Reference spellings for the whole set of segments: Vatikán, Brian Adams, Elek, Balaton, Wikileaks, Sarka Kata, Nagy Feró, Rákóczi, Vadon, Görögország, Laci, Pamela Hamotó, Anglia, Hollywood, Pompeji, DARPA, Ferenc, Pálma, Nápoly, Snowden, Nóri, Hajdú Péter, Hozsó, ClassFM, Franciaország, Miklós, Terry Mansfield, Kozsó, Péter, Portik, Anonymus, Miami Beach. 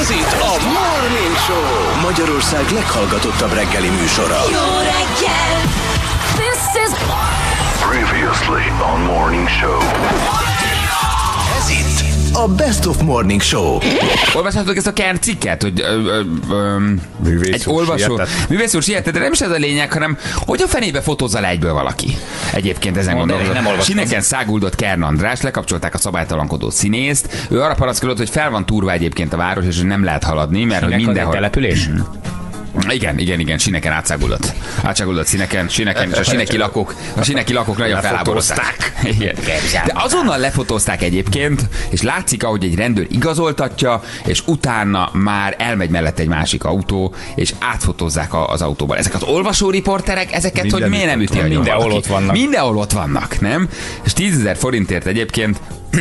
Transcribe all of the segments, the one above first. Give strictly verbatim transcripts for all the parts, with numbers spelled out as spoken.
Ez itt a Morning Show, Magyarország leghallgatottabb reggeli műsora. Jó reggel! This is... Previously on Morning Show. Ez itt a Best of Morning Show. Olvashatok ezt a Kern cikket, hogy ö, ö, ö, művész egy olvasó... Művész úr sietett, de nem is ez a lényeg, hanem hogy a fenébe fotózza le egyből valaki. Egyébként ezen gondolkodott. Sineken száguldott Kern András, lekapcsolták a szabálytalankodó színészt. Ő arra panaszkodott, hogy fel van turva egyébként a város, és hogy nem lehet haladni, mert Sinek hogy mindenhol... település? Igen, igen, igen, Sineken átszáguldott. Átszáguldott Sineken, Sineken, és a sineki lakók, a sineki lakók nagyon felháborodtak. De azonnal lefotózták egyébként, és látszik, ahogy egy rendőr igazoltatja, és utána már elmegy mellett egy másik autó, és átfotózzák az autóval. Ezek az olvasóriporterek, ezeket, minden hogy miért nem üti a mindenhol ott vannak. Mindenhol ott vannak, nem? És tízezer forintért egyébként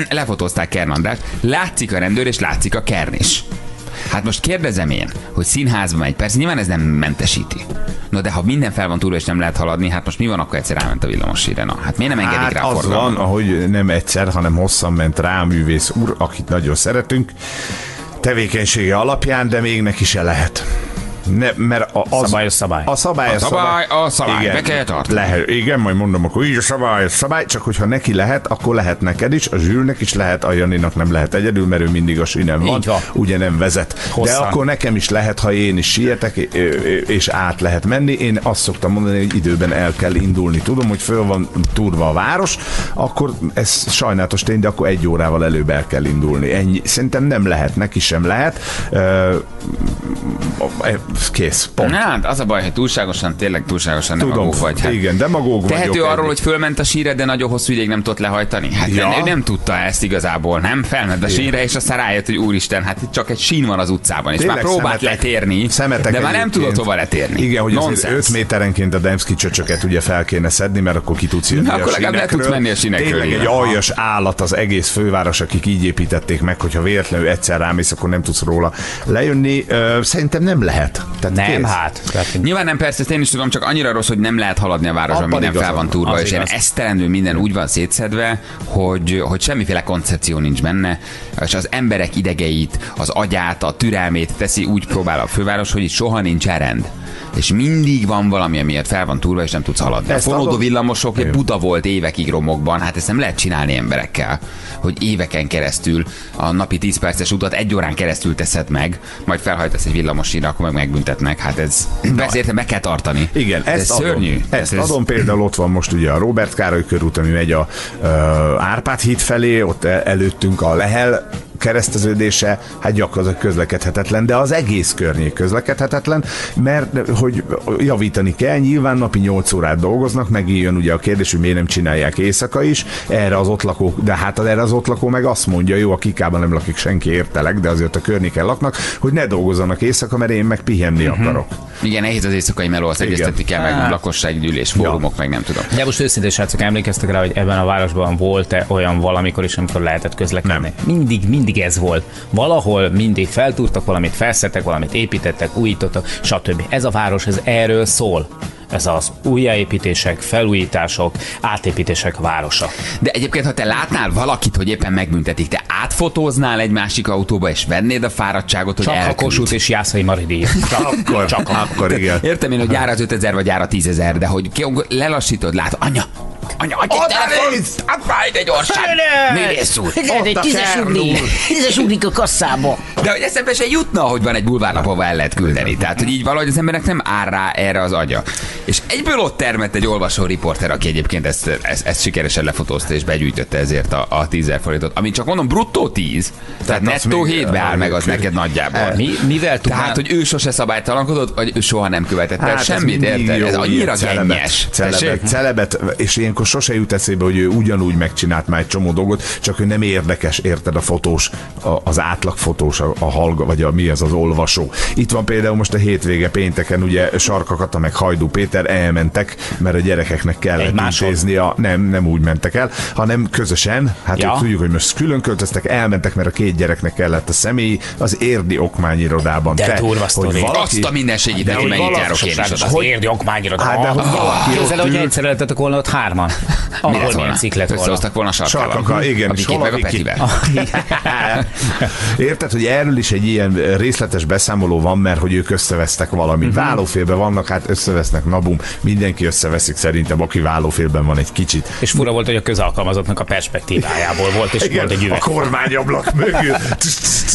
lefotózták Kern Andrást. Látszik a rendőr, és látszik a Kern is. Hát most kérdezem én, hogy színházba megy, persze nyilván ez nem mentesíti. No, de ha minden fel van túlva és nem lehet haladni, hát most mi van, akkor egyszer ráment a villamosére? Na, hát miért nem engedik hát rá a forgalmat? Az van, ahogy nem egyszer, hanem hosszan ment rá a művész úr, akit nagyon szeretünk, tevékenysége alapján, de még neki se lehet. Ne, mert a az, szabály, szabály. A szabály a szabály. A szabály, igen, be kell tartani. Lehet, igen, majd mondom, akkor így a szabály, a szabály, csak hogyha neki lehet, akkor lehet neked is, a Zsülnek is lehet, a Janinak nem lehet egyedül, mert ő mindig a sínen van, van, ugye nem vezet. Hosszan. De akkor nekem is lehet, ha én is sietek, és át lehet menni. Én azt szoktam mondani, hogy időben el kell indulni. Tudom, hogy föl van turva a város, akkor ez sajnálatos tény, de akkor egy órával előbb el kell indulni. Ennyi. Szerintem nem lehet, neki sem lehet. Kész, pont. Hát az a baj, hogy túlságosan, tényleg túlságosan Tudom, demagóg vagy. Hát. Igen, demagóg vagyok. Tehető arról, hogy fölment a sírre, de nagyon hosszú ideig nem tudott lehajtani. Hát ja. nem, nem tudta ezt igazából, nem? Felment a sírre, és aztán rájött, hogy úristen, hát itt csak egy sín van az utcában. És tényleg már próbált szemetek, letérni, szemetek de már nem tudott hova letérni. Igen, hogy azért öt méterenként a Demszki csöcsöket ugye fel kéne szedni, mert akkor ki tudsz jönni. Na, akkor legalább le tudsz menni a sínekről. Tényleg egy aljas állat az egész főváros, akik így építették meg, hogyha véletlenül egyszer rámész, akkor nem tudsz róla lejönni. Szerintem nem lehet. Tehát nem, kész. Hát. Tehát... Nyilván nem, persze, ezt én is tudom, csak annyira rossz, hogy nem lehet haladni a városban, minden fel van túlva, és igaz. Én esztelenül minden úgy van szétszedve, hogy, hogy semmiféle koncepció nincs benne, és az emberek idegeit, az agyát, a türelmét teszi, úgy próbál a főváros, hogy itt soha nincs rend. És mindig van valami, amiért fel van túlva, és nem tudsz haladni. Ezt a forródó villamosok, egy Buda volt évekig romokban, hát ezt nem lehet csinálni emberekkel, hogy éveken keresztül a napi tíz perces utat egy órán keresztül teszed meg, majd felhajtasz egy villamosira, akkor meg megbüntetnek. Hát ez ezért meg kell tartani. Igen, ez ezt szörnyű. Adom. Ezt ez adom, például ott van most ugye a Róbert Károly körút, ami megy a uh, Árpád híd felé, ott előttünk a Lehel kereszteződése, hát gyakorlatilag közlekedhetetlen, de az egész környék közlekedhetetlen, mert hogy javítani kell, nyilván napi nyolc órát dolgoznak, meg így jön ugye a kérdés, hogy miért nem csinálják éjszaka is, erre az ott lakók, de hát erre az ott lakó meg azt mondja, jó, a Kikában nem lakik senki, értelek, de azért a környéken laknak, hogy ne dolgozzanak éjszaka, mert én meg pihenni uh-huh. akarok. Igen, nehéz az éjszakai meló, azt egyeztetni kell, meg lakossággyűlés, fórumok, ja. meg nem tudom. De most őszintén, srácok, emlékeztek rá, hogy ebben a városban volt-e olyan valamikor is, amikor lehetett közlekedni? Nem. Mindig, mindig ez volt. Valahol mindig feltúrtak valamit, felszedtek valamit, építettek, újítottak, stb. Ez a város, ez erről szól. Ez az újjáépítések, felújítások, átépítések városa. De egyébként, ha te látnál valakit, hogy éppen megbüntetik, te átfotóznál egy másik autóba, és vennéd a fáradtságot, hogy elküld. Csak a Kossuth és Jászai Mari Akkor, csak akkor, igen. Értem én, hogy jár az ötezer vagy jár a tízezer, de hogy lelassítod, látod, anya, anya, adj egy telefont, adj egy gyorsan, művész úr. Egy tízes ugrik a kasszába. De hogy eszembe se jutna, hogy van egy bulvárlap, ahová el lehet küldeni. Tehát, hogy így valahogy az embernek nem áll rá erre az agya. És egyből ott termett egy olvasóriporter, aki egyébként ezt, ezt, ezt sikeresen lefotózta és begyűjtötte ezért a, a tízezer forintot, ami csak mondom bruttó tíz, tehát, tehát nettó hétbe áll meg az kül... neked nagyjából. El. Mi, mivel tudnám? Tehát, hogy ő sose szabálytalankodott, vagy ő soha nem követett el hát semmit, érted? Ez annyira gennyes. Celebet, és ilyenkor sose jut eszébe, hogy ő ugyanúgy megcsinált már egy csomó dolgot, csak ő nem érdekes, érted, a fotós, a, az átlagfotós, a, a hallga, vagy a, mi az az olvasó. Itt van például most a hétvége pénteken, ugye Sarka Kata meg Hajdú Péter elmentek, mert a gyerekeknek kellett intézni a... Nem, nem úgy mentek el, hanem közösen, hát ja. tudjuk, hogy most külön költöztek, elmentek, mert a két gyereknek kellett a személy az érdi okmányirodában. De durva sztori. Azt a mindenségét, hogy mennyit járok én is az érdi okmányirodában. Hát de hogy valaki ott ült... Közel, hogy egyszer lehetetek volna ott hárman. Ahol milyen cikk lett volna. Összehoztak volna Sarkával. Igen, és hol a Petivel. Érted, hogy erről is egy ilyen részletes beszámoló van, mert hogy ők összevesztek valamit. Uh-huh. Válófélben vannak, hát összevesznek, na bum, mindenki összeveszik szerintem, aki válófélben van egy kicsit. És fura volt, hogy a közalkalmazottnak a perspektívájából volt, és igen, volt egy üveg. A kormányablak mögül.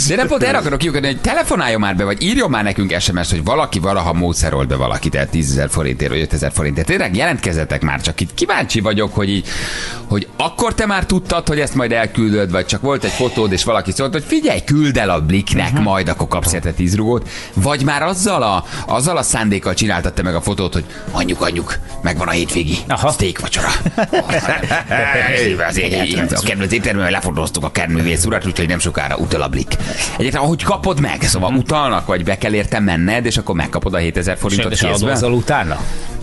De nem pont erre akarok kiukadni, hogy telefonáljon már be, vagy írjon már nekünk es em es-t, hogy valaki valaha módszerolt be valakit el tízezer forintért, vagy ötezer forintért. Tényleg jelentkezzetek már, csak itt kíváncsi vagyok, hogy így, hogy akkor te már tudtad, hogy ezt majd elküldöd, vagy csak volt egy fotód, és valaki szólt, hogy figyelj, küld el a Bliknek, uh-huh. majd akkor kapsz érte tíz rugót, vagy már azzal a, azzal a szándékkal csináltad te meg a fotót, hogy anyjuk, anyjuk, megvan a hétvégi sztékvacsora. A kedvenc éttermben lefotóztuk a kerművész urat, úgyhogy nem sokára utal a Blik. Egyébként, ahogy kapod meg, szóval utalnak, vagy be kell érte menned, és akkor megkapod a hétezer forintot kézbe. Azzal utána?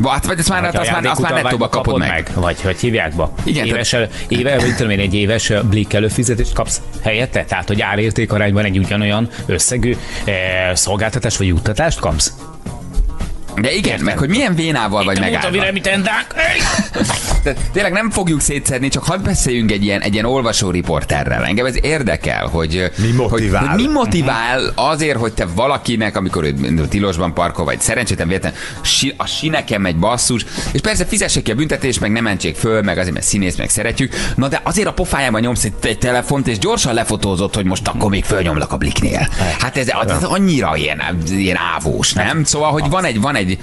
Hát, vagy ezt már, azt már, azt már nettóba kapod meg. meg. Vagy hogy hívjákba. Igen. Éves, te... éve, vagy tudom én, egy éves Blik előfizetést kapsz helyette? Tehát, hogy árérték arányban egy ugyanolyan összegű eh, szolgáltatást vagy juttatást kapsz? De igen, értem. Meg hogy milyen vénával vagy megállva. Tényleg nem fogjuk szétszedni, csak hadd beszéljünk egy ilyen, egy ilyen olvasóriporterrel. Engem ez érdekel, hogy mi motivál, hogy, hogy mi motivál uh-huh. azért, hogy te valakinek, amikor ő tilosban parkol, vagy szerencsétlen véletlenül, a sineken megy basszus, és persze fizessék ki a büntetést, meg nem mentsék föl, meg azért, mert színész, meg szeretjük, na de azért a pofájában nyomsz egy telefont, és gyorsan lefotózott, hogy most akkor még fölnyomlak a Bliknél. Hát ez, ez annyira ilyen, ilyen ávós, nem? Szóval, hogy van egy, van egy Egy,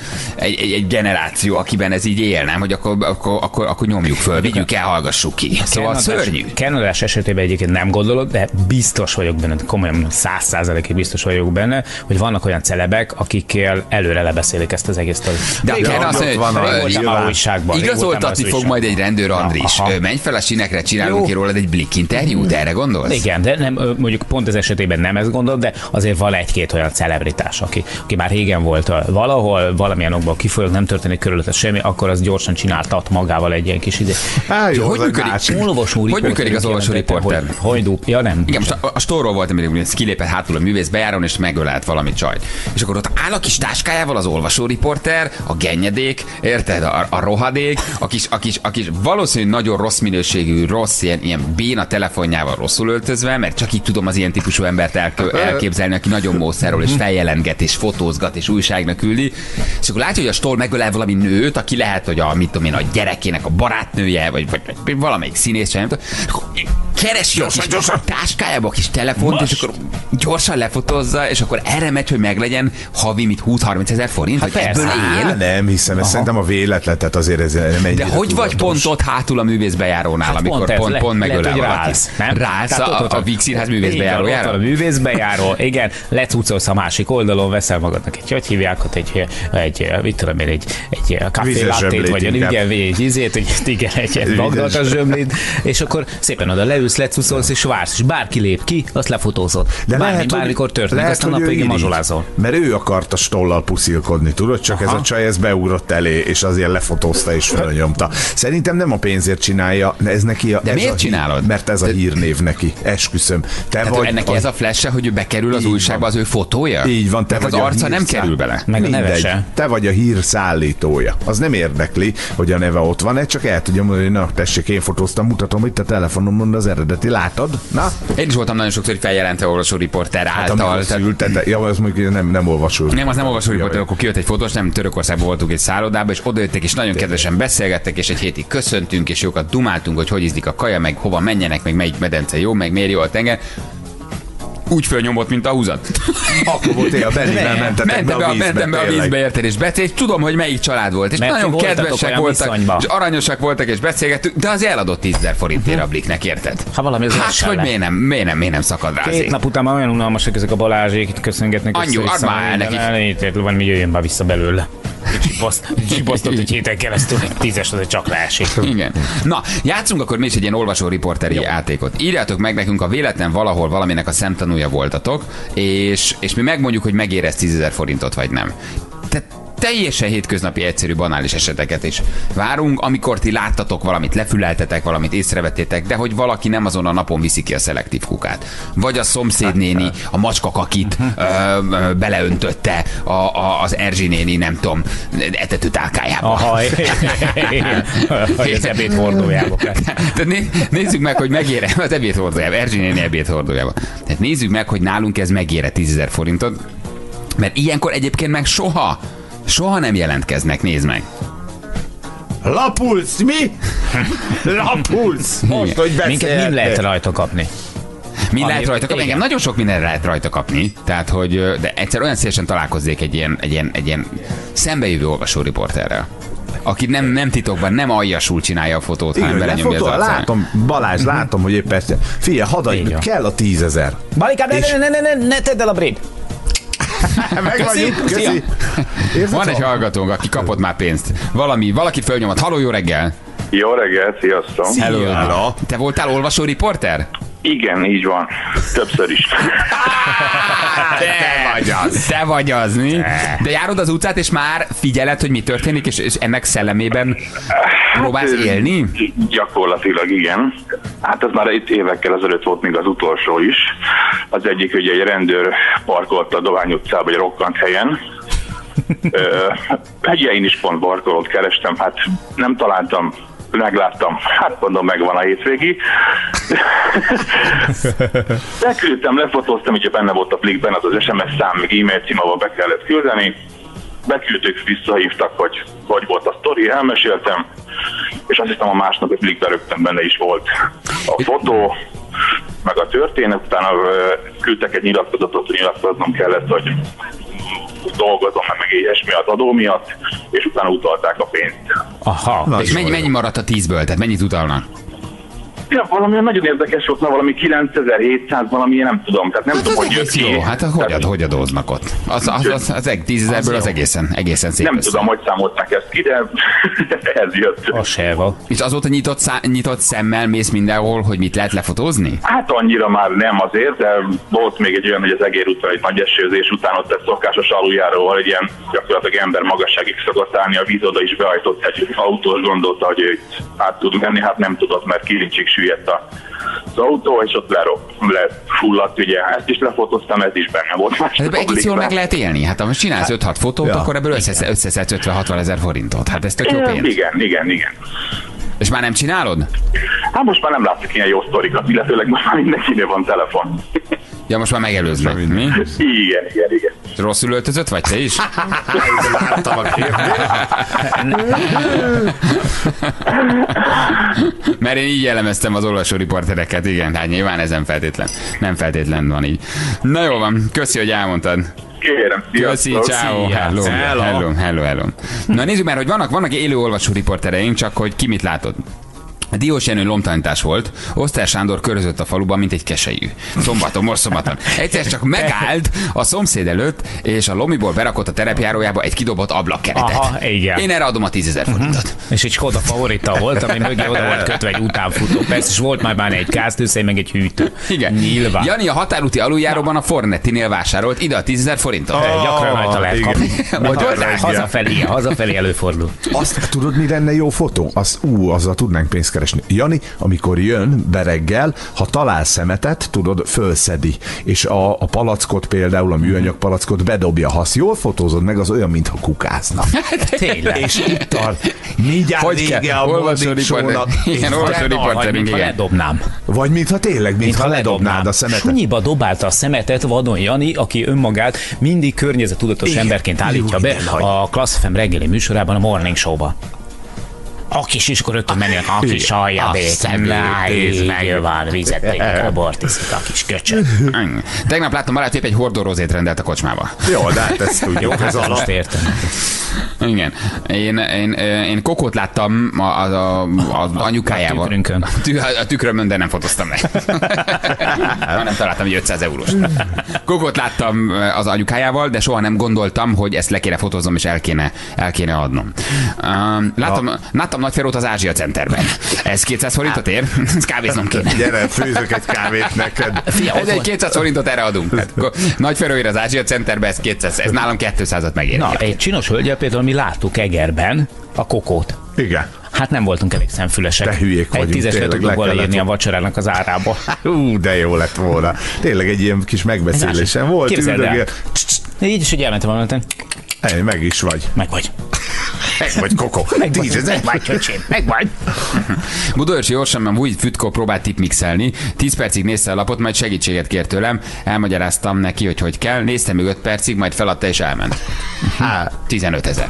egy, egy generáció, akiben ez így él, nem? Hogy akkor, akkor, akkor, akkor nyomjuk föl, vigyük el, hallgassuk ki. A szóval szörnyű. Kern András esetében egyébként nem gondolod, de biztos vagyok benne, komolyan száz százalékig biztos vagyok benne, hogy vannak olyan celebek, akikkel előre lebeszélik ezt az egész történet. De a Kern azt mondja, igazoltatni fog majd egy rendőr Andris. Menj fel a sinekre, csinálunk ki rólad egy Blik interjút, erre gondolsz? Igen, de nem, mondjuk pont ez esetében nem ezt gondolod, de azért van egy-két olyan celebritás, aki, aki már régen volt valahol, valamilyen okból kifolyog, nem történik körülötte semmi, akkor az gyorsan csináltat magával egy ilyen kis ide. Á, jó, hogy, működik? Olvasó hogy működik az olvasó riporter? Hogy, hogy dúp? Ja, nem. Igen, most a, a storról volt, amikor kilépett hátul a művész bejáron, és megölelt valami csajt. És akkor ott áll a kis táskájával az olvasó riporter, a gennyedék, érted? A, a rohadék, a kis, a, kis, a kis valószínűleg nagyon rossz minőségű, rossz, ilyen, ilyen béna telefonjával rosszul öltözve, mert csak így tudom az ilyen típusú embert elkö, elképzelni, aki nagyon módszerol, és feljelentget, és fotózgat, és újságnak küldi. És akkor látja, hogy a Stoll megölel valami nőt, aki lehet, hogy a, mit tudom én, a gyerekének a barátnője, vagy, vagy, vagy valamelyik színész, sem tudom. Keresi a kis gyorsan. Táskájába a kis telefont, most. És akkor gyorsan lefotozza, és akkor erre megy, hogy meglegyen havi, mint húsz-harminc ezer forint, hát hogy ebből él. Á, nem hiszem, ez szerintem a véletletet azért ez nem egy. De hogy tudatos. Vagy pont ott hátul a művészbejárónál, hát amikor pont, pont, le, pont megölel valakit. Rász a, a Vígszínház művészbejárójára. A művészbejáró, igen, lecucolsz a másik oldalon, veszel magadnak egy hogy hívják, ott egy, egy, mit tudom én, egy, egy kafélattét, vagy egy ízét, igen, egy magdatas zsömlét, és akkor szépen oda leülsz, lecuszolsz és vársz, és bárki lép ki, azt lefotózod. De bármi, lehet, bármikor történik, aztán a nap végén mazsolázol. Mert ő akarta Stollal puszilkodni, tudod? Csak aha. ez a csaj, ez beugrott elé, és azért lefotózta és felnyomta. Szerintem nem a pénzért csinálja, ez neki a... De ez miért a csinálod? Hír, mert ez a hírnév neki, esküszöm. Te tehát vagy ennek a... ez a flash-e, hogy ő bekerül az újságba az ő fotója? Így van. Te vagy az arca nem szá... kerül bele. Meg mindegy. A neve se. Te vagy a hír szállítója. Az nem érdekli, hogy a neve ott van, csak el tudja mondani, hogy na tessék, én fotóztam, mutatom itt a telefonomon az eredeti, látod? Na? Én is voltam nagyon sokszor feljelentve olvasó riporter által. Hát, tehát... Ja, az mondjuk nem, nem olvasó. Nem, az nem olvasó riporter, akkor kijött egy fotós, nem Törökországban voltunk egy szállodába, és odajöttek, és nagyon kedvesen beszélgettek, és egy hétig köszöntünk, és jókat dumáltunk, hogy hogy ízlik a kaja, meg hova menjenek, meg melyik medence jó, meg miért jó a tenger. Úgy fölnyomott, mint a húzat. Akkor volt én a Bennivel, mentetek be a vízbe. Mentem be a vízbe, érted, és beszélt, tudom, hogy melyik család volt. És mert nagyon kedvesek voltak, viszonyba. És aranyosak voltak, és beszélgettünk, de az eladott tízezer forintért a Bliknek, érted? Ha valami az hát, hogy miért nem, miért nem, miért nem szakad rá. Két nap után már olyan unalmasak ezek a Balázsék, itt köszöngetnek. Annyi, add már el nekik. Van, mi jöjjön be vissza belőle. Csipasztott egy héten keresztül, egy tízes azért csak leesik. Igen. Na, játszunk akkor mi is egy ilyen olvasóriporteri játékot. Írjátok meg nekünk, a véletlen valahol valaminek a szemtanúja voltatok, és, és mi megmondjuk, hogy megér ez tízezer forintot, vagy nem. Te teljesen hétköznapi, egyszerű, banális eseteket is várunk, amikor ti láttatok valamit, lefüleltetek valamit, észrevettétek, de hogy valaki nem azon a napon viszi ki a szelektív kukát. Vagy a szomszédnéni a macskakakit ö, ö, beleöntötte a, a, az Erzsi néni, nem tudom, etető tálkájába. Aha, vagy az ebédhordójába. Nézzük meg, hogy megére az ebédhordójába, Erzsi néni ebédhordójába. Tehát nézzük meg, hogy nálunk ez megére tízezer forintot, mert ilyenkor egyébként meg soha, soha nem jelentkeznek, nézd meg. Lapulsz, mi? Lapulsz! Most, hogy beszéltél. Minket mind lehet rajta kapni. Mi ami, lehet rajta kapni? Engem nagyon sok minden lehet rajta kapni. Tehát, hogy de egyszer olyan szélesen találkozzék egy ilyen, egy ilyen, egy ilyen szembejövő olvasóriporterrel, aki nem, nem titokban, nem aljasul csinálja a fotót, igen, hanem belenyomja az arcán. Látom, Balázs, uh-huh. látom, hogy épp persze. Figyelj, hadd kell a tízezer. Balikám, és... ne, ne, ne, ne, ne tedd el a bréd. Megvagyunk, köszi. köszi. Érzed, van egy hallgatónk, aki kapott már pénzt. Valami, valaki fölnyomat. Halló, jó reggel! Jó reggel, sziasztok! Hello. Te voltál olvasó riporter? Igen, így van. Többször is. Te, te vagy az. Te vagy az, mi? De járod az utcát, és már figyeled, hogy mi történik, és, és ennek szellemében próbálsz élni? Gyakorlatilag igen. Hát ez már itt évekkel ezelőtt volt, még az utolsó is. Az egyik, hogy egy rendőr parkolt a Dohány utcában, egy rokkant helyen. Hegyein is pont parkolót kerestem, hát nem találtam. Megláttam, hát mondom, megvan a hétvégi. Beküldtem, lefotóztam, hogyha benne volt a plikben, az az es em es szám, meg e-mail cím, ahol be kellett küldeni. Beküldtük, visszahívtak, hogy hogy volt a sztori, elmeséltem, és azt hiszem a másnap a plikben rögtön benne is volt a fotó, meg a történet, utána küldtek egy nyilatkozatot, hogy nyilatkoznom kellett, hogy dolgozom, meg ilyesmi az adó miatt, és utána utalták a pénzt. Aha. Na, és mennyi, mennyi maradt a tízből? Tehát mennyit utalnak? Ja, valami nagyon érdekes volt, na, valami kilencezer-hétszáz, valami, nem tudom. Tehát nem hát tudom, hogy jött ki. Jó, hát hogy, ad, hogy adóznak ott? Az, az, az, az egy tízezerből az, az egészen, egészen szép. Nem össze. Tudom, hogy számolták ezt ki, de ez jött. A sehova. És azóta nyitott, szá- nyitott szemmel mész mindenhol, hogy mit lehet lefotózni? Hát annyira már nem azért, de volt még egy olyan, hogy az Egér útra egy nagy esőzés után ott egy szokásos aluljáróval egy ilyen gyakorlatilag ember magasságig szokott állni, a víz oda is behajtott egy autós, gondolta, hogy ő át tud menni, hát nem tudott, mert kilincsig süllyedt az autó, és ott lefulladt, ugye, ezt is lefotóztam, ez is benne volt. Hát egész jól meg lehet élni, hát ha most csinálsz hát, öt-hat fotót, ja, akkor ebből összeszedsz ötven-hatvan ezer forintot, hát ez tök jó pénz. Igen, igen, igen. És már nem csinálod? Hát most már nem látok ilyen jó sztorikat, illetőleg most már mindenkinél van telefon. Ja, most már megelőznek, mi? Igen, igen, igen. Rosszul öltözött vagy te is? Láttam a kérdést. Mert én így jellemeztem az olvasóriportereket, igen, hát nyilván ezen feltétlen. Nem feltétlen van így. Na jó van, köszi, hogy elmondtad. Kérem, sziasztok! Köszi, ciao, hello, hello, hello, hello, hello. Na nézzük már, hogy vannak, vannak élő olvasóriportereink, csak hogy ki mit látod. A Diós Jenő lomtalanítás volt, Oszter Sándor körözött a faluban, mint egy keselyű. Szombaton, most szombaton. Egyszer csak megállt a szomszéd előtt, és a lomiból berakott a terepjárójába egy kidobott ablakkeretet. Aha, igen. Én erre adom a tízezer forintot. Uh-huh. És egy Skoda Favorita volt, ami mögé oda volt kötve egy utánfutó. Persze, és volt már benne egy gáztűzhely, meg egy hűtő. Igen. Nyilván. Jani a határúti aluljáróban a Fornettinél vásárolt ide a tízezer forintot. Oh, gyakran rajta lehet kapni. Hazafelé, hazafelé előfordul. Azt tudod, mi lenne jó fotó? Az, ú, azzal tudnánk pénzt keresni. Jani, amikor jön be reggel, ha talál szemetet, tudod, fölszedi. És a, a palackot például, a műanyag palackot bedobja. Ha azt jól fotózod meg, az olyan, mintha kukáznak. Tényleg. És itt a mindjárt vége a MorningShow-nak. Igen, olvasóriporter, mintha ledobnám. Vagy mintha tényleg, mintha ledobnád a szemetet. Sunyiba dobálta a szemetet Vadon Jani, aki önmagát mindig környezettudatos emberként állítja be a Klassz ef em reggeli műsorában, a MorningShow-ba. A kis iskoröttön menjek, a kis aljabétem, lájéz, megövár, vizet, kobort iszik a kis köcsöt. Tegnap láttam, Balázs épp egy hordó rozét rendelt a kocsmába. Jó, de hát ezt tudjuk, ez alatt értem. Igen. Én, én, én kokót láttam az anyukájával. A tükrünkön. A tükrömön, de nem fotóztam meg. Nem találtam egy ötszáz eurós. Kokót láttam az anyukájával, de soha nem gondoltam, hogy ezt le kéne fotóznom, és el kéne, el kéne adnom. Láttam, láttam Nagyferót az Ázsia Centerben. Ez kétszáz forintot ér? Ezt kávéznom kéne. Gyere, főzök egy kávét neked. Fia, ez egy kétszáz forintot erre adunk. Nagyferóért az Ázsia Centerben, ez, kétszáz, ez nálam kétszázat megér. Na, egy csinos hölgyel például mi láttuk Egerben a kokót. Igen. Hát nem voltunk elég szemfülesek. De hülyék vagyunk. Egy tízes le tudjuk volna írni a vacsorának az árába. Ú, de jó lett volna. Tényleg egy ilyen kis megbeszélésem volt. Képzeld el. Így is, hogy elmentem valamint. Meg is vagy. Meg vagy. Meg vagy, kokó. Meg vagy, köcsém. Meg vagy. Budaörsi Jósemben úgy Fütkó próbált tipmixelni. tíz percig nézte a lapot, majd segítséget kért tőlem. Elmagyaráztam neki, hogy hogy kell. Néztem még öt percig, majd feladta és elment. Há, tizenöt ezer.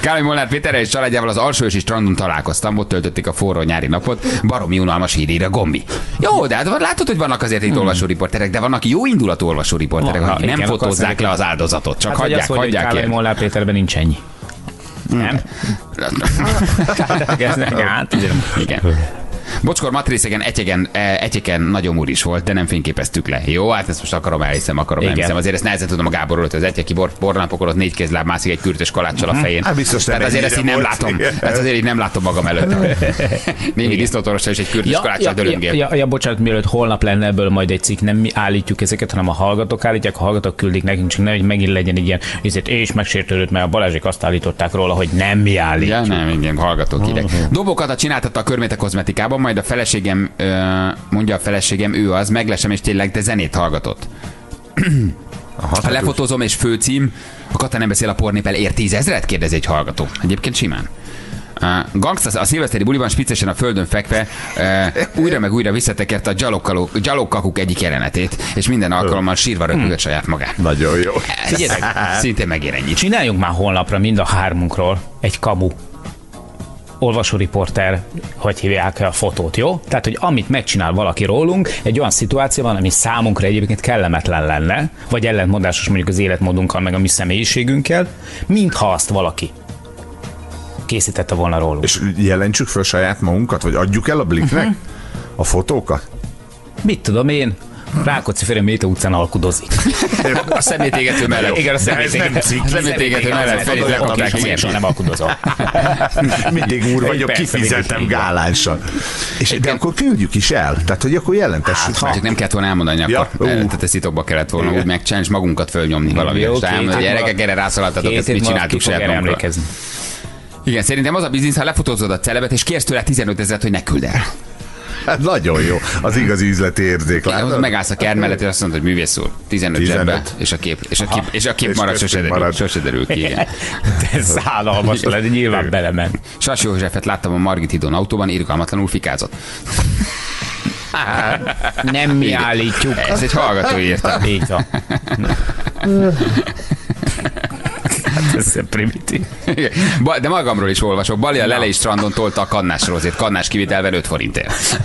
Kálmi Molnár Péterrel és családjával az alsóősi strandon találkoztam. Ott töltötték a forró nyári napot. Baromi unalmas hírére gombi. Jó, de hát látod, hogy vannak azért itt olvasóriporterek, de vannak jó indulatú olvasóriporterek, oh, akik nem fotózzák le az áldozatot. Csak hát hagyják, az, hagyják. Hogy Kálmi Molnár Péterben nincs ennyi. Nem? Hát, igen. Bocskor matrészegen egyeken, egyeken nagyon úr is volt, de nem fényképeztük le. Jó, hát ezt most akarom elhiszem, akarom igen. elhiszem. Azért ezt nehezen tudom a Gáborról, hogy az egyeki bornapokon ott négy kézláb mászik egy kürtös kaláccsal a fején. Hát biztos nem. Tehát azért ezt így nem látom. Ez azért így nem látom magam előtt. Némi disznótorossal és egy kürtös kaláccsal dölöngél. Ja, ja, bocsánat, mielőtt holnap lenne ebből majd egy cikk, nem mi állítjuk ezeket, hanem a hallgatók állítják, a hallgatók küldik nekünk, csak nem, hogy megint legyen ilyen, ezért és megsértődött, mert a Balázsék azt állították róla, hogy nem mi állítjuk. Ja, nem, igen, hallgatók ide. Dobokat csináltatta a körmét kozmetikában. Majd a feleségem, mondja a feleségem, ő az, meglesem, és tényleg, de zenét hallgatott. Aha, ha lefotózom, és főcím, a Kata nem beszél a pornépel, ér tízezret? Kérdez egy hallgató. Egyébként simán. Uh, Gangsta a szilveszteri buliban spiccesen a földön fekve uh, újra meg újra visszatekerte a gyalogkakuk egyik jelenetét, és minden alkalommal sírva röpülött saját magát. Nagyon jó. Figyeljetek, szintén megér ennyit. Csináljunk már holnapra mind a hármunkról egy kamu. Olvasóriporter, hogy hívják a fotót, jó? Tehát, hogy amit megcsinál valaki rólunk, egy olyan szituációban, ami számunkra egyébként kellemetlen lenne, vagy ellentmondásos mondjuk az életmódunkkal, meg a mi személyiségünkkel, mintha azt valaki készítette volna rólunk. És jelentsük fel saját magunkat, vagy adjuk el a Bliknek uh-huh. a fotókat? Mit tudom én? Rákóczi Ferenc Méta utcán alkudozik. A szemétégető mellett. Igen, a szemétégető mellett. Ferenc lekapják, hogy én soha nem alkudozom. Mindig úr vagyok, kifizetem gálánsan. De akkor küldjük is el. Tehát, hogy akkor jelentessük. Hát, nem kellett volna elmondani, akkor titokba kellett volna úgy megcsinálni, és magunkat fölnyomni valami. A gyerekek erre rászaláltatok, ezt mit csináltuk saját magunkra. Igen, szerintem az a biznisz, ha lefotózod a celebet, és kérsz tőle tizenöt ezret, hogy ne küld el. Hát nagyon jó, az igazi üzleti érzék. Látod? Megállsz a kern mellett, és azt mondod, hogy művész úr, tizenöt, tizenöt. És a kép, és a kép, és a kép és marad, sose derül, sose derül ki. Igen. De szállalmas lett, nyilván belement. Sasi Józsefet láttam a Margit hídon autóban, irgalmatlanul fikázott. Nem mi állítjuk. Ez egy hallgató írta. Így van. Hát ez primitív. De magamról is olvasok. Bali a Lelei strandon tolta a kannás rozét. Kannás kivitelben öt forintért.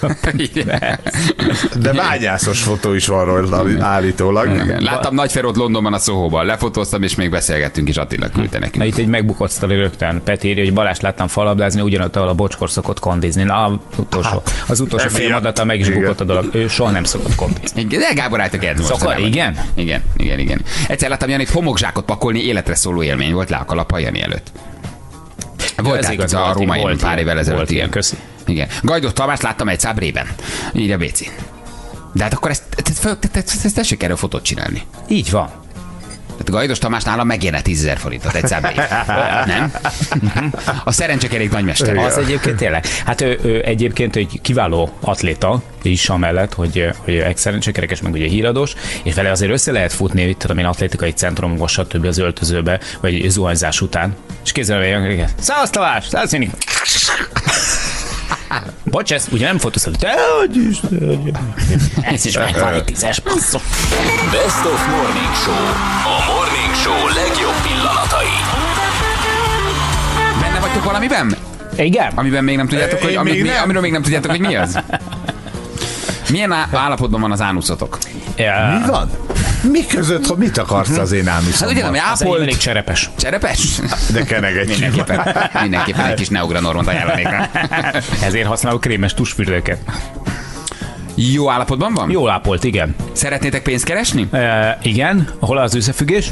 De bányászos fotó is van róla állítólag. Igen. Láttam Nagyferót Londonban a Sohóban. Lefotóztam, és még beszélgettünk is, Attila küldte nekünk. Na, itt egy megbukott sztori rögtön. Peti írja, hogy Balázs láttam falabdázni, ugyanott, ahol a Bocskor szokott kondizni. Na, utolsó. Az utolsó félmadata meg is bukott a dolog. Ő soha nem szokott kondizni. De Gábor álltak el most. Szokott, igen? Igen, igen, igen. Egyszer láttam Janit homokzsákot pakolni, életre szóló élmény. Volt le a kalappa Jani előtt. Volt ez igaz, a római pár évvel ezelőtt. Igen, köszi. Igen. Gajdott Tamást láttam egy szábrében. Így a Bécin. De hát akkor ezt, ezt, ezt, ezt, ezt tessék erről fotót csinálni. Így van. Tehát Gajdos Tamás nála megérne tízezer forintot egy szábrében. Nem? A szerencsekerék nagymester. Az egyébként tényleg. Hát ő, ő egyébként egy kiváló atléta, is amellett, hogy, hogy ex-szerencsekerekes, meg ugye híradós, és vele azért össze lehet futni, itt tudom én, atlétikai centrumban, stb. Az öltözőbe, vagy zuhanyzás után. És kézzel vele, száz Tamás, száz mindig. Bocs, ezt ugye nem fotózod. Dehogy is, dehogy. Ez is megvan egy tízes passzok. Best of Morning Show. A Morning Show legjobb pillanatai. Benne vagytok valamiben? Igen. Amiben még nem tudjátok, hogy, amit, még nem. Mi, amiről még nem tudjátok, hogy mi az? Milyen állapotban van az ánuszotok? Ja. Mi van? Mi között, hogy mit akarsz az én ánuszomban? Hát ugyanam, ápolt... Az elég cserepes. Cserepes? De kenegetjük. Mindenképpen, mindenképpen egy kis neugranormot ajánlanék rá. Ezért használok krémes tusfürdőket. Jó állapotban van? Jól ápolt, igen. Szeretnétek pénzt keresni? E, igen. Hol az összefüggés?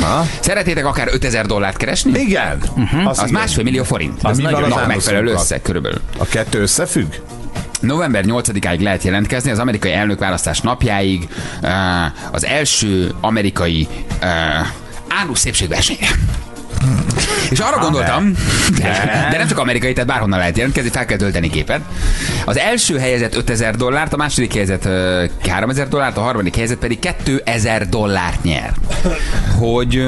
Aha. Szeretnétek akár ötezer dollárt keresni? Igen. Uh-huh. Az, az igen. Másfél millió forint. Az, az nagyon nagy megfelelő összeg körülbelül. A kettő összefügg? november nyolcadikáig lehet jelentkezni, az amerikai elnökválasztás napjáig az első amerikai árus szépségversenyre. És arra Amen. gondoltam, de, de nem csak amerikai, tehát bárhonnan lehet jelentkezni, fel kell tölteni képet. Az első helyezett ötezer dollárt, a második helyezett háromezer dollárt, a harmadik helyezett pedig kétezer dollárt nyer. Hogy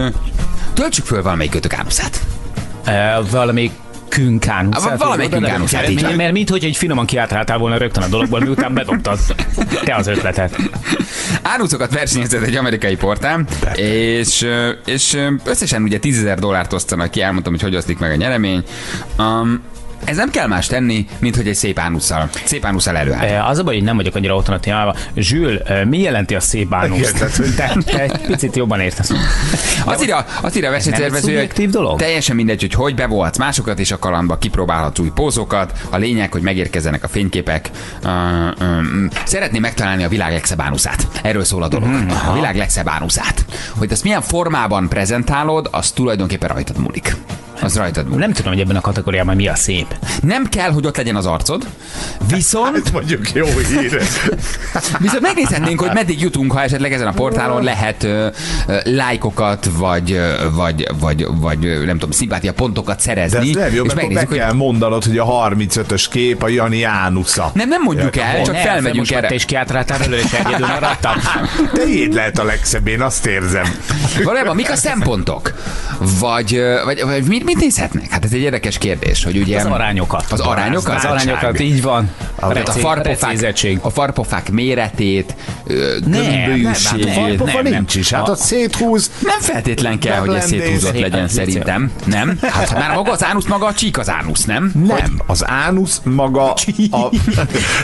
töltsük föl valamelyik ötök ánuszát. Uh, valamelyik Künkánuszát. Valamelyikünk ánuszát, így van. Mert minthogy egy finoman kiáltaláltál volna rögtön a dologból, miután bedobtad te az ötletet. Áruszokat versenyezett egy amerikai portál, és, és összesen ugye tízezer dollárt osztanak ki, elmondtam, hogy hogy osztik meg a nyeremény. Um, Ez nem kell más tenni, mint hogy egy szép ánusszal. Szép ánusszal előáll. Az a baj, hogy nem vagyok annyira otthon a témában. Jules, mi jelenti a szép ánuszt? Te, te egy picit jobban értesz. Azt írja, azt írja a versenyszervező, teljesen mindegy, hogy hogy bevolhatsz másokat, és a kalandba kipróbálhatsz új pózokat. A lényeg, hogy megérkezzenek a fényképek. Szeretném megtalálni a világ legszebb ánuszát. Erről szól a dolog. A világ legszebb ánuszát. Hogy azt milyen formában prezentálod, az tulajdonképpen rajtad múlik. Az rajtad múlik. Nem tudom, hogy ebben a kategóriában mi a szép. Nem kell, hogy ott legyen az arcod, viszont... Hát mondjuk jó hír. Viszont megnézhetnénk, hogy meddig jutunk, ha esetleg ezen a portálon lehet uh, lájkokat, vagy, vagy, vagy, vagy nem tudom, szimpátia pontokat szerezni. De ez nem jó, és megnézzük, meg kell hogy... mondanod, hogy a harmincötös kép a Jani ánusza. Nem, nem mondjuk ja, el, el, csak nem, felmegyünk erre. Te is kiátráltál elő, és egyedül maradtam. Te így lehet a legszebb, én azt érzem. Valójában mik a szempontok? Vagy, vagy, vagy mit, mit nézhetnek? Hát ez egy érdekes kérdés, hogy ugye... Az arányokat. Az arányokat? Az arányokat, így van. A, reci, a, farpofák, a farpofák méretét, gömbölyűségét. A farpofa nem, nincs is, hát ott széthúz. Nem feltétlen kell, hogy ez széthúzott legyen szerintem. Nem? Hát már maga az ánusz, maga a csík az ánusz, nem? Nem, az ánusz maga a...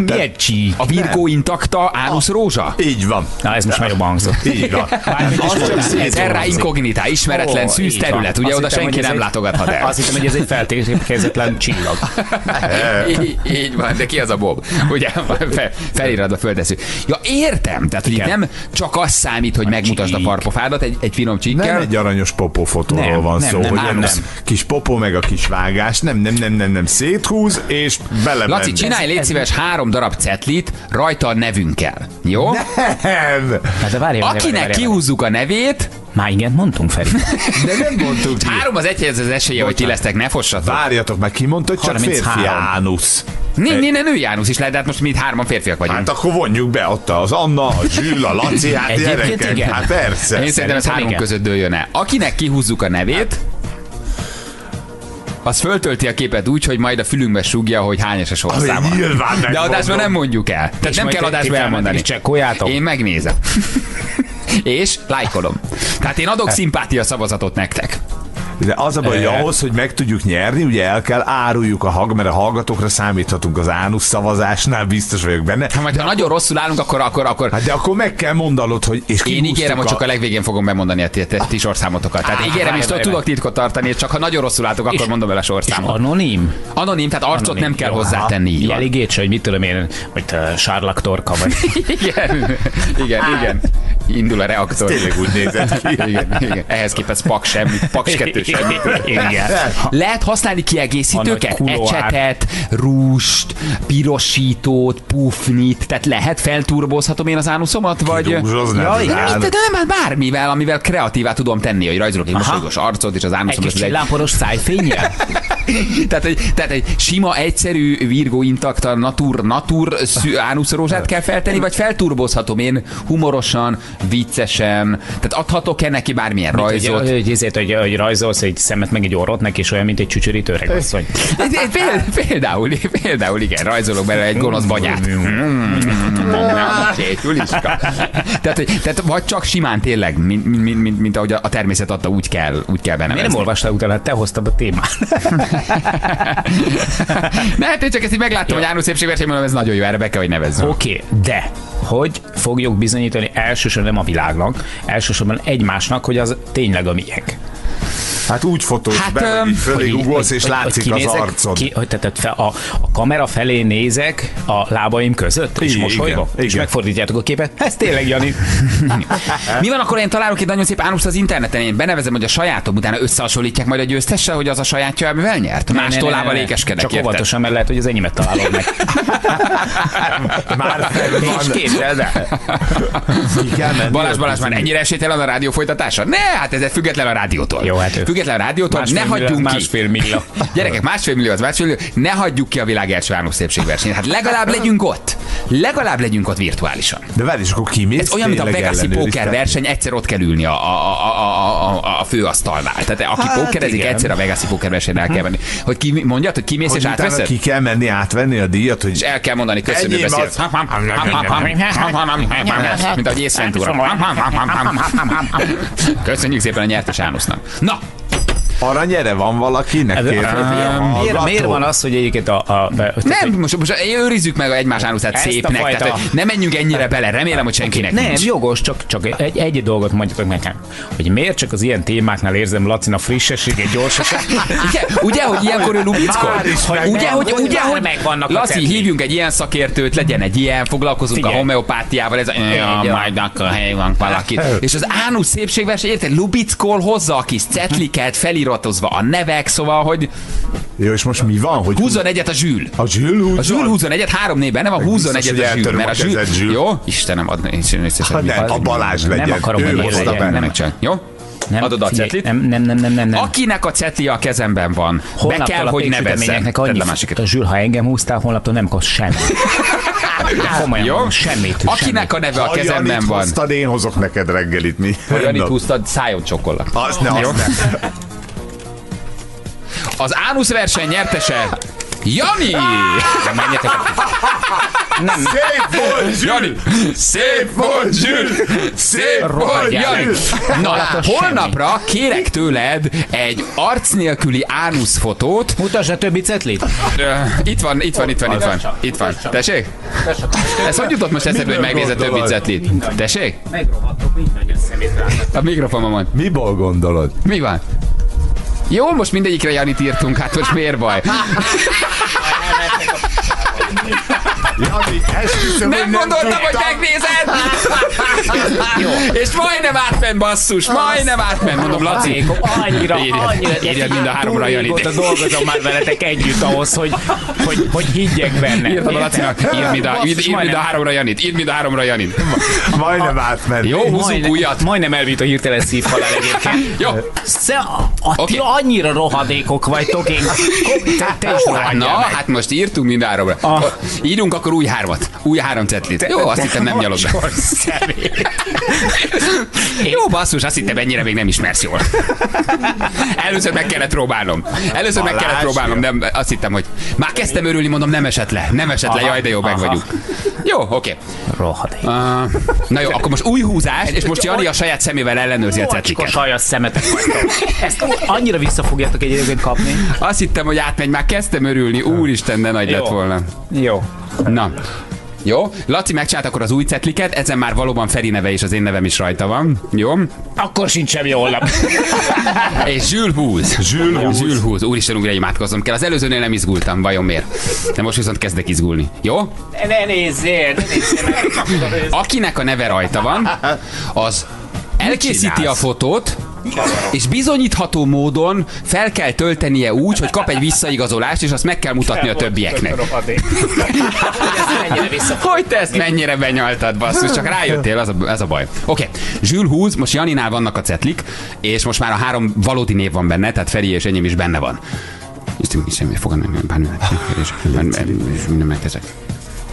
Miért csík? A virgó intakta ánusz rózsa? Így van. Na ez most már jobban hangzott. Így van. Ez erre inkognitá, ismeretlen szűz terület, ugye oda senki nem látogathat el. Azt hiszem, hogy ez egy feltétlenül csillag. Így van, de ki az a Bob? Ugye feliratba fölteszünk. Ja, értem, tehát hogy itt nem csak az számít, hogy megmutasd a farpofádat egy, egy finom csíkkel. Nem egy aranyos popófotóról van nem, szó, nem, hogy nem, nem. Kis popó meg a kis vágás, nem, nem, nem, nem, nem, széthúz és belemenni. Laci, csinálj légy szíves három darab cetlit rajta a nevünkkel, jó? Nem! Hát de várjál, akinek várjál, kihúzzuk a nevét, már igen, mondtunk Feri. De nem mondtuk. Három az egyhez az esélye, hogy ti lesztek, ne fossatok. Várjatok meg, ki mondta, hogy csak férfi ánusz. Né, né, né, nő Jánusz is lehet, de hát most mi itt hárman férfiak vagyunk. Hát akkor vonjuk be ott az Anna, a Zsül, a Laci, hát gyerekek. Hát persze. Én szerintem ez három között dőljön el. Akinek kihúzzuk a nevét, az föltölti a képet úgy, hogy majd a fülünkbe súgja, hogy hányas a sorszáma. De adásban nem mondjuk el. Tehát nem kell adásba elmondani. Én megnézem. És lájkolom. Tehát én adok szimpátia szavazatot nektek. De az a baj, hogy ahhoz, hogy meg tudjuk nyerni, ugye el kell áruljuk a hag, mert a hallgatókra számíthatunk az ánusz szavazásnál, biztos vagyok benne. Ha majd ha nagyon rosszul állunk, akkor, akkor, akkor... Hát de akkor meg kell mondanod, hogy... És én ígérem, a... hogy csak a legvégén fogom bemondani a ti sorszámotokat. Tehát ígérem, és tudok titkot tartani, csak ha nagyon rosszul álltok, akkor mondom el a sorszámot. Anonim? Anonim, tehát arcot nem kell hozzátenni. Eligécs, hogy mit tudom én, hogy sárlaktorka vagy. Igen, igen, igen. Indul a reaktor. Tényleg úgy nézett ki. Igen, igen. Ehhez képest pak semmi, pak kettő semmi. Igen. Lehet használni kiegészítőket? Ecsetet, rúst, pirosítót, pufnit, tehát lehet felturbozhatom én az ánuszomat, vagy... Kirúzsoznád ja, igen. Áll... Nem, hát bármivel, amivel kreatívá tudom tenni, hogy rajzolok egy mosolygós arcot, és az ánuszom... Egy kis csilláporos szájfényjel? Tehát egy, tehát egy sima, egyszerű, virgó intakta natur, natur ánuszrózsát kell feltenni, vagy felturbozhatom én humorosan, viccesen, tehát adhatok-e neki bármilyen mint rajzot? Hogy, hogy, ezért, hogy, hogy rajzolsz egy szemet meg egy orrot neki, és olyan, mint egy csücsörítő öreg asszony. Például, például igen, rajzolok bele egy gonosz banyát. Tehát vagy csak simán tényleg, mint, mint, mint, mint ahogy a természet adta, úgy kell, úgy kell benne. Én nem olvastál utána, hát te hoztad a témát. Na hát én csak ezt így megláttam, hogy Ánus szépségverseny, mondom, ez nagyon jó, erre be kell, hogy nevezzünk. Oké, de... hogy fogjuk bizonyítani elsősorban nem a világnak, elsősorban egymásnak, hogy az tényleg a miénk. Hát úgy fotóz hát, be, hogy fölé guggolsz, és hogy, látszik hogy kinézek, az arcod. Ki, hogy tehát a, a kamera felé nézek a lábaim között, és mosolyba, és megfordítjátok a képet. Ez tényleg, Jani. Mi van, akkor én találok egy nagyon szép ánust az interneten, én benevezem, hogy a sajátom, utána összehasonlítják majd a győztessel, hogy az a sajátja, amivel nyert? Más tollával ékeskedek. Csak érted? Óvatosan, mert lehet, hogy az enyémet találom meg. Már fel van. És képzeld el. Balázs, Balázs, már ennyire esélytelen a rádió folytatása? Ne, hát ez független a rádiótól. Jó, hát független a rádiótól, ne hagyjunk millió, ki. Másfél millió. Gyerekek, másfél millió, az másfél millió. Ne hagyjuk ki a világ első János szépségversenyt. Hát legalább legyünk ott. Legalább legyünk ott virtuálisan. De várj, és akkor kimész. Ez olyan, mint a Pegasi póker verseny, egyszer ott kell ülni a, a, a, a, a főasztalnál. Tehát aki hát pókerezik, igen. Egyszer a Pegasi póker versenyre el kell menni. Hogy ki, mondját, hogy kimész hogy és átveszed? Ki kell menni átvenni a díjat, hogy... És el kell mondani, köszönöm, beszélt. Mint ahogy észventúra. Köszönjük szépen a nyertes Jánosnak. Na! Aranyere van valakinek? Miért, miért van az, hogy egyébként a... a, a nem, most, most őrizzük meg egymás ánuszát szépnek, fajta... tehát ne menjünk ennyire bele, remélem, hogy senkinek nem, nincs. Nem, jogos, csak, csak egy, egy dolgot mondjatok nekem, hogy miért csak az ilyen témáknál érzem Lacin a frissességét, gyorsaságét. Ugye, hogy ilyenkor ő lubickol? Ugye, hogy, ugye, hogy Laci, hívjunk egy ilyen szakértőt, legyen egy ilyen, foglalkozunk a homeopátiával, ez a... majd akkor hely van valaki. És az ánusz szépségverseny, érted, lubickol hozza a kis cetliket, felír a nevek, szóval, hogy... Jó, és most mi van? Hogy húzzon egyet a Zsül. A Zsül húzzon? A Zsül húzzon egyet, három névben, nem a húzzon egyet a Zsül, mert a Zsül... Zsül. Jó? Istenem, ad... Hát nem, a Balázs legyen. Nem akarom, hogy érzeljen. Nem csak. Jó? Nem, adod a cetlit? Nem, nem, nem, nem, nem. Akinek a cetli a kezemben van, holnaptól be kell, hogy nevezzen. Annyi a Zsül, ha engem húztál, holnaptól nem kapsz semmit. Komolyan, jó? Semmit. Akinek semmit. A neve a kezemben van. Húztad, én hozok neked reggelit, mi? Ha Janit húztad, szájon csokollak. Azt ne, azt ne. Az ánusz verseny nyertese Jani! De menjetek a... Nem. Szép volt, Jani! Szép volt, Zsül! Szép volt, Jani! Na, holnapra kérek tőled egy arc nélküli ánusz fotót. Mutasd a többi cetlit. Itt van, itt van, itt van, itt van. Itt van. Tessék? Ez hogy jutott most eszedbe, hogy megnézed többi cetlit? Tessék? Megrohadtok, mint nagyon szemét ráadnak. A mikrofonom van. Miből gondolod? Mi van? Jó, most mindegyikre Janit írtunk, hát most miért baj? Jani, esküszöm, nem gondoltam, hogy megnézed! És majdnem átment, basszus, majdnem átment, mondom, Laci. Annyira, annyira. Írjad mind a háromra a Janit. Túl dolgozom már veletek együtt ahhoz, hogy, hogy, hogy higgyek benne. Írtam a Lacinak, írd mind a, ír, ír mind a háromra Janit, írd mind a háromra Janit. Majdnem átment. Jó, húzzuk újat. Majdnem elvitt a hirtelen szívhalál egyébként. Jó. A ti annyira rohadékok vagytok, én... Na, hát most írtunk mind a háromra. Írunk akkor új hármat. Új három cetlit. Jó, azt hittem nem nyalod be. Jó, basszus, azt hittem ennyire még nem ismersz jól. Először meg kellett próbálnom. Először meg kellett próbálnom, nem, azt hittem, hogy már kezdtem örülni, mondom, nem esett le. Nem esett aha, le, jaj, de jó, meg vagyunk. Jó, oké. Okay. Uh, na jó, akkor most új húzás, és most Jani a saját szemével ellenőrzi a cetliket. Csak a saját szemetek vagytok. Ezt annyira vissza fogjátok egyébként kapni. Azt hittem, hogy átmegy, már kezdtem örülni. Úristen, de nagy jó. Lett volna. Jó. Na, jó. Laci megcsinált akkor az új cetliket, ezen már valóban Feri neve és az én nevem is rajta van. Jó? Akkor sincs semmi holnap. És Zsül húz. Zsül húz. Zsül húz. Úristen, újra imádkoznom kell. Az előzőnél nem izgultam, vajon miért? De most viszont kezdek izgulni. Jó? Ne, ne nézzél, ne nézzél. Akinek a neve rajta van, az elkészíti a fotót, és bizonyítható módon fel kell töltenie úgy, hogy kap egy visszaigazolást, és azt meg kell mutatni a többieknek. Hogy te ezt mennyire benyaltad, basszus, csak rájöttél, az a, az a baj. Oké, okay. Zsül húz, most Janinál vannak a cetlik, és most már a három valódi név van benne, tehát Feri és enyém is benne van. És tűnik semmi, fogadnak, nem megteszek.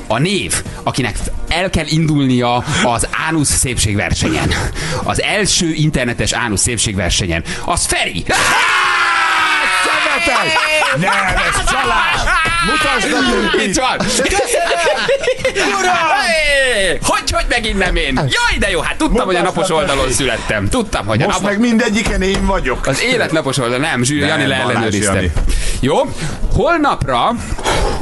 A név, akinek el kell indulnia az ánusz szépségversenyen. Az első internetes ánusz szépségversenyen. Az Feri! Szemetes! Nem, ez család! Mutasd a itt van! Hogy, hogy megint nem én? Jaj, de jó, hát tudtam, hogy a napos oldalon születtem. Tudtam, hogy a napos... Most meg mindegyiken én vagyok. Az élet napos oldal, nem, Zsűr, Jani leellenőriztem. Jó? Holnapra...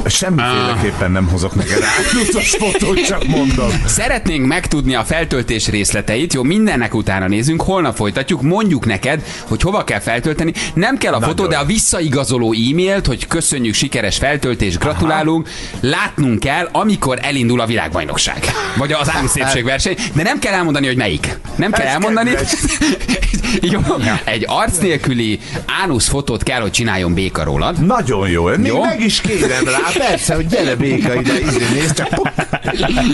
Semmiféleképpen nem hozok neked átlucos fotót, csak mondom. Szeretnénk megtudni a feltöltés részleteit, jó, mindennek utána nézünk, holnap folytatjuk, mondjuk neked, hogy hova kell feltölteni. Nem kell a Nagyon. fotó, de a visszaigazoló e-mailt, hogy köszönjük, sikeres feltöltés, gratulálunk, aha, látnunk kell, amikor elindul a világbajnokság. Vagy az álomszépségverseny, de nem kell elmondani, hogy melyik. Nem kell Ez elmondani. Jó? Ja. Egy arc nélküli ánuszfotót kell, hogy csináljon béka rólad. Nagyon jó, én jó? meg is kérem rá. Persze, hogy gyere béka ide, ízni néz, csak pop.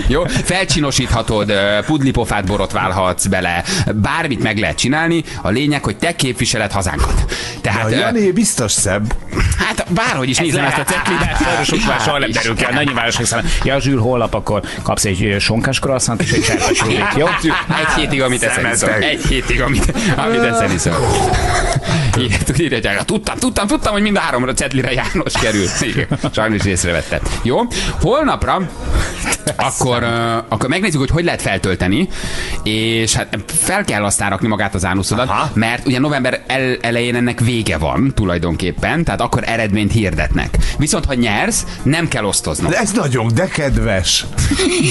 Jó, felcsinosíthatod, pudlipofát borotválhatsz bele, bármit meg lehet csinálni, a lényeg, hogy te képviseled hazánkat. Tehát, de a Jani biztos szebb. Hát bárhogy is nézem ezt a ceklidát, felrösokvás arra nem derül ki, a nagy város részben. Ja, Zsül, holnap akkor kapsz egy sonkás croissant és egy serpes rólét, jó? Egy hétig, amit eszel. Egy hétig, amit eszel iszol. Tudtam, tudtam, tudtam, hogy mind a háromra cetlire János kerül. Sajnos észrevette. Jó? Holnapra akkor, uh, akkor megnézzük, hogy hogy lehet feltölteni, és hát fel kell aztán rakni magát az ánuszodat, aha, mert ugye november el elején ennek vége van tulajdonképpen, tehát akkor eredményt hirdetnek. Viszont ha nyersz, nem kell osztoznod. Ez nagyon, de kedves.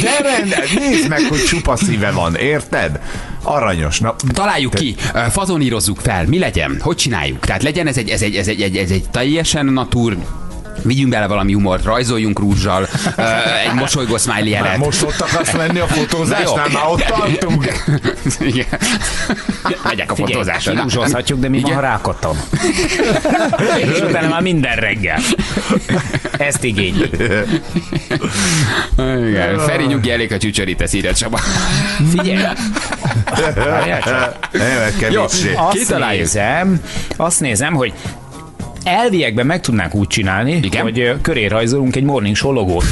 De rendben, nézd meg, hogy csupa szíve van, érted? Aranyos. Na, találjuk te... ki, fazonírozzuk fel, mi legyen, hogy csináljuk. Tehát legyen ez egy, ez egy, ez egy, ez egy, ez egy teljesen natur. Vigyünk bele valami humort, rajzoljunk rúzsal, egy mosolygó smiley jelet. Most ott akarsz lenni a fotózásnál, már ott tartunk. Igen. Megyek a fotózásra. Rúzsolzhatjuk, de mi van, ha rákottam? És utána már minden reggel. Ezt igénylő. Igen. Feri, nyugj, elég a csücsörítesz, írjad Saba. Figyelj! Jó, azt nézem, hogy elviekben meg tudnánk úgy csinálni, igen, hogy köré rajzolunk egy MorningShow logót.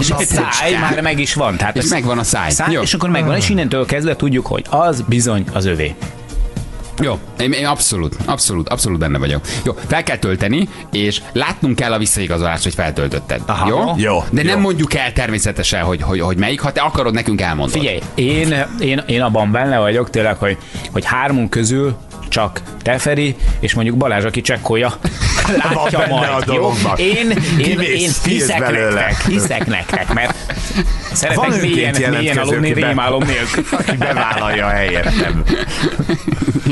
És a száj már meg is van. Tehát és ez megvan a száj. száj és akkor megvan, és innentől kezdve tudjuk, hogy az bizony az övé. Jó, én, én abszolút, abszolút, abszolút benne vagyok. Jó, fel kell tölteni, és látnunk kell a visszaigazolást, hogy feltöltötted. Aha, jó? jó? De jó. nem mondjuk el természetesen, hogy, hogy, hogy melyik, ha te akarod, nekünk elmondod. Figyelj, én, én, én abban benne vagyok tényleg, hogy, hogy hármunk közül csak te, Feri, és mondjuk Balázs, aki csekkolja, látja majd, jó? Én, én, én hiszek nektek, hiszek nektek, mert szeretek mélyen, mélyen aludni rémálom nélkül. Aki bevállalja a helyettem.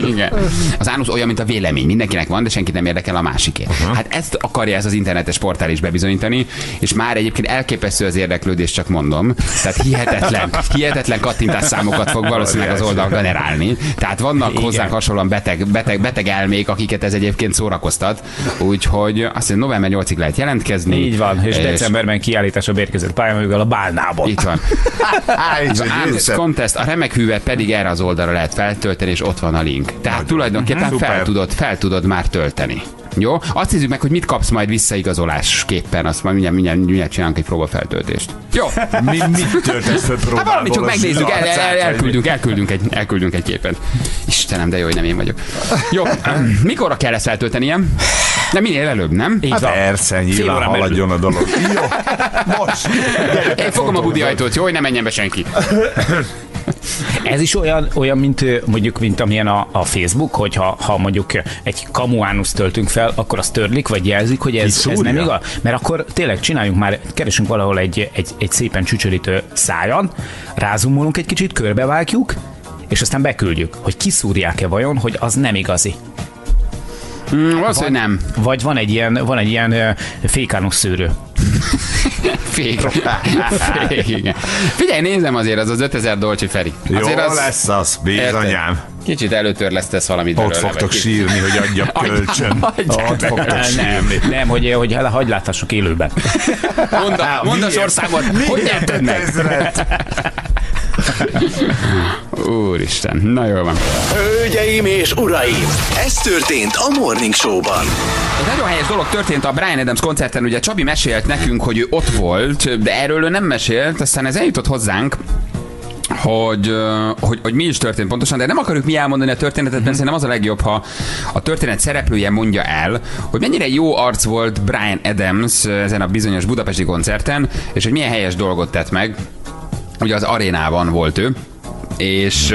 Igen. Az ánusz olyan, mint a vélemény. Mindenkinek van, de senkit nem érdekel a másiké. Uh-huh. Hát ezt akarja ez az internetes portál is bebizonyítani, és már egyébként elképesztő az érdeklődés, csak mondom. Tehát hihetetlen, hihetetlen kattintásszámokat fog valószínűleg az oldal generálni. Tehát vannak igen, hozzánk hasonlóan beteg, beteg, beteg elmék, akiket ez egyébként szórakoztat. Úgyhogy azt hiszem, november nyolcadikáig lehet jelentkezni. Így van, és, és decemberben kiállításra bérkezett pályaművel a Bálnában. Itt van. Az ánusz contest, a remek hűvet pedig erre az oldalra lehet feltölteni, és ott van a link. Tehát Nagy tulajdonképpen uh-huh, fel, tudod, fel tudod már tölteni. Jó? Azt nézzük meg, hogy mit kapsz majd visszaigazolásképpen. Azt majd mindjárt, mindjárt, mindjárt csinálunk egy próbafeltöltést. Jó? Mi, mit töltesz fel próbából? Hát valamit csak megnézzük, el, el, el, elküldünk, elküldünk, egy, elküldünk egy képet. Istenem, de jó, hogy nem én vagyok. Jó, mikorra kell ezt feltölteniem? De minél előbb, nem? Hát persze, nyilván haladjon a dolog. Jó, most. Én fogom a budi ajtót, jó, hogy ne menjen be senki. Ez is olyan, olyan mint mondjuk, mint amilyen a, a Facebook, hogy ha, ha mondjuk egy kamuánuszt töltünk fel, akkor azt törlik, vagy jelzik, hogy ez, ez nem igaz. Mert akkor tényleg csináljunk már, keresünk valahol egy, egy, egy szépen csücsörítő szájan, rázumolunk egy kicsit, körbevágjuk, és aztán beküldjük, hogy kiszúrják-e vajon, hogy az nem igazi. Mm, az, van, nem. Vagy van egy ilyen, van egy ilyen fékánus szűrő. Fék. Fék, igen. Figyelj, nézem azért az az ötezer dolcsi, Feri. Azért jó az... lesz az, bizonyám. Kicsit előtörlesztesz valamit. Ott fogtok sírni, hogy adjak kölcsön. Ott fogtok sírni. Nem, nem, hogy, hogy hagyd láthassuk élőben. Mondd mond az országot, hogy nyerted meg? Úristen, na jól van. Hölgyeim és uraim, ez történt a Morning Show-ban. Egy nagyon helyes dolog történt a Brian Adams koncerten. Ugye Csabi mesélt nekünk, hogy ő ott volt, de erről ő nem mesélt, aztán ez eljutott hozzánk, Hogy, hogy, hogy mi is történt pontosan, de nem akarjuk mi elmondani a történetet, mert szerintem az a legjobb, ha a történet szereplője mondja el, hogy mennyire jó arc volt Brian Adams ezen a bizonyos budapesti koncerten, és hogy milyen helyes dolgot tett meg. Ugye az arénában volt ő, és...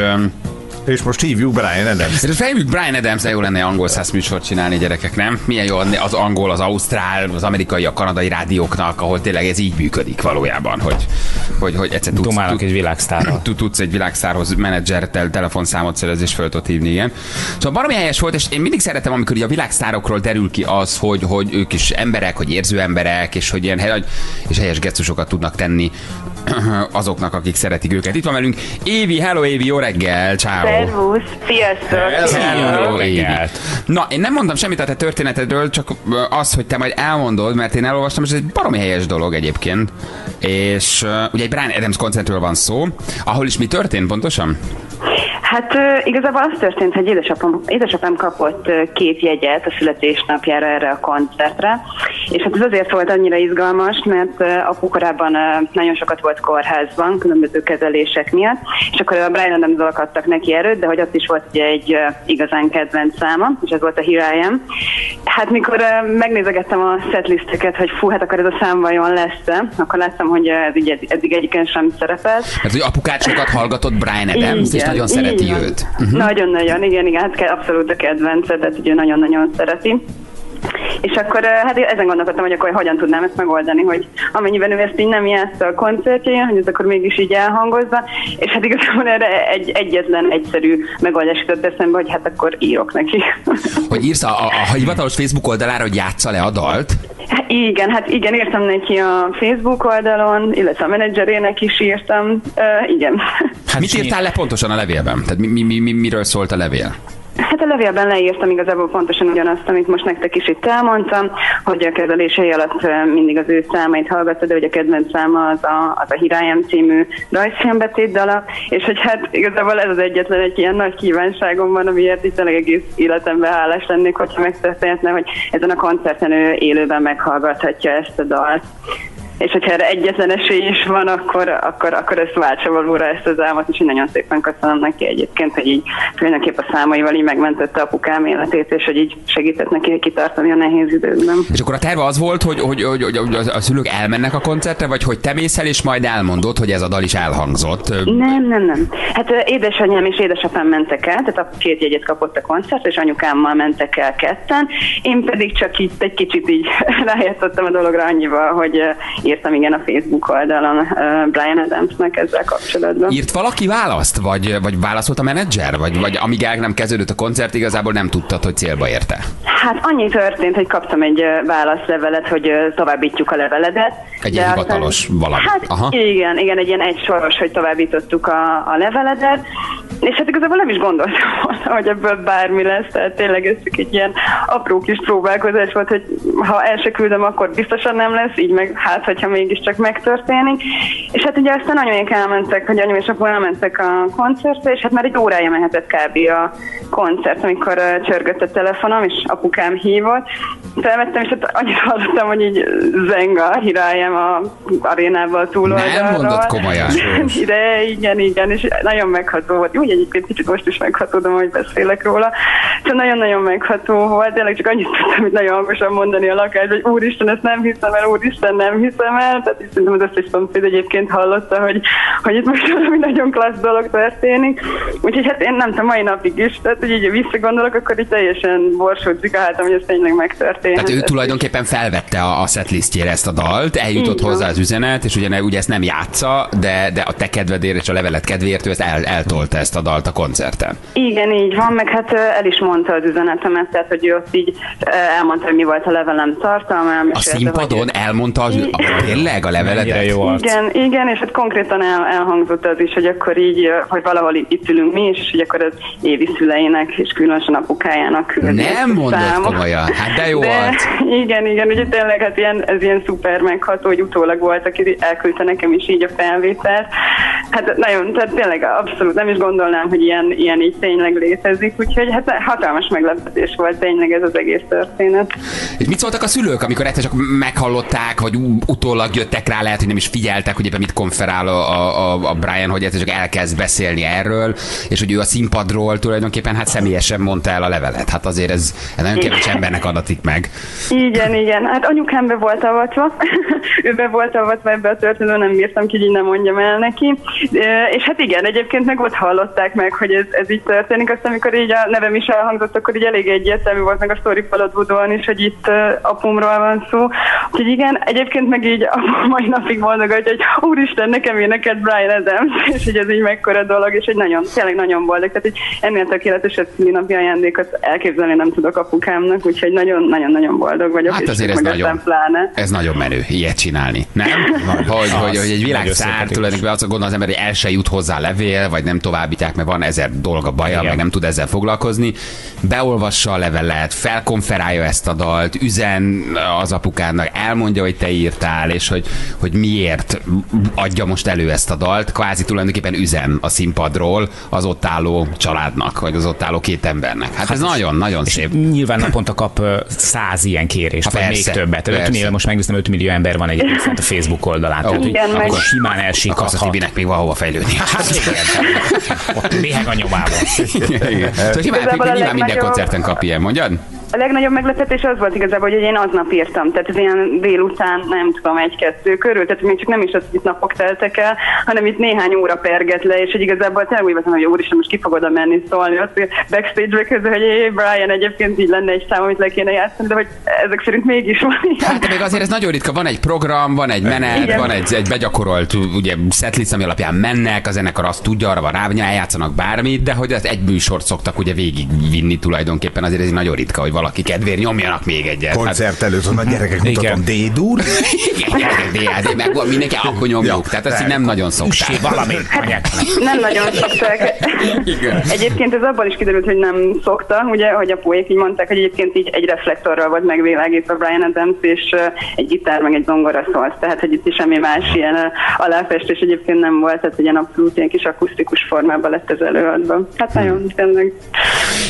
És most hívjuk Brian Adams. És felhívjuk Brian Adams, de jó lenne angol száz műsort csinálni, gyerekek, nem? Milyen jó az angol, az ausztrál, az amerikai, a kanadai rádióknak, ahol tényleg ez így működik valójában, hogy, hogy, hogy egyszer tudsz, tud, egy világsztárhoz. Tudsz egy világsztárhoz menedzsertel telefonszámot szerez és föl tudod hívni, igen. Szóval baromi helyes volt, és én mindig szeretem, amikor így a világsztárokról derül ki az, hogy, hogy ők is emberek, hogy érző emberek, és hogy ilyen hely, és helyes gesztusokat tudnak tenni azoknak, akik szeretik őket. Itt van velünk Évi, hello Évi, jó reggel, ciao. Servus, sziasztok. Hello, Évi. Na, én nem mondtam semmit a te történetedről, csak az, hogy te majd elmondod, mert én elolvastam, és ez egy baromi helyes dolog egyébként. És uh, ugye egy Brian Adams koncertről van szó, ahol is mi történt pontosan? Hát uh, igazából az történt, hogy édesapám, édesapám kapott uh, két jegyet a születésnapjára erre a koncertre, és hát ez azért volt annyira izgalmas, mert uh, apu korábban uh, nagyon sokat volt kórházban, különböző kezelések miatt, és akkor a Brian Adamsból akadtak neki erőt, de hogy ott is volt ugye egy uh, igazán kedvenc száma, és ez volt a Here I Am. Hát mikor uh, megnézegettem a setlisteket, hogy fú, hát akkor ez a szám vajon lesz-e, akkor láttam, hogy ez így edd- eddig egyiken sem szerepelt. Hát, hogy apukácsokat hallgatott Brian Adams, és nagyon szereti. Uh-huh. Nagyon-nagyon, igen, igen, hát abszolút a kedvenced, tehát ugye nagyon-nagyon szereti. És akkor hát ezen gondolkodtam, hogy akkor hogyan tudnám ezt megoldani, hogy amennyiben ő ezt így nem játsza a koncertjén, hogy ez akkor mégis így elhangozza, és hát igazából erre egy, egyetlen egyszerű megoldás jutott eszembe, hogy hát akkor írok neki. Hogy írsz a, a, a hivatalos Facebook oldalára, hogy játsza le a dalt? Hát igen, hát igen, írtam neki a Facebook oldalon, illetve a menedzserének is írtam, uh, igen. Hát mit írtál le pontosan a levélben? Tehát mi, mi, mi, mi, miről szólt a levél? Hát a levélben leírtam igazából pontosan ugyanazt, amit most nektek is itt elmondtam, hogy a kezelései alatt mindig az ő számait hallgatta, de hogy a kedvenc száma az a, az a Here I Am című rajzfilmbetét dala, és hogy hát igazából ez az egyetlen egy ilyen nagy kívánságom van, amiért itt tényleg egész életembe hálás lennék, hogyha megtörténhetne, hogy ezen a koncerten ő élőben meghallgathatja ezt a dalt. És hogyha erre egyetlen esély is van, akkor, akkor, akkor ezt váltsa valóra ezt az álmat, és én nagyon szépen köszönöm neki egyébként, hogy így tulajdonképp a számaival így megmentette apukám életét, és hogy így segített neki kitartani a nehéz időkben. És akkor a terve az volt, hogy, hogy, hogy, hogy a szülők elmennek a koncertre, vagy hogy te mész el, és majd elmondod, hogy ez a dal is elhangzott? Nem, nem, nem. Hát édesanyám és édesapám mentek el, tehát a két jegyet kapott a koncert, és anyukámmal mentek el ketten. Én pedig csak itt egy kicsit így rájátszottam a dologra annyival, hogy írtam igen a Facebook oldalon uh, Brian Adamsnek ezzel kapcsolatban. Írt valaki választ? Vagy, vagy válaszolt a menedzser? Vagy, vagy amíg el nem kezdődött a koncert, igazából nem tudtad, hogy célba érte? Hát annyi történt, hogy kaptam egy uh, válaszlevelet, hogy uh, továbbítjuk a leveledet. Egy ilyen hivatalos valami. Hát aha. igen, igen, egy ilyen egysoros, hogy továbbítottuk a, a leveledet. És hát igazából nem is gondoltam volna, hogy ebből bármi lesz, tehát tényleg ez egy ilyen apró kis próbálkozás volt, hogy ha el se küldöm, akkor biztosan nem lesz, így meg hát, hogyha mégiscsak megtörténik. És hát ugye aztán anyuék elmentek, hogy anyum és apu elmentek a koncertre, és hát már egy órája mehetett kb. A koncert, amikor csörgött a telefonom, és apukám hívott. Felvettem, és hát annyit hallottam, hogy így zenga, hiráljam a arénával túloldalról. Nem mondott komolyan. De igen, igen, és nagyon megható volt. Úgy egyébként kicsit most is meghatódom, hogy beszélek róla. Csak nagyon-nagyon megható volt, tényleg csak annyit tudtam, hogy nagyon hangosan mondani a lakásban, hogy úristen, ezt nem hiszem el, úristen, nem hiszem el. Tehát így szerintem az összes szomszéd egyébként hallotta, hogy, hogy itt most valami nagyon klassz dolog történik. Úgyhogy hát én nem tudom, mai napig is, tehát hogy így visszagondolok, akkor így teljesen borsódzik a hátam, hogy ez tényleg megtörtént. Tehát ő tulajdonképpen felvette a, a setlistjére ezt a dalt, eljutott hozzá az üzenet, és ugyan, ugye ezt nem játsza, de, de a te kedvedért és a levelet kedvéért ő ezt el, eltolta ezt a dalt a koncerten. Igen, így van, meg hát el is mondta az üzenetemet, tehát hogy ő ott így elmondta, hogy mi volt a levelem tartalmám. A színpadon hogy... elmondta az, I... a, tényleg a leveledet? Igen, igen, és hát konkrétan el, elhangzott az is, hogy akkor így, hogy valahol itt ülünk mi is, és hogy akkor az Évi szüleinek és különösen apukájának küldi. Nem mondott komolyan, hát de jó de, volt. Igen, igen, ugye tényleg hát ilyen, ez ilyen szuper megható, hogy utólag volt, aki elküldte nekem is így a felvételt. Hát nagyon, tehát tényleg abszolút nem is gondolnám, hogy ilyen, ilyen így tényleg létezik, úgyhogy hát hatalmas meglepetés volt tényleg ez az egész történet. És mit szóltak a szülők, amikor egyszer csak meghallották, vagy utólag jöttek rá, lehet, hogy nem is figyeltek, hogy éppen mit konferál a, a, a Brian, hogy egyszer csak elkezd beszélni erről, és hogy ő a színpadról tulajdonképpen hát személyesen mondta el a levelet. Hát azért ez, ez nagyon kevés embernek adatik meg. Igen, igen. Hát anyukám be volt avatva. Ő be volt avatva ebbe a történetbe, nem bírtam ki, hogy nem mondjam el neki. E, és hát igen, egyébként meg ott hallották meg, hogy ez, ez így történik, aztán amikor így a nevem is elhangzott, akkor így elég egyértelmű volt meg a sztori Palotbudóan is, hogy itt e, apumról van szó. Úgyhogy igen, egyébként meg így a mai napig mondogatja, hogy úristen, nekem éneket Brian Adams, és hogy ez így mekkora dolog, és hogy nagyon, tényleg nagyon boldog. Tehát így ennél tökéletesebb szülinapi ajándékot elképzelni nem tudok apukámnak, úgyhogy nagyon-nagyon boldog vagyok. Hát azért ez nagyon, ez nagyon menő, ilyet csinálni, nem? Hogy, hogy, hogy egy világszár tulajdonképpen azt gondolom az ember, hogy el se jut hozzá levél, vagy nem továbbítják, mert van ezer dolga baja, igen, meg nem tud ezzel foglalkozni. Beolvassa a levelet, felkonferálja ezt a dalt, üzen az apukának, elmondja, hogy te írtál, és hogy, hogy miért adja most elő ezt a dalt, kvázi tulajdonképpen üzen a színpadról az ott álló családnak, vagy az ott álló két embernek. Hát, hát ez nagyon-nagyon szép. Nyilván naponta kap száz ilyen kérést, vagy még többet. öt millió, most megnéztem, öt millió ember van egyébként a Facebook oldalán. Oh, tehát, igen, akkor meg simán elsikadhat. A Tibinek még valahova fejlődni. Hát igen, ott méheg a nyomában. Igen, igen. Szóval nyilván, nyilván minden koncerten kap ilyen, mondjad? A legnagyobb meglepetés az volt igazából, hogy én aznap írtam, tehát ez ilyen délután, nem tudom, egy-kettő körül, tehát még csak nem is az, hogy itt napok teltek el, hanem itt néhány óra perget le, és hogy igazából tényleg úgy vettem, hogy úristen, most ki fog oda menni szólni, azt backstage-be közül, hogy hey, Brian, egyébként így lenne egy szám, amit le kéne játszani, de hogy ezek szerint mégis van ilyen. Hát de még azért ez nagyon ritka, van egy program, van egy menet, igen, van egy, egy begyakorolt ugye setlist, ami alapján mennek, a zenekar azt tudja, arra van rá, hogy eljátszanak bármit, de hogy ezt egy műsort szoktak ugye végigvinni tulajdonképpen, azért ez nagyon ritka, hogy valaki kedvéért nyomjanak még egyet. Koncert előtt van, a gyerekek, mutatom, D-dur. Igen, gyerekek, D-dur, mindenki akkor nyomjuk. Tehát azt így nem nagyon szokták. Nem nagyon szokták. Egyébként ez abban is kiderült, hogy nem szokta, ugye, hogy apuék így mondták, hogy egyébként így egy reflektorral volt megvilágítva Brian Adams, és egy gitár, meg egy zongora szólt. Tehát, hogy itt is semmi más ilyen aláfestés egyébként nem volt, tehát ilyen abszolút ilyen kis akusztikus formában lett ez előadva. Hát nagyon, tényleg.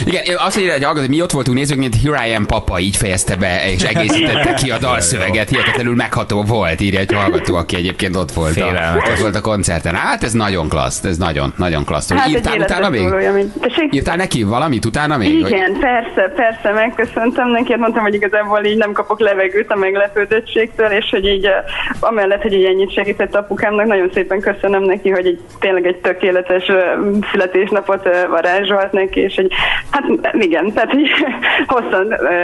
Igen, azt írja, hogy mi ott voltunk, nézzük, mint Here I Am Papa, így fejezte be, és egészítette ki a dalszöveget. Hihetetlenül megható volt, írja egy hallgató, aki egyébként ott volt, a, ott volt a koncerten. Hát ez nagyon klassz, ez nagyon, nagyon klassz. Hát írtál utána még? Írtál neki valamit utána még? Igen, hogy... persze, persze, megköszöntem neki, mondtam, hogy igazából így nem kapok levegőt a meglepődöttségtől, és hogy így amellett, hogy így ennyit segített apukámnak, nagyon szépen köszönöm neki, hogy egy, tényleg egy tökéletes születésnapot varázsolt neki, és hogy hát igen, tehát így hosszan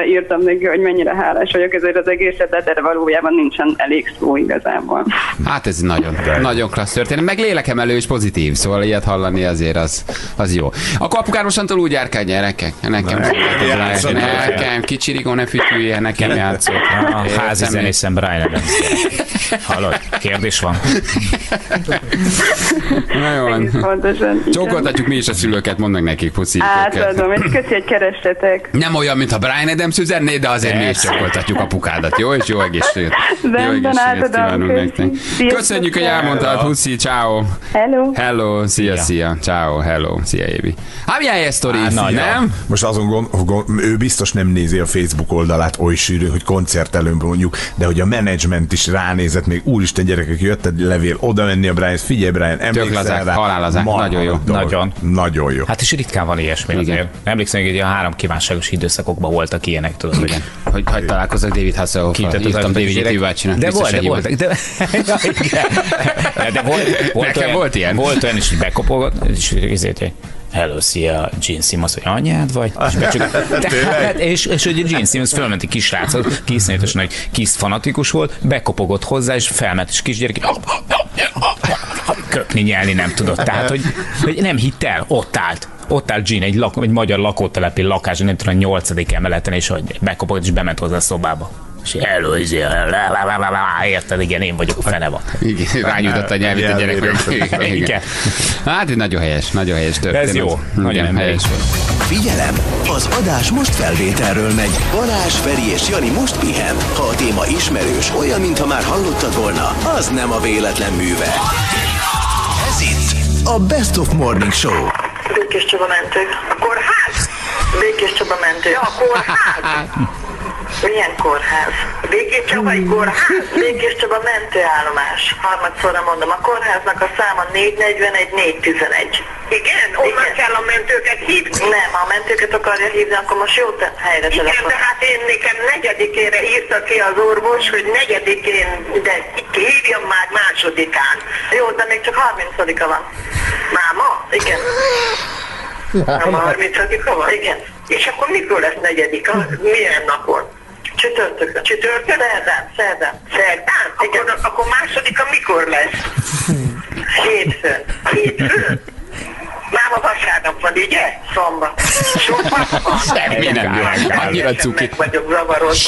írtam neki, hogy mennyire hálás vagyok ezért az egészet, de erre valójában nincsen elég szó igazából. Hát ez nagyon, nagyon klassz történet, meg lélekemelő és pozitív, szóval ilyet hallani azért az, az jó. Akkor apukár mostantól úgy járkál, gyerekek, nekem nekem kicsirigó ne fütyülje, nekem játszott. A házi zenészem Brian Adams. Hallod, kérdés van? Nagyon. Csókoltatjuk mi is a szülőket, mondd meg nekik, puszítok. Átadom, és köszi, hogy keressetek. Nem olyan, mintha Brian Adams üzenné, de azért mi is csókoltatjuk apukádat, jó? És jó egészséget. Jó egészséget kívánunk nektek. Köszönjük, hogy elmondtad, puszi, ciao. Hello. Hello, szia, szia. Ciao, hello, szia, Évi. Hát milyen ilyen sztori, nem? Most azon gondolom, ő biztos nem nézi a Facebook oldalát, oly sűrű, hogy koncert előbb mondjuk, de hogy a menedzsment is ránézett, még úristen gyerekek, jött egy levél, oda menni a Brian, figyelj Brian, emlékszel rá. Halálazák, nagyon jó. Nagyon. Nagyon jó. Hát is ritkán van ilyesmi. Igen. Emlékszem, hogy a három kívánságos időszakokban voltak ilyenek, tudod, igen. Hogy hagy találkozok David Hasselhoff-ra. Írtam David Hibácsinak. De volt, de voltak. De volt olyan. Volt ilyen. Volt olyan is, hogy bekopogott, és ezért egy... Hello, szia, Gene Simmons, hogy anyád vagy? És, becsuk, és, és hogy Gene Simmons felment egy kis srácot, ki iszonyatosan egy kis fanatikus volt, bekopogott hozzá, és felment, és kisgyerek köpni, nyelni nem tudott. Tehát, hogy, hogy nem hitt el, ott állt. Ott áll Gene, egy, lak, egy magyar lakótelepi lakás, nem tudom, a nyolcadik emeleten, és hogy bekopogott, és bement hozzá a szobába. És hello, érted, igen, én vagyok a fene van. Igen, rányújtott a nyelvét a gyerek. Igen. Hát, nagyon helyes, nagyon helyes történet. Ez jó, nagyon helyes. Figyelem, az adás most felvételről megy. Balázs, Feri és Jani most pihen. Ha a téma ismerős, olyan, mintha már hallottad volna, az nem a véletlen műve. Ez itt a Best of Morning Show. Békés Csaba mentő. A kórház? Békés Csaba mentő. A kórház? Milyen kórház? Békés Csabai kórház? Békés Csaba mentőállomás. Harmadszorra mondom, a kórháznak a száma négy negyvenegy négyszáz tizenegy. Igen? Onnan kell a mentőket hív... Nem, ha a mentőket akarja hívni, akkor most jó helyre telefon. Igen, de hát én nekem negyedikére írta ki az orvos, hogy negyedikén, de hívjam már másodikán. Jó, de még csak harmincadika van. Már ma? Igen. Nem a harmincadika van? Igen. És akkor mikor lesz negyedika? Milyen napon? Csütörtökön. Csütörtökön? Szerdán. Szerdán. Szerdán? Akkor, akkor másodika mikor lesz? Hétfőn. Hétfőn? Máma vasárnap van, ugye? Szombat. Sokat van. Semmi nem jó. Annyira cuki.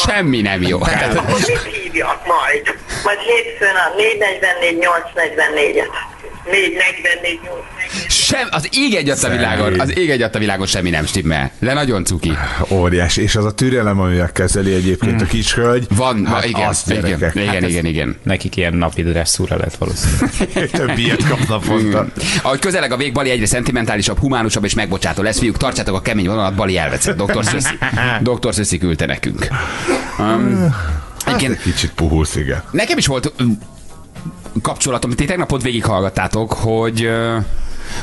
Semmi nem jó. Akkor mit hívjak majd? Majd hétfőn a négy negyvennégy nyolc negyvennégyet. négy negyvennégy nyolc negyvennégy. Sem, az ég egyat a világon, az ég egyat a világon semmi nem stimmel. De nagyon cuki. Óriás, és az a türelem, amivel kezeli egyébként mm. a kis hölgy. Van, hát igen, azt igen, igen, hát igen, igen, igen. Nekik ilyen napi dresszúra lett valószínűleg. Több ilyet kapna fontos. Mm. Ahogy közeleg a vég, Bali egyre szentimentálisabb, humánusabb és megbocsátó lesz, fiúk, tartsátok a kemény vonalat, Bali elveszett. Doktor Szöszi. Doktor Szöszi küldte nekünk. Um, hát egy kicsit puhulsz, igen. Nekem is volt kapcsolatom, ti tegnap ott végighallgattátok, hogy uh,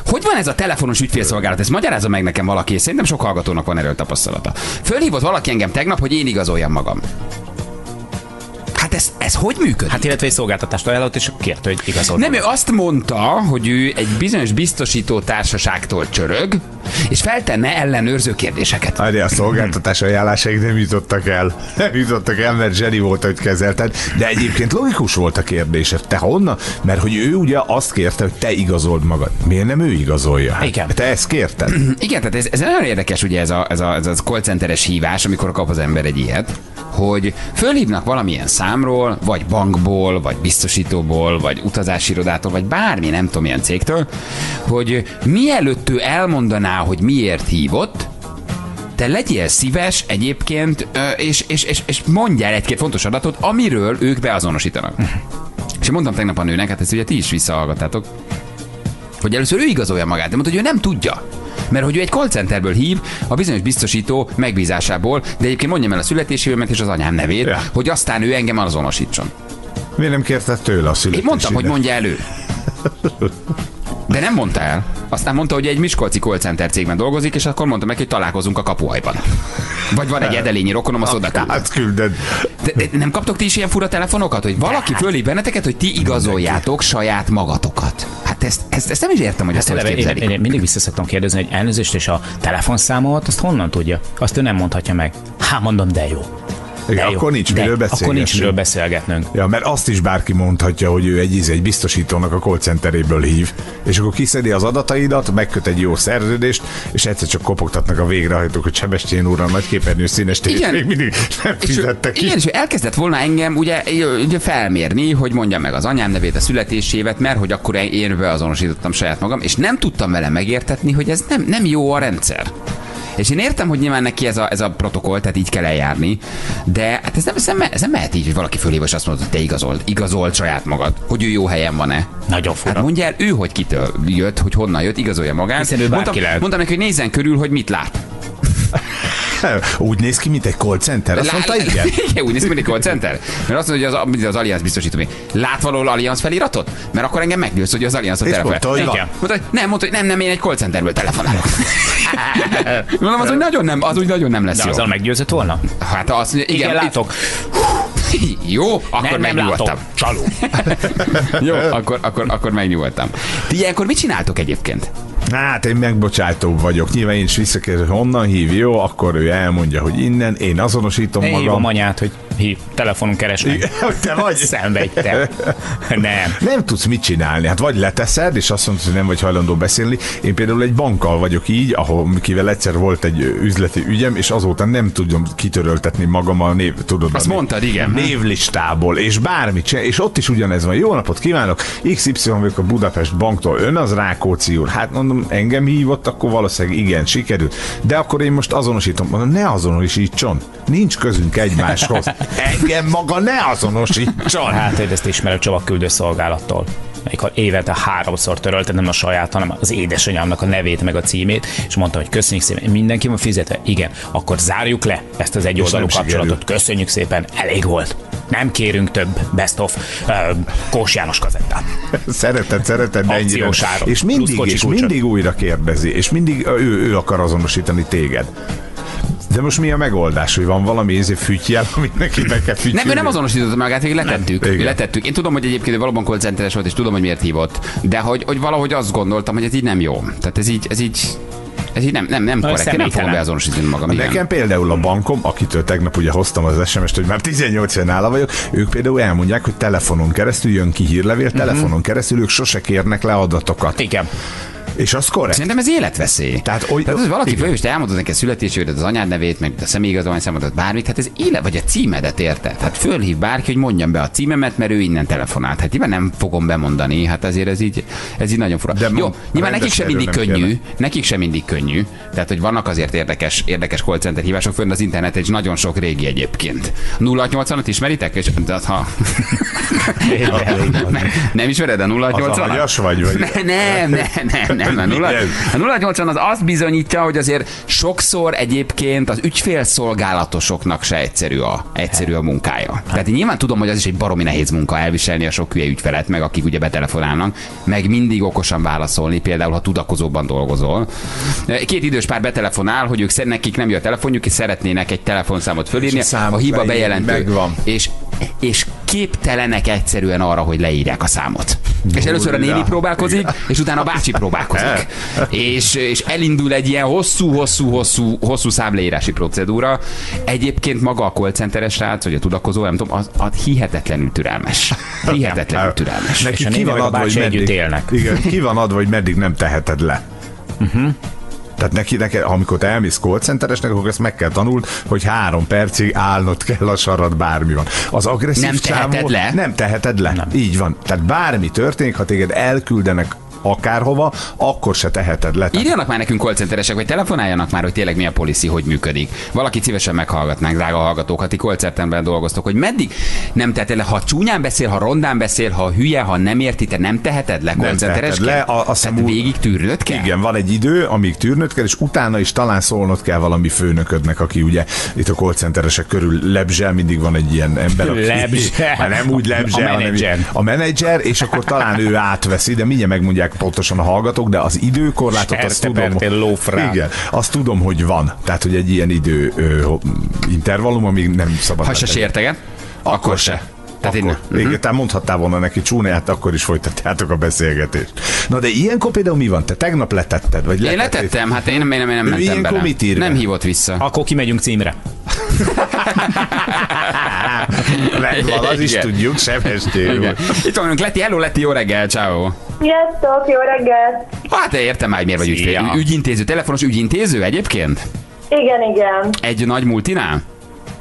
hogy van ez a telefonos ügyfélszolgálat? Ezt magyarázza meg nekem valaki, és szerintem sok hallgatónak van erről tapasztalata. Fölhívott valaki engem tegnap, hogy én igazoljam magam. Hát ez, ez hogy működik? Hát illetve egy szolgáltatást ajánlott, és kérte, hogy igazolt. Nem, ő azt mondta, hogy ő egy bizonyos biztosító társaságtól csörög, és feltenne ellenőrző kérdéseket. Arra a szolgáltatás ajánlásaik nem jutottak el. Nem jutottak el, mert zseni volt, hogy kezelted. De egyébként logikus volt a kérdése. Te honnan? Mert hogy ő ugye azt kérte, hogy te igazold magad. Miért nem ő igazolja? Igen. Te ezt kérted? Igen, tehát ez, ez nagyon érdekes ugye ez a, ez a, ez a call centeres hívás, amikor kap az ember egy ilyet, hogy fölhívnak valamilyen számról, vagy bankból, vagy biztosítóból, vagy utazási irodától, vagy bármi, nem tudom, ilyen cégtől, hogy mielőtt ő elmondaná, hogy miért hívott, te legyél szíves egyébként, és, és, és, és mondjál egy-két fontos adatot, amiről ők beazonosítanak. És mondtam tegnap a nőnek, hát ezt ugye ti is visszahallgattátok, hogy először ő igazolja magát, de mondta, hogy ő nem tudja. Mert hogy ő egy call centerből hív, a bizonyos biztosító megbízásából, de egyébként mondjam el a születésémet és az anyám nevét, ja. hogy aztán ő engem azonosítson. Miért nem kérted tőle a születésémet? Én mondtam, hogy mondja elő. De nem mondta el. Aztán mondta, hogy egy miskolci call center cégben dolgozik, és akkor mondta meg, hogy találkozunk a kapuhajban. Vagy van egy edelényi rokonom, az oda küldöd. De, de nem kaptok ti is ilyen fura telefonokat, hogy valaki fölhív benneteket, hogy ti igazoljátok saját magatokat? Hát ezt, ezt, ezt nem is értem, hogy ezt hogy képzelik. Én, én mindig vissza szoktam kérdezni, hogy elnézést és a telefonszámot, azt honnan tudja? Azt ő nem mondhatja meg. Hát mondom, de jó. Igen, jó, akkor nincs miről beszélgetnünk. Akkor nincs miről beszélgetnünk. Ja, mert azt is bárki mondhatja, hogy ő egy, egy biztosítónak a call centeréből hív, és akkor kiszedi az adataidat, megköt egy jó szerződést, és egyszer csak kopogtatnak a végrehajtók, hogy Sebestyén úr, a nagy képernyő színes tévét még mindig nem fizette ki. Igen, és elkezdett volna engem ugye, ugye felmérni, hogy mondja meg az anyám nevét, a születésévet, mert hogy akkor én beazonosítottam saját magam, és nem tudtam vele megértetni, hogy ez nem, nem jó a rendszer. És én értem, hogy nyilván neki ez a, ez a protokoll, tehát így kell eljárni, de hát ez nem, ez nem, ez nem mehet így, hogy valaki fölhív és azt mondod, hogy te igazold, igazold saját magad, hogy ő jó helyen van-e. Nagyon fura. Hát mondja el ő, hogy kitől jött, hogy honnan jött, igazolja magát. Mondtam, mondtam neki, hogy nézzen körül, hogy mit lát. Úgy néz ki, mint egy call center. Azt mondta, igen. Igen, úgy néz ki, mint egy call center. Mert azt mondja, hogy az, az Allianz biztosító. Lát valahol Allianz feliratot? Mert akkor engem meggyőz, hogy az Allianz a telefonál. Nem, mondta, hogy nem, nem, én egy call centerből telefonálok. Mondom, az úgy nagyon nem, az úgy nagyon nem lesz de jó. Azzal meggyőzött volna? Hát azt mondja, igen, igen látok. Jó, akkor megnyugodtam. Csaló. Jó, akkor, akkor, akkor megnyugodtam. Ti ilyenkor mit csináltok egyébként? Hát én megbocsájtóbb vagyok. Nyilván én is visszakérdezem, honnan hív, jó, akkor ő elmondja, hogy innen, én azonosítom én magam. Én hívom anyát, hogy hív, telefonon keresnek. Te vagy? Szenvedj, te. Nem. Nem tudsz mit csinálni. Hát vagy leteszed, és azt mondod, hogy nem vagy hajlandó beszélni. Én például egy bankkal vagyok így, ahol kivel egyszer volt egy üzleti ügyem, és azóta nem tudom kitöröltetni magam a név, tudod, azt a mondtad, igen. Névlistából, és bármit se, és ott is ugyanez van. Jó napot kívánok, iksz ipszilon vagyok a Budapest Banktól, ön az Rákóczi úr. Hát mondom, engem hívott, akkor valószínűleg igen, sikerült. De akkor én most azonosítom, mondom, ne azonosítson, nincs közünk egymáshoz. Engem maga ne azonosítson. Hát, hogy ezt ismerő Csaba küldőszolgálattól, melyik évente háromszor törölte nem a saját, hanem az édesanyámnak a nevét meg a címét, és mondta, hogy köszönjük szépen, mindenki van fizetve? Igen, akkor zárjuk le ezt az egyoldalú kapcsolatot. Köszönjük szépen, elég volt. Nem kérünk több best of uh, Kós János kazettát. Szereted, szereted, de ennyire. És mindig, és mindig újra kérdezi, és mindig ő, ő akar azonosítani téged. De most mi a megoldás, hogy van valami ezért fütyjel, amit neki be kell fütyülni? Nem, ő nem azonosította magát, hogy letettük. Nem, letettük. Én tudom, hogy egyébként valóban call centeres volt, és tudom, hogy miért hívott. De hogy, hogy valahogy azt gondoltam, hogy ez így nem jó. Tehát ez így, ez így, ez így nem, nem, nem korrekt. Én nem fogom beazonosítani magam. Nekem igen. Például a bankom, akitől tegnap ugye hoztam az es em est, hogy már tizennyolc éve nála vagyok, ők például elmondják, hogy telefonon keresztül jön ki hírlevél, mm-hmm. telefonon keresztül ők sose kérnek le adatokat. Igen. És az korrekt. Szerintem ez életveszély. Tehát, oly, Tehát az, valaki föl, és te elmondod neki a születésüket, az anyád nevét, meg a személyigazolvány számodat, bármit, hát ez éle, vagy a címedet, érted? Hát fölhív bárki, hogy mondjam be a címemet, mert ő innen telefonált. Hát nyilván nem fogom bemondani, hát azért ez így, ez így nagyon fura. Jó, nyilván nekik sem mindig könnyű, kérlek. nekik sem mindig könnyű. Tehát, hogy vannak azért érdekes, érdekes call center hívások fönn az interneten, és nagyon sok régi egyébként. nulla nyolcvanöt ismeritek? És, ha... nem, nem ismered a nulla nyolcvanöt? Vagy, vagy. Nem, nem, nem. Nem, a nulla nyolcvan az azt bizonyítja, hogy azért sokszor egyébként az ügyfélszolgálatosoknak se egyszerű a, egyszerű a munkája. Tehát én nyilván tudom, hogy az is egy baromi nehéz munka elviselni a sok hülye ügyfelet, meg akik ugye betelefonálnak, meg mindig okosan válaszolni, például ha tudakozóban dolgozol. Két idős pár betelefonál, hogy ők nekik nem jön a telefonjuk, és szeretnének egy telefonszámot fölírni, a hiba bejelentő. Megvan. És, és képtelenek egyszerűen arra, hogy leírják a számot. Búlna. És először a néni próbálkozik, és utána a bácsi próbálkozik. és, és elindul egy ilyen hosszú-hosszú-hosszú hosszú számleírási procedúra. Egyébként maga a call centeres srác, vagy a tudakozó, nem tudom, az, az hihetetlenül türelmes. Hihetetlenül türelmes. Neki és a néni a bácsi együtt élnek. Igen, ki van adva, hogy meddig nem teheted le. Uh-huh. Tehát neki, neki, amikor te elmész call centeresnek, akkor ezt meg kell tanulni, hogy három percig állnod kell a sarad, bármi van. Az agresszív nem teheted számot, le. Nem teheted le. Nem. Így van. Tehát bármi történik, ha téged elküldenek akárhova, akkor se teheted le. Írjanak már nekünk call centeresek, vagy telefonáljanak már, hogy tényleg mi a policy, hogy működik. Valaki szívesen meghallgatnánk, drága hallgatók, ha ti call centerben dolgoztok, hogy meddig nem teheted le, ha csúnyán beszél, ha rondán beszél, ha hülye, ha nem érti, te nem teheted le call centeresként? Nem teheted le, azt hiszem, végig tűrnöd kell? Igen, van egy idő, amíg tűrnöd kell, és utána is talán szólnod kell valami főnöködnek, aki ugye itt a call centeresek körül lebzsel, mindig van egy ilyen ember, aki lebzsel. Nem úgy lebzsel, a menedzser. A menedzser, és akkor talán ő átveszi, de mindjárt megmondják pontosan a hallgatók, de az időkorlátot azt tudom, igen, azt tudom, hogy van. Tehát, hogy egy ilyen idő ö, intervallum, amíg nem szabad. Ha se sértegen, akkor, akkor se. se. Akkor, igen, uh-huh. Tehát mondhattál volna neki csúnyát, akkor is folytatjátok a beszélgetést. Na de ilyenkor például mi van? Te tegnap letetted? Vagy letetted? Én letettem, hát én nem, én nem, én nem mentem bele. Mit ír? Nem hívott vissza. Akkor kimegyünk címre. Megvan, az is tudjuk, Sebestyén. Itt van, Leti, hello Leti, jó reggel, ciao. Sziasztok, jó reggel. Hát értem már, miért vagy ügyfél. Ügyintéző, telefonos ügyintéző egyébként? Igen, igen. Egy nagy multinál?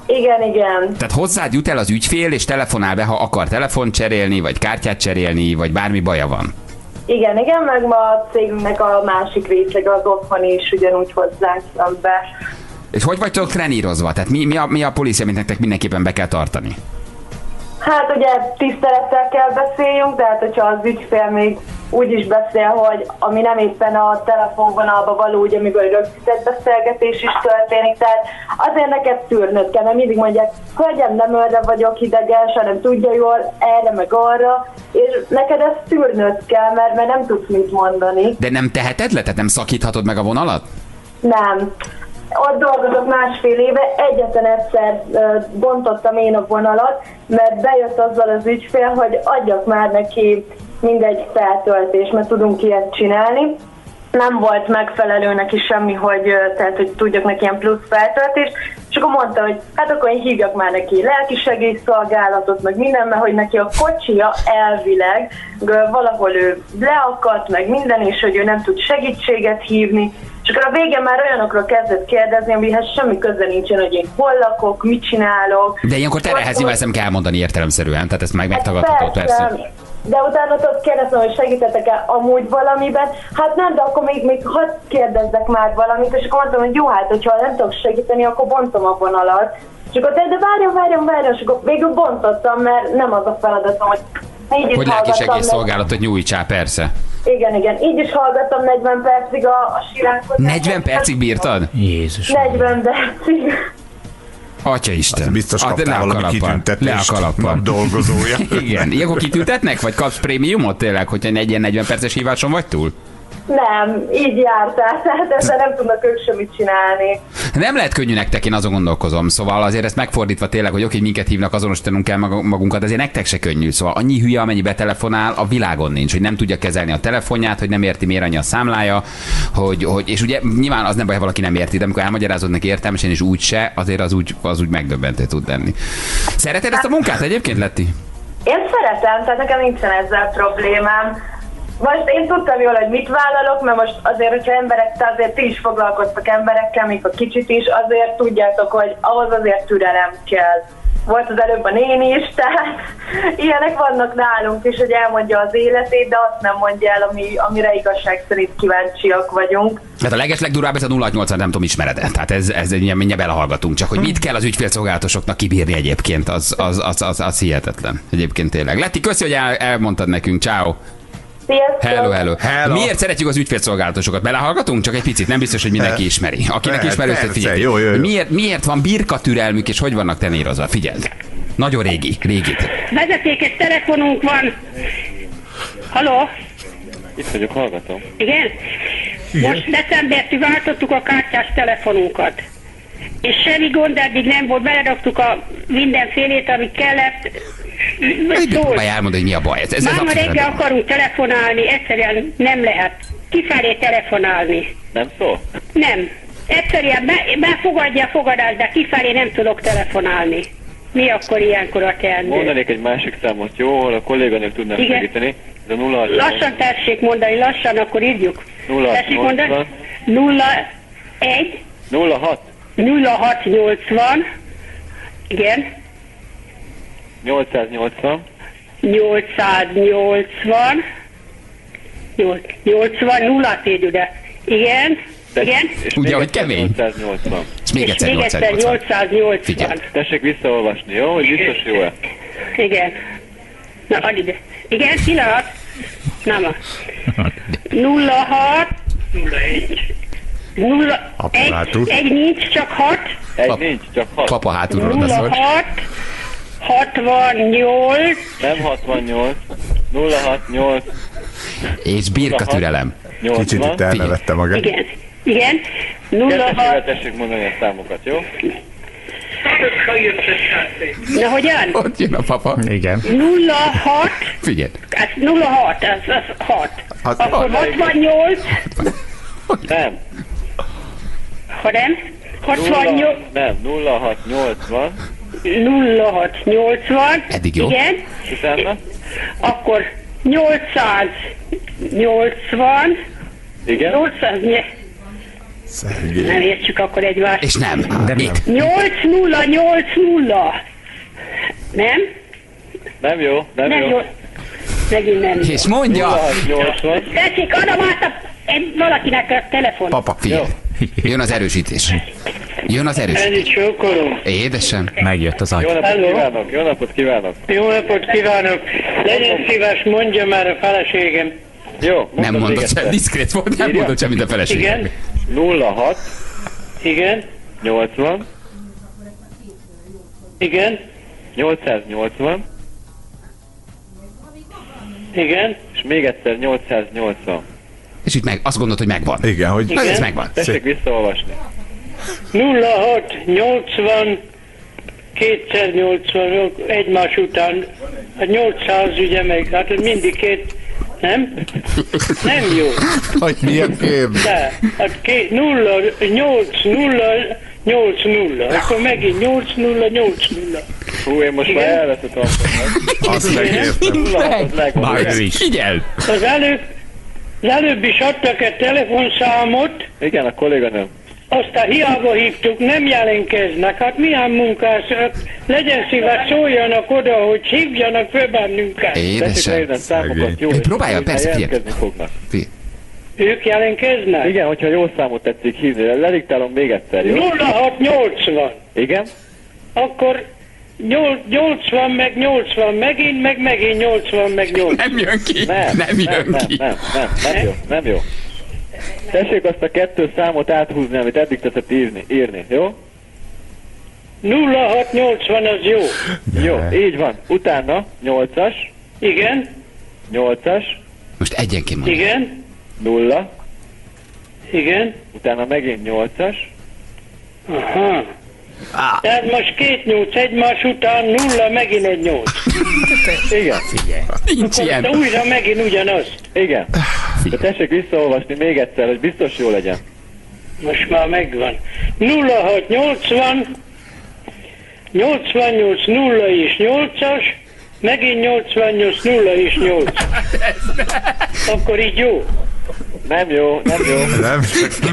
Igen, igen. Tehát hozzád jut el az ügyfél, és telefonál be, ha akar telefont cserélni, vagy kártyát cserélni, vagy bármi baja van. Igen, igen, meg ma a cégnek a másik részleg az otthon is ugyanúgy hozzánk be. És hogy vagytok trenírozva? Tehát mi, mi, a, mi a policy, amit nektek mindenképpen be kell tartani? Hát ugye tisztelettel kell beszéljünk, tehát hogyha az ügyfél még úgy is beszél, hogy ami nem éppen a telefonvonalba való, ugye, amiből rögzített beszélgetés is történik, tehát azért neked szűrnöd kell, mert mindig mondják, hölgyem, nem erre vagyok ideges, hanem tudja jól, erre meg arra, és neked ezt szűrnöd kell, mert, mert nem tudsz mit mondani. De nem teheted le? Tehát nem szakíthatod meg a vonalat? Nem. Ott dolgozok másfél éve, egyetlen egyszer bontottam én a vonalat, mert bejött azzal az ügyfél, hogy adjak már neki mindegy feltöltés, mert tudunk ilyet csinálni. Nem volt megfelelő neki semmi, hogy, tehát, hogy tudjak neki ilyen plusz feltöltést, és akkor mondta, hogy hát akkor én hívjak már neki lelkisegélyszolgálatot, meg minden, mert hogy neki a kocsija elvileg valahol ő leakadt, meg minden, és hogy ő nem tud segítséget hívni, és akkor a végén már olyanokról kezdett kérdezni, amihez semmi köze nincsen, hogy én hol lakok, mit csinálok. De ilyenkor te ehhez nyilván ezt nem kell mondani értelemszerűen, tehát ezt meg megtagadható, persze. persze. de utána ott kérdeztem, hogy segítettek-e amúgy valamiben. Hát nem, de akkor még, még hadd kérdezzek már valamit, és akkor mondtam, hogy jó, hát, hogyha nem tudok segíteni, akkor bontom a vonalat. És akkor te, de várjon, várjon, várjon, és akkor végül bontottam, mert nem az a feladatom, hogy így is hogy lelkisegélyszolgálatot nyújtsál, persze. Igen, igen. Így is hallgattam negyven percig a, a síránkozást. negyven percig bírtad? Jézus. negyven percig. Atyaisten. Azt biztos kaptál valami kitüntetést dolgozója. Igen. Ilyenkor kitüntetnek? Vagy kapsz prémiumot tényleg, hogyha negyven perces híváson vagy túl? Nem, így jártál, tehát ezzel nem tudnak ők semmit csinálni. Nem lehet könnyű nektek, én azon gondolkozom. Szóval azért ezt megfordítva tényleg, hogy oké, minket hívnak, azonosítanunk kell magunkat, ezért nektek se könnyű. Szóval annyi hülye, amennyi betelefonál, a világon nincs, hogy nem tudja kezelni a telefonját, hogy nem érti, miért annyi a számlája, hogy, hogy, és ugye nyilván az nem baj, ha valaki nem érti, de amikor elmagyarázod neki értelmesen és úgyse, azért az úgy, az úgy megdöbbentő tud lenni. Szereted ezt a munkát egyébként, Letti? Én szeretem, tehát nekem nincsen ezzel problémám. Most én tudtam jól, hogy mit vállalok, mert most azért, hogyha emberekkel, azért ti is foglalkoztak emberekkel, még a kicsit is, azért tudjátok, hogy ahhoz azért türelem kell. Volt az előbb a néni is, tehát ilyenek vannak nálunk is, hogy elmondja az életét, de azt nem mondja el, ami, amire igazság szerint kíváncsiak vagyunk. Hát a legeslegdurább ez a nulla nyolcvan, nem tudom, ismered-e. Tehát ez, ez mindjárt belehallgatunk, csak hogy mit kell az ügyfélszolgálatosoknak kibírni egyébként, az, az, az, az, az hihetetlen. Egyébként tényleg. Letti, köszi, hogy el, elmondtad nekünk. Ciao. Hello, hello, hello. Miért szeretjük az ügyfélszolgálatosokat? Belehallgatunk? Csak egy picit, nem biztos, hogy mindenki ismeri. Akinek ismeri, össze figyelj. Miért, miért van birkatürelmük, és hogy vannak tenérozva? Figyelj. Nagyon régi, régi. Vezetékes telefonunk van. Halló? Itt vagyok, hallgatom. Igen? Igen. Most decembertől váltottuk a kártyás telefonunkat. És semmi gond, eddig nem volt, beleraktuk a mindenfélét, ami kellett. Tudod már elmondani, hogy mi a baj. Ez, ez máma reggel akarunk telefonálni, egyszerűen nem lehet. Kifelé telefonálni. Nem szó? Nem. Egyszerűen be, befogadja a fogadást, de kifelé nem tudok telefonálni. Mi akkor ilyenkor a teendő? Mondanék egy másik számot, jó, ahol a kolléganők tudnak igen segíteni. Ez a nulla. Lassan tessék mondani, lassan, akkor írjuk. nulla hat nyolcvan. nulla egy. nulla hat. nulla hat nyolcvan. Igen. nyolcszáznyolcvan. nyolcszáznyolcvan. nyolcvan, nulla tégy, ugye? Igen, de, igen. Ugye, hogy kemény. nyolcszáznyolcvan. És még egyszer nyolcszáznyolcvan. Figyelj. Tessék visszaolvasni, jó? Hogy biztos jó-e? Igen. Na, adj ide. Igen, pillanat. Na, ma. nulla hat. nulla egy. nulla, egy, egy nincs, csak hat. Egy kap, nincs, csak hat. Kap a hátulról, de szóval. nulla hat. hatvannyolc. Nem hatvannyolc. nulla hatvannyolc. És birka türelem. Kicsit itt elnevette magát. Igen. Igen. nulla hat. Tessék mondani a számokat, jó? Na hogyan? Ott jön a papa. Igen. nulla hat. Figyelj. Ez nulla hat, ez, ez hat. hat. Akkor hatvannyolc. Nem. Ha nem? hatvannyolc. Nem, nulla hat nyolcvan. nulla hat nyolcvan. Eddig jó. Igen. Utána? Akkor nyolcszáznyolcvan. Igen. nyolcszáz. Szegény. Nem értsük akkor egy választ. És nem. De még. nyolc nulla nyolc nulla. Nem? Nem jó. Nem, nem jó. jó. Megint nem jó. És mondja. nulla hat nyolcvan. Tetszik, adom át a valakinek a telefon. Papa, figyelj. Jön az erősítés. Jön az erősítés. Édesem. Megjött az agy. Jó napot kívánok, jó napot kívánok. Jó napot kívánok. Legyen szíves, mondja már a feleségem. Jó. Nem mondott sem, diszkrét volt, nem mondott sem, mint a feleségem. Igen. nulla hat. Igen. nyolcvan. Igen. nyolcszáznyolcvan. Igen. És még egyszer nyolcszáznyolcvan. És itt meg, azt gondolt, hogy megvan. Igen, hogy igen. Ez megvan. Tessék visszaolvasni. nulla hat nyolcvan, kétszáznyolcvan, egymás után, a nyolcszáz ugye meg, hát mindig két, nem? Nem jó. Hogy milyen kép? De, hát két, nulla nyolc nulla nyolc nulla, akkor megint nyolc nulla nyolc nulla. Hú, én most igen? Már elveszett alkalmat. Azt megértem. Figyel! Az előbb Az előbb is adtak egy telefonszámot. Igen, a kolléganőm. Aztán hiába hívtuk, nem jelentkeznek. Hát milyen munkások, legyen szíves, szóljanak oda, hogy hívjanak föl bennünket. Édesem. Próbálja, persze, figyelj. Ők jelentkeznek? Igen, hogyha jó számot tetszik hívni, lediktálom még egyszer, jó? nulla hatszáznyolcvan. Igen? Akkor nyolcvan meg nyolcvan, megint meg megint nyolcvan meg nyolcvan. Nem jön ki, nem, nem jön nem, ki. Nem, nem, nem, nem jó, nem jó. Tessék azt a kettő számot áthúzni, amit eddig tetszett írni, írni, jó? nulla hatszáznyolcvan az jó. De. Jó, így van. Utána nyolcas. Igen. nyolcas. Most egyenként mondom. Igen. nulla. Igen. Utána megint nyolcas. Aha. Ah. Tehát most két nyolc egymás után, nulla megint egy nyolc. Igen. Igen. Nincs ilyen. De újra megint ugyanaz. Igen. De tessék visszaolvasni még egyszer, hogy biztos jó legyen. Most már megvan. nulla hatszáznyolcvan, nyolcvannyolc, nulla és nyolcas, megint nyolcvannyolc, nulla és nyolc. Akkor így jó. Nem jó, nem jó. Nem.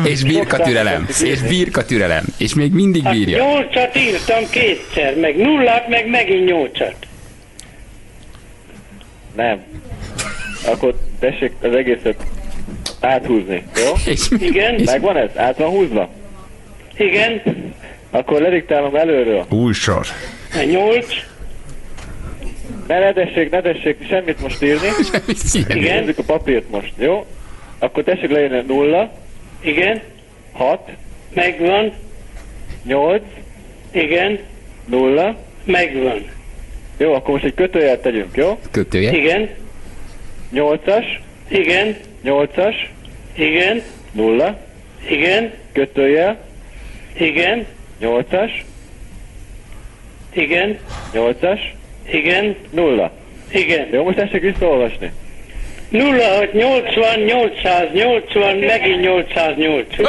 És birka türelem, és birka türelem, és még mindig bírja. Hát nyolcat írtam kétszer, meg nullát, meg megint nyolcat. Nem. Akkor tessék az egészet áthúzni, jó? Igen. Megvan ez? Át van húzva? Igen. Akkor lediktálom előről. Új sor. A nyolc. Ne tessék, ne tessék semmit most írni. Semmit. Igen. Nézzük a papírt most, jó? Akkor tessék lejönni nulla. Igen. hat. Megvan. nyolc. Igen. nulla. Megvan. Jó, akkor most egy kötőjelet tegyünk, jó? Kötője. Igen. nyolcas. Igen. nyolcas. Igen. nulla. Igen. Kötőjel. Igen. nyolcas. Igen. nyolcas. Igen. nulla. Igen. Jó, most tessék visszaolvasni. nulla hatszáznyolcvan, nyolcszáznyolcvan, megint nyolcszáznyolcvan.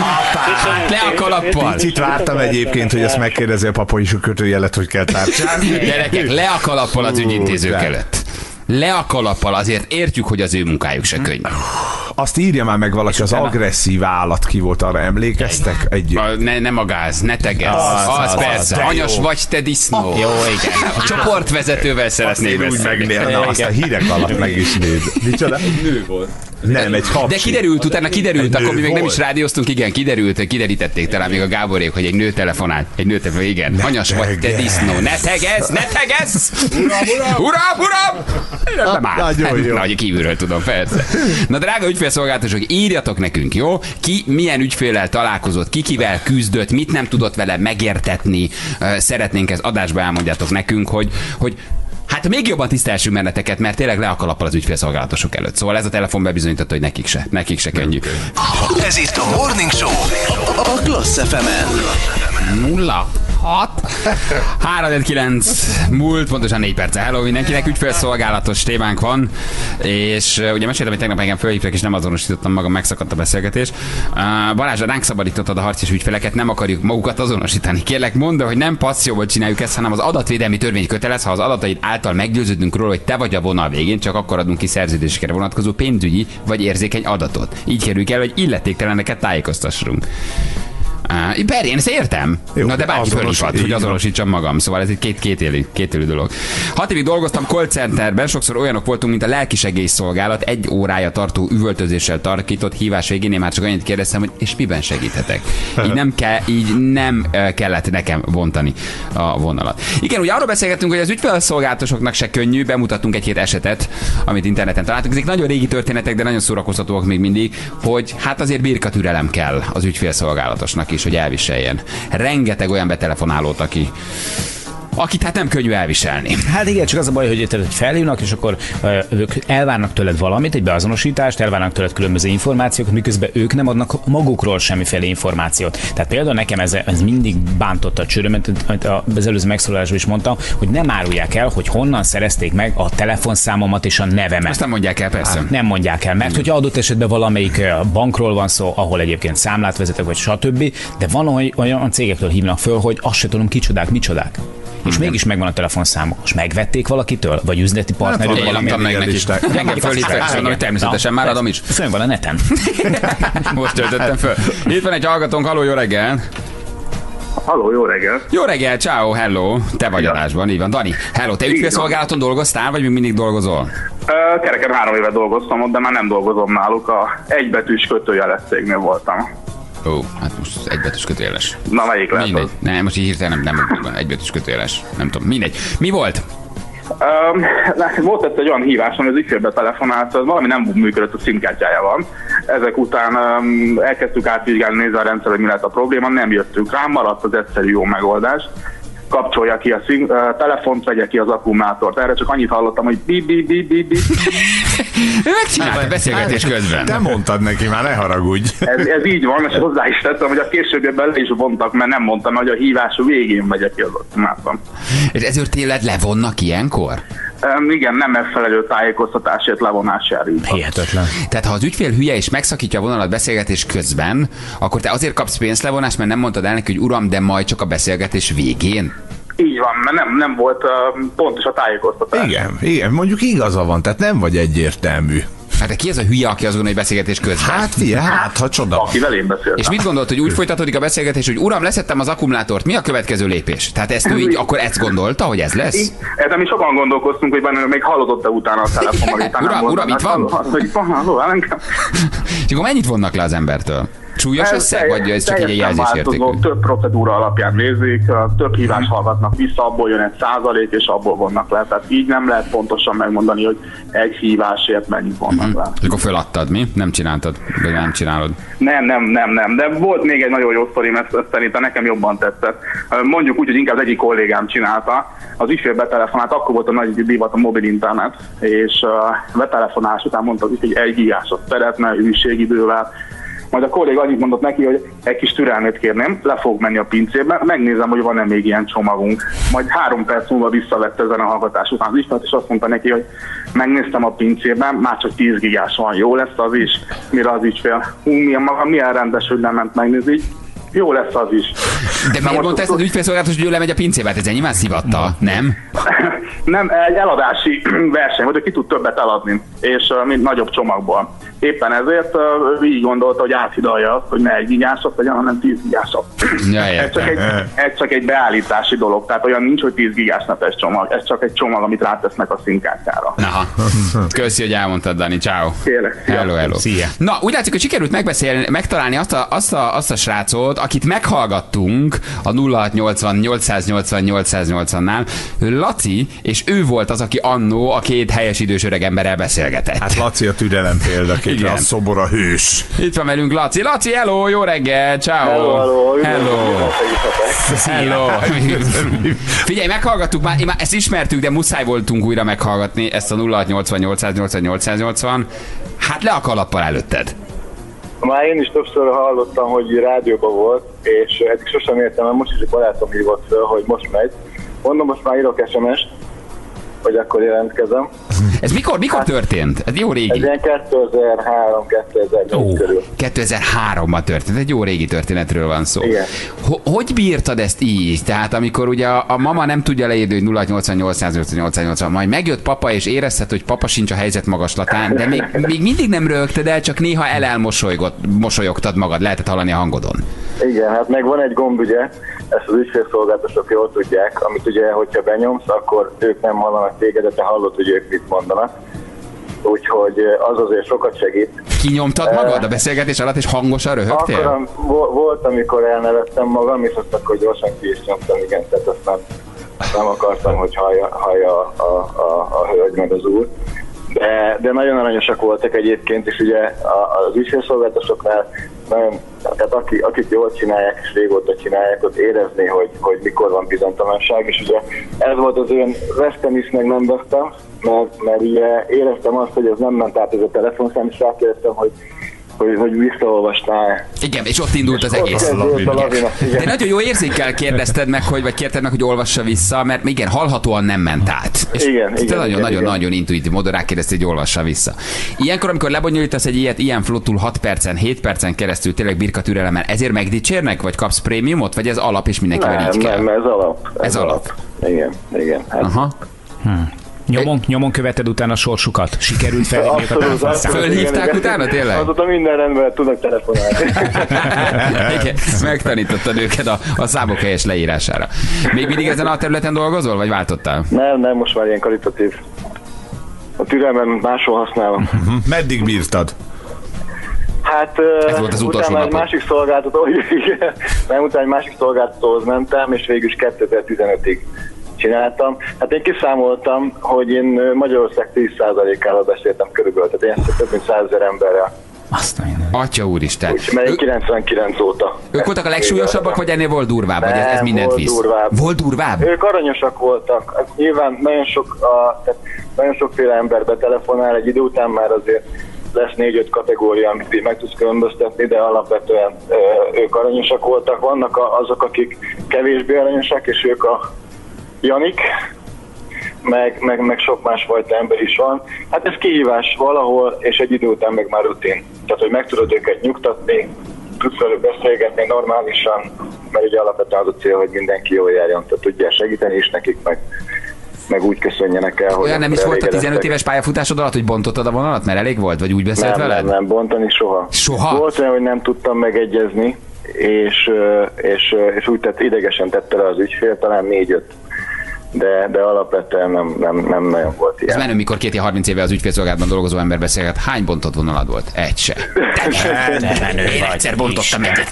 Apám, le a kalappal! Picit vártam egyébként, hogy ezt megkérdezi a papa is, a kötőjelet, hogy kell tárcsálni. Gyerekek, le a kalappal az ügyintézők előtt. Le a kalappal, azért értjük, hogy az ő munkájuk se könnyű. Azt írja már meg valaki, az agresszív állat ki volt, arra emlékeztek együtt? Ne, nem a gáz, ne tegezz. Az, az, az persze, az, anyas jó. Vagy te disznó. Jó, igen. A csoportvezetővel szeretnék beszélni. Azt a hírek alatt meg is néz. Micsoda? Egy nő volt. Nem, egy hapsi. De kiderült, utána kiderült, akkor még nem is rádióztunk, igen, kiderült, hogy kiderítették talán még a Gáborék, hogy egy nő telefonált. Egy nő telefonált, igen. Ne anyas tegez. Vagy te disznó. Ne tegezz, ne tegezz! Uram, uram! Uram, uram! Nagyon jó. Nagy kívülről tudom, persze. Na, drága ügyfélszolgálatosok, írjatok nekünk, jó? Ki milyen ügyféllel találkozott, ki kivel küzdött, mit nem tudott vele megértetni. Szeretnénk ezt adásba elmondjátok nekünk, hogy, hogy hát még jobban tisztelsünk benneteket, mert tényleg le a kalappal az ügyfélszolgálatosok előtt. Szóval ez a telefon bebizonyította, hogy nekik se, nekik se könnyű. Ez itt a Morning Show, a Klassz ef em-en. Nulla. három öt kilenc múlt, pontosan négy perc. Hello mindenkinek, ügyfélszolgálatos témánk van, és ugye meséltem, hogy tegnap engem fölhívtak, és nem azonosítottam magam, megszakadt a beszélgetés. Uh, Balázs, ránk szabadítottad a harcis ügyfeleket, nem akarjuk magukat azonosítani. Kérlek, mondd, hogy nem passzióból csináljuk ezt, hanem az adatvédelmi törvény kötelez, ha az adataid által meggyőződünk róla, hogy te vagy a vonal végén, csak akkor adunk ki szerződésekre vonatkozó pénzügyi vagy érzékeny adatot. Így kerüljük el, hogy illetékteleneket tájékoztassunk. Uh, Ber, én ezt értem. Jó, na de bárki fölhívhat, hogy azonosítsam magam. Szóval ez egy két, két élő, két élő dolog. Hat évig dolgoztam call centerben, sokszor olyanok voltunk, mint a lelkisegélyszolgálat. Egy órája tartó üvöltözéssel tarkított hívás végén én már csak annyit kérdeztem, hogy és miben segíthetek. Így nem, ke, így nem kellett nekem vontani a vonalat. Igen, ugye arról beszélgettünk, hogy az ügyfélszolgálatosoknak se könnyű, bemutattunk egy-két esetet, amit interneten találtunk. Ezek nagyon régi történetek, de nagyon szórakoztatóak még mindig, hogy hát azért birka türelem kell az ügyfélszolgálatosnak is, hogy elviseljen. Rengeteg olyan betelefonálót, aki akit hát nem könnyű elviselni. Hát igen, csak az a baj, hogy felhívnak, és akkor ők elvárnak tőled valamit, egy beazonosítást, elvárnak tőled különböző információkat, miközben ők nem adnak magukról semmiféle információt. Tehát például nekem ez, ez mindig bántotta a csőrömet, amit az előző megszólalásban is mondtam, hogy nem árulják el, hogy honnan szerezték meg a telefonszámomat és a nevemet. Azt nem mondják el, persze. Hát, nem mondják el, mert hogyha adott esetben valamelyik bankról van szó, ahol egyébként számlát vezetek, vagy stb., de van olyan cégektől hívnak föl, hogy azt se tudom, kicsodák, micsodák. és hmm. mégis megvan a telefonszámuk. És megvették valakitől? Vagy üzleti partnerük? Valamilyen meglisták. Engem fölhívták, hogy természetesen már adom is. Fönn van a neten. Most töltöttem föl. Itt van egy hallgatónk, halló, jó reggel! Halló, jó reggel! Jó reggel, ciao, hello! Te vagy adásban, így van. Dani, hello, te ügyfélszolgálaton dolgoztál, vagy még mindig dolgozol? Ö, kereken három éve dolgoztam ott, de már nem dolgozom náluk. A egybetűs kötőjeles cégnél voltam. Ó, hát most egybetűs kötőjeles. Na, melyik lehet? Mindegy. Nem, most így hirtelen nem, nem, nem egybetűs kötőjeles. Nem tudom, mindegy. Mi volt? Um, volt egy olyan hívás, ami az ügyfélbe telefonált, valami nem működött a szimkártyájában. Ezek után um, elkezdtük átvizsgálni, nézni a rendszer, hogy mi lett a probléma, nem jöttünk rá, maradt az egyszerű jó megoldás. Kapcsolja ki a szink, uh, telefont, vegye ki az akkumulátort. Erre csak annyit hallottam, hogy bip bip bip bip bip. Megcsinálta beszélgetés közben. Te mondtad neki, már ne haragudj. ez, ez így van, és hozzá is tettem, hogy a későbbiekben le is vontak, mert nem mondtam, hogy a hívás végén vegye ki az akkumulátort. És ezért téged levonnak ilyenkor? Um, igen, nem megfelelő tájékoztatásért levonásjára. Hihetetlen. Tehát ha az ügyfél hülye és megszakítja a vonalat beszélgetés közben, akkor te azért kapsz pénzlevonást, mert nem mondtad el neki, hogy uram, de majd csak a beszélgetés végén. Így van, mert nem, nem volt uh, pontos a tájékoztatás. Igen, igen, mondjuk igaza van, tehát nem vagy egyértelmű. Hát de ki ez a hülye, aki azt gondolja, hogy beszélgetés közben? Hát fia, hát ha csoda. Akivel én beszéltem. És mit gondolt, hogy úgy folytatódik a beszélgetés, hogy uram, leszettem az akkumulátort, mi a következő lépés? Tehát ezt ő így akkor ezt gondolta, hogy ez lesz? Ezen mi sokan gondolkoztunk, hogy benne még hallotott-e utána a telefonban. Uram, uram, itt van? És akkor mennyit vonnak le az embertől? Súlyos összeg, vagy ez csak egy jelzésértékű? Több procedúra alapján nézik, több hívást hallgatnak vissza, abból jön egy százalék, és abból vonnak le. Tehát így nem lehet pontosan megmondani, hogy egy hívásért mennyit vonnak le. És akkor föladtad, mi? Nem csináltad? Vagy nem csinálod? Nem, nem, nem, nem. De volt még egy nagyon jó sztorim, ezt szerintem nekem jobban tetszett. Mondjuk úgy, hogy inkább egyik kollégám csinálta. Az ügyfél betelefonált, akkor volt a nagy divat a mobil internet, és betelefonás után mondta, hogy egy gigásot szeretne, hűségidővel. Majd a kolléga annyit mondott neki, hogy egy kis türelmét kérném, le fog menni a pincébe, megnézem, hogy van-e még ilyen csomagunk. Majd három perc múlva visszavett ezen a hallgatás után az ismert, és azt mondta neki, hogy megnéztem a pincében, már csak tíz gigás van, jó lesz az is, mire az így fél. Hú, milyen, milyen rendes, hogy nem ment megnézni. Jó lesz az is. De miért mondta ezt az ügyfélszolgálatos, hogy ő lemegy a pincébe? Hát ez nyilván szivatta, nem? Nem, egy eladási verseny, hogy ki tud többet eladni, és mind nagyobb csomagból. Éppen ezért így gondolta, hogy áthidalja azt, hogy ne egy gigásat legyen, hanem tíz gigásat. Ja, ez, csak egy, ez csak egy beállítási dolog, tehát olyan nincs, hogy tíz gigás netes csomag, ez csak egy csomag, amit rátesznek a színkártyára. Köszi, hogy elmondtad, Dani, ciao. Hello, hello. Szia. Na, úgy látszik, hogy sikerült megbeszélni, megtalálni azt a, azt a, azt a srácot, akit meghallgattunk a nulla hatszáznyolcvan nyolcszáznyolcvan nyolcszáznyolcvannál, Laci, és ő volt az, aki annó a két helyes idős öreg emberrel beszélgetett. Hát Laci a türelem példaként, a szobor a hős. Itt van velünk Laci. Laci, hello, jó reggel, ciao. Hello, hello. Hello. Hello. Figyelj, meghallgattuk már, már, ezt ismertük, de muszáj voltunk újra meghallgatni ezt a nulla hatszáznyolcvan nyolcszáznyolcvan nyolcszáznyolcvan. Hát le a kalappal előtted. Már én is többször hallottam, hogy rádióban volt, és eddig sosem értem, mert most is egy barátom hívott föl, hogy most megy. Mondom, most már írok es em es-t, hogy akkor jelentkezem. Ez mikor, mikor hát, történt? Ez jó régi. Ez ilyen kétezer-három kétezer-négy körül. kétezer-háromban történt, egy jó régi történetről van szó. Igen. Hogy bírtad ezt így? Tehát amikor ugye a, a mama nem tudja leírni, hogy nulla nyolcvan nyolcszáznyolcvan nyolcszáznyolcvan, majd megjött papa és érezted, hogy papa sincs a helyzet magaslatán, de még, még mindig nem röhögted el, csak néha elmosolyogtad magad, lehetett hallani a hangodon. Igen, hát meg van egy gomb, ugye, ezt az ügyfélszolgáltatók jól tudják, amit ugye, hogyha benyomsz, akkor ők nem hallanak téged, de te hallod, hogy ők mit mondanak. Úgyhogy az azért sokat segít. Kinyomtad magad a beszélgetés alatt, és hangosan röhögtél? Akkor volt, amikor elnevettem magam, és azt akkor gyorsan ki is nyomtam, igen, tehát azt nem, nem akartam, hogy hallja, hallja a, a, a, a hölgy meg az úr. De, de nagyon aranyosak voltak egyébként, és ugye az ügyfélszolgáltatásoknál nagyon, tehát aki, akik jól csinálják és régóta csinálják, ott érezni, hogy, hogy mikor van bizonytalanság, és ugye ez volt az én vesztem is, meg nem vesztem, mert, mert ugye éreztem azt, hogy ez nem ment át ez a telefonszám, és rákéreztem, hogy Hogy, hogy visszaolvastál. Igen, és ott indult és az egész. Az az az de nagyon jó érzékkel kérdezted meg, hogy, vagy kérted meg, hogy olvassa vissza, mert igen, hallhatóan nem ment át. És igen, te igen, nagyon, igen, nagyon, igen. nagyon intuitív módon rákérdezted, hogy olvassa vissza. Ilyenkor, amikor lebonyolítasz egy ilyet, ilyen flottul hat percen, hét percen keresztül, tényleg birka türelemmel, ezért megdicsérnek, vagy kapsz prémiumot, vagy ez alap, és mindenkivel nem, így kell? Nem, ez alap. Ez, ez alap. alap. Igen, igen. Hát. Aha. Hm. Nyomon, nyomon követed utána a sorsukat? Sikerült felhívni a támasztát? Fölhívták utána tényleg? Azóta minden rendben tudnak telefonálni. Igen, megtanítottad őket a, a számok helyes leírására. Még mindig ezen a területen dolgozol, vagy váltottál? Nem, nem, most már ilyen karitatív. A türelmem máshol használom. Meddig bírtad? Hát ez volt az utolsó napot. Egy másik szolgáltató, igen, nem, utána egy másik szolgáltatóhoz mentem, és végül is kétezer-tizenötig csináltam. Hát én kiszámoltam, hogy én Magyarország tíz százalékával beszéltem körülbelül, tehát én több mint százezer emberrel. Azt a Atya úristen. Úgyhogy ő... kilencvenkilenc óta. Ők voltak a legsúlyosabbak, vagy ennél volt durvább? Nem, vagy ez, ez mindent volt visz? Durvább. Volt durvább? Ők aranyosak voltak. Hát nyilván nagyon sok, a, tehát nagyon sokféle ember betelefonál, egy idő után már azért lesz négy-öt kategória, amit így meg tudsz különböztetni, de alapvetően ők aranyosak voltak. Vannak a, azok, akik kevésbé aranyosak, és ők a Janik, meg, meg, meg sok másfajta ember is van. Hát ez kihívás valahol, és egy idő után meg már rutin. Tehát, hogy meg tudod őket nyugtatni, tudsz velük beszélgetni normálisan, mert ugye alapvetően az a cél, hogy mindenki jól járjon, tehát tudjál segíteni is nekik, meg, meg úgy köszönjenek el, hogy... Olyan nem is volt a tizenöt éves pályafutásod alatt, hogy bontottad a vonalat, mert elég volt, vagy úgy beszélt veled? Nem, nem, nem, bontani soha. Soha? Volt olyan, hogy nem tudtam megegyezni, és, és, és úgy tett, idegesen tette le az ügyfél, talán négy-öt. De, de alapvetően nem, nem, nem nagyon volt ilyen. Ez menő, mikor két harminc éve az ügyfélszolgálatban dolgozó ember beszélget, hány bontott vonalad volt? Egy se. De nem, én egyszer bontottam egyet.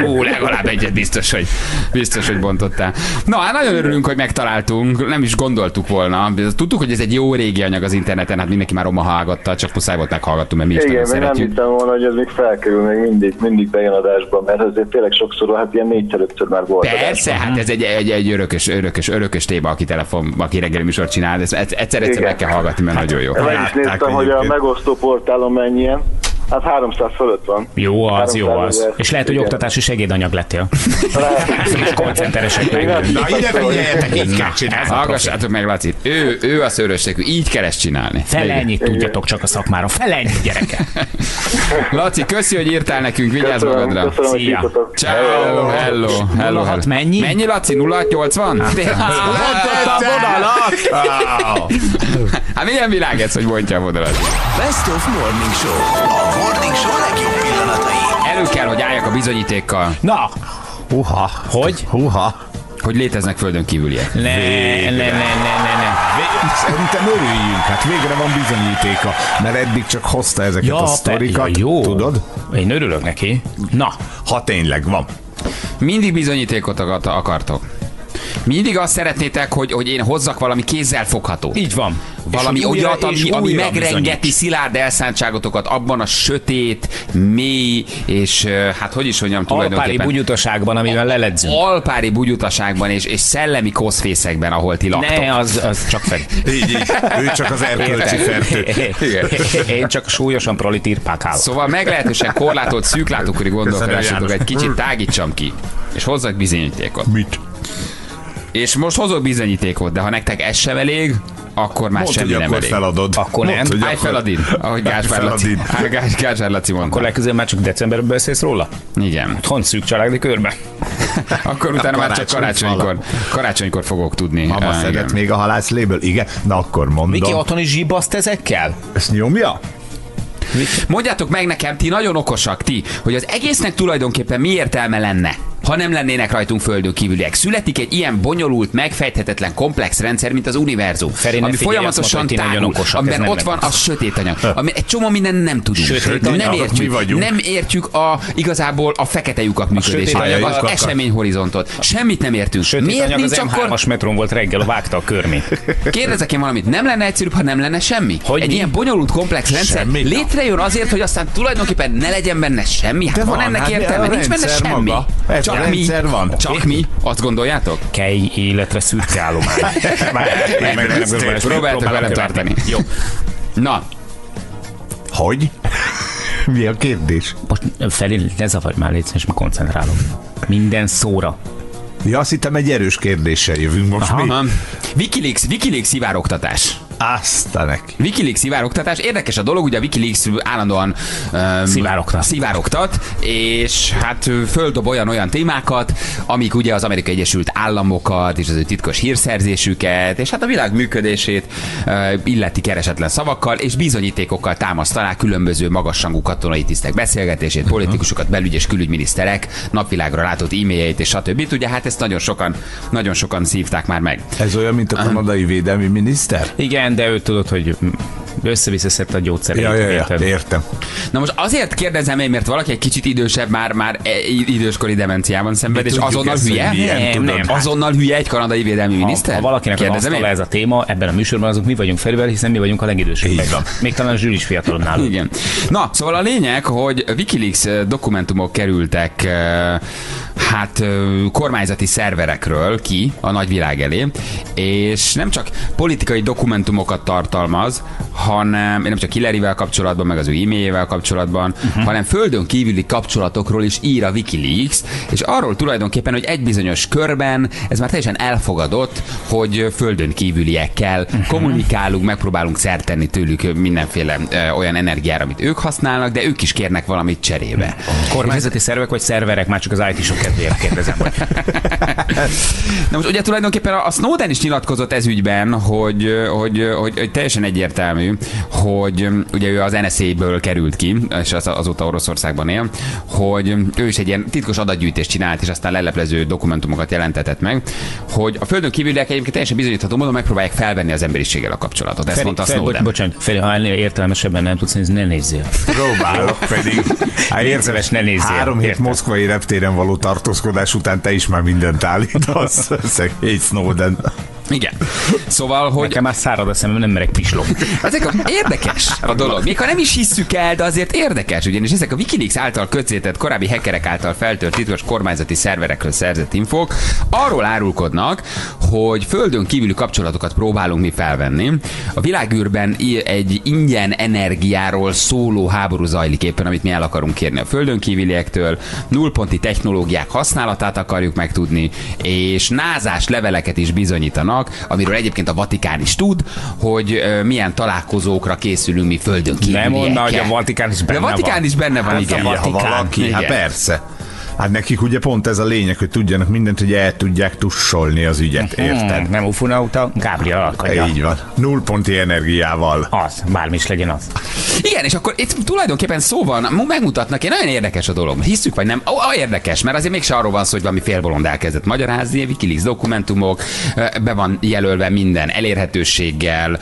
Kamú, legalább egyet biztos, hogy, biztos, hogy bontottál. Na, hát nagyon örülünk, hogy megtaláltunk, nem is gondoltuk volna. Tudtuk, hogy ez egy jó régi anyag az interneten, hát mindenki már omahallgatta, csak muszáj volt meghallgattunk, mert mi is igen, nagyon szeretjük. Igen, nem hittem volna, hogy ez még felkerül, még mindig, mindig bejön adásban, mert azért tényleg sokszor, hát ilyen négyszer-ötször már volt. Persze, adásban. Hát ez egy, egy, egy örökös Örökös, örökös téma, aki telefon, aki reggeli műsort csinál, ezt egyszer-egyszer meg kell hallgatni, mert hát, nagyon jó. Meg is néztem, hogy a megosztó portálon mennyien. Hát háromszáz fölött van. Jó az, jó az. Ezer. És lehet, hogy igen, oktatási segédanyag lettél. És koncenteresek meg. Na, ide figyeljetek, így kell csinálni. Hallgassátok meg, Lacit. Ő, ő a szőrösségű, így kell ezt csinálni. Fel ennyit tudjatok csak a szakmára. Fel ennyit, gyerekek. Laci, köszi, hogy írtál nekünk. Vigyázz magadra. Szia. Ciao, hello, hello. Mennyi? Mennyi, Laci? nulla nyolcvan? Hát milyen világ ez, hogy mondja a vonalat? Best of Morning Show. Morning Show legjobb pillanatai. Elő kell, hogy álljak a bizonyítékkal. Na! Húha! Hogy? Húha! Hogy léteznek földön kívüliek. Ne, végre. ne, ne, ne, ne, ne. Végre. Szerintem örüljünk, hát végre van bizonyítéka, mert eddig csak hozta ezeket ja, a sztorikat, ja, jó. Tudod? Én örülök neki. Na! Ha tényleg van. Mindig bizonyítékot akartok. Mindig azt szeretnétek, hogy, hogy én hozzak valami kézzelfogható. Így van. Valami olyat, ami, ami megrengeti szilárd elszántságotokat abban a sötét, mély és hát hogy is mondjam tulajdonképpen. Alpári bugyutaságban, amivel leledzünk. Alpári bugyutaságban és, és szellemi koszfészekben, ahol ti laktok. Ne, az, az csak fel. Így, így. Ő csak az erkölcsi fertő. Én csak súlyosan prolitírpákálok. Szóval meglehetősen korlátolt szűklátókori gondolkodásotok egy kicsit tágítsam ki, és hozzak bizonyítékot. Mit? És most hozok bizonyítékot, de ha nektek ez sem elég, akkor már semmi nem elég. Feladod. Akkor nem. Állj feladin, ahogy Gáspár Laci, Gáspár Laci mondta. Akkor legközelebb már csak decemberben beszélsz róla? Igen. Hon szűk családi körben. Akkor utána már csak karácsonykor, karácsonykor fogok tudni. Mama szeret még a halászléből? Igen. Na akkor mondom. Miki otthoni zsibaszt ezekkel? Ezt nyomja? Mondjátok meg nekem, ti nagyon okosak, ti, hogy az egésznek tulajdonképpen mi értelme lenne, ha nem lennének rajtunk földön kívüliek. Születik egy ilyen bonyolult, megfejthetetlen, komplex rendszer, mint az univerzum, Feri, ami folyamatosan tárul, amiben ott van az sötét anyag, ami egy csomó minden nem tudunk. Nem értjük, nem értjük a, igazából a fekete lyukak működését, az eseményhorizontot. Semmit nem értünk. Sötét miért anyag nincs az akkor... M hármas metrón volt reggel, vágta a körmét. Kérdezek én valamit, nem lenne egyszerűbb, ha nem lenne semmi? Hogy egy mi? Ilyen bonyolult, komplex rendszer semmi létrejön azért, hogy aztán tulajdonképpen ne legyen benne semmi. Hát van ennek értelme, nincs benne semmi. Csak mi? Van. Csak mi? Azt gondoljátok? Kei életre szürke állomány. Próbáltok velem tartani. Jó. Na. Hogy? Mi a kérdés? Most felé, ne zavarj már létszön, és ma koncentrálom. Minden szóra. Ja, azt hittem egy erős kérdéssel jövünk most. Aha, mi? Wikileaks, Wikileaks szivárogtatás. Aztán neki. Wikileaks szivárogtatás. Érdekes a dolog, ugye a Wikileaks állandóan um, szivárogtat. szivárogtat, és hát földob olyan-olyan témákat, amik ugye az Amerikai Egyesült Államokat és az ő titkos hírszerzésüket, és hát a világ működését uh, illeti keresetlen szavakkal, és bizonyítékokkal támaszt alá különböző magasrangú katonai tisztek beszélgetését, uh-huh. politikusokat, belügy- és külügyminiszterek napvilágra látott e-mailjeit és stb. Ugye hát ezt nagyon sokan, nagyon sokan szívták már meg. Ez olyan, mint a kanadai védelmi miniszter? Igen, de ő tudod, hogy össze-visszaszedte a gyógyszerét. Ja, ja, ja, értem. Na most azért kérdezem én, mert valaki egy kicsit idősebb, már, már időskori demenciában szenved, és azonnal ezt, hülye? Nem, nem, azonnal hülye egy kanadai védelmi ha, miniszter? Ha valakinek az asztala ez a téma, ebben a műsorban azok mi vagyunk felülvel, hiszen mi vagyunk a legidősebbek. Még talán a zsűri is fiatalabb nálunk. Igen. Na, szóval a lényeg, hogy Wikileaks dokumentumok kerültek hát kormányzati szerverekről ki a nagyvilág elé, és nem csak politikai dokumentumokat tartalmaz, hanem nem csak Hillary-vel kapcsolatban, meg az ő e-mailjével kapcsolatban, uh-huh. hanem földön kívüli kapcsolatokról is ír a Wikileaks, és arról tulajdonképpen, hogy egy bizonyos körben ez már teljesen elfogadott, hogy földön kívüliekkel uh-huh. kommunikálunk, megpróbálunk szert tenni tőlük mindenféle ö, olyan energiára, amit ők használnak, de ők is kérnek valamit cserébe. Uh-huh. Kormányzati szervek vagy szerverek? Már csak az i té-sok kedvéért kérdezem. Na most ugye tulajdonképpen a Snowden is nyilatkozott ez ügyben, hogy, hogy, hogy, hogy teljesen egyértelmű, hogy ugye ő az en es á-ből került ki, és az, azóta Oroszországban él, hogy ő is egy ilyen titkos adatgyűjtést csinált, és aztán leleplező dokumentumokat jelentetett meg, hogy a földön kívüliek egyébként teljesen bizonyítható módon megpróbálják felvenni az emberiséggel a kapcsolatot. Ezt Feri, mondta Feri, Snowden. Bo- bocsánat, Feri, ha ennél értelmesebben nem tudsz, ne nézzél. Próbálok pedig. Hát érzelmes, ne nézzél. Három hét moszkvai reptéren való tartózkodás után te is már mindent állítasz. Szegény Snowden. Igen. Szóval, hogy... Nekem már szárad a szemem, nem merek pislogni. Érdekes a dolog. Még ha nem is hisszük el, de azért érdekes, ugyanis ezek a Wikileaks által közzétett, korábbi hackerek által feltört titkos kormányzati szerverekről szerzett infók arról árulkodnak, hogy földön kívüli kapcsolatokat próbálunk mi felvenni. A világűrben egy ingyen energiáról szóló háború zajlik éppen, amit mi el akarunk kérni a földön kívüliektől, nullponti technológiák használatát akarjuk megtudni, és názás leveleket is bizonyítanak, amiről egyébként a Vatikán is tud, hogy milyen találkozókra készülünk mi földön kívüliekkel. Nem mondna, hogy a Vatikán is benne van. A Vatikán van. is benne van, hát igen. A Vatikán, ha valaki, igen. Hát persze. Hát nekik ugye pont ez a lényeg, hogy tudjanak mindent, hogy el tudják tussolni az ügyet, érted? Hmm, nem ufonauta, Gabriel alkalja. Így van. Nullponti energiával. Az, bármi is legyen az. Igen, és akkor itt tulajdonképpen szó van, megmutatnak, én nagyon érdekes a dolog. Hisszük vagy nem? A érdekes, mert azért mégse arról van szó, hogy valami félbolond elkezdett magyarázni, Wikileaks dokumentumok, be van jelölve minden elérhetőséggel,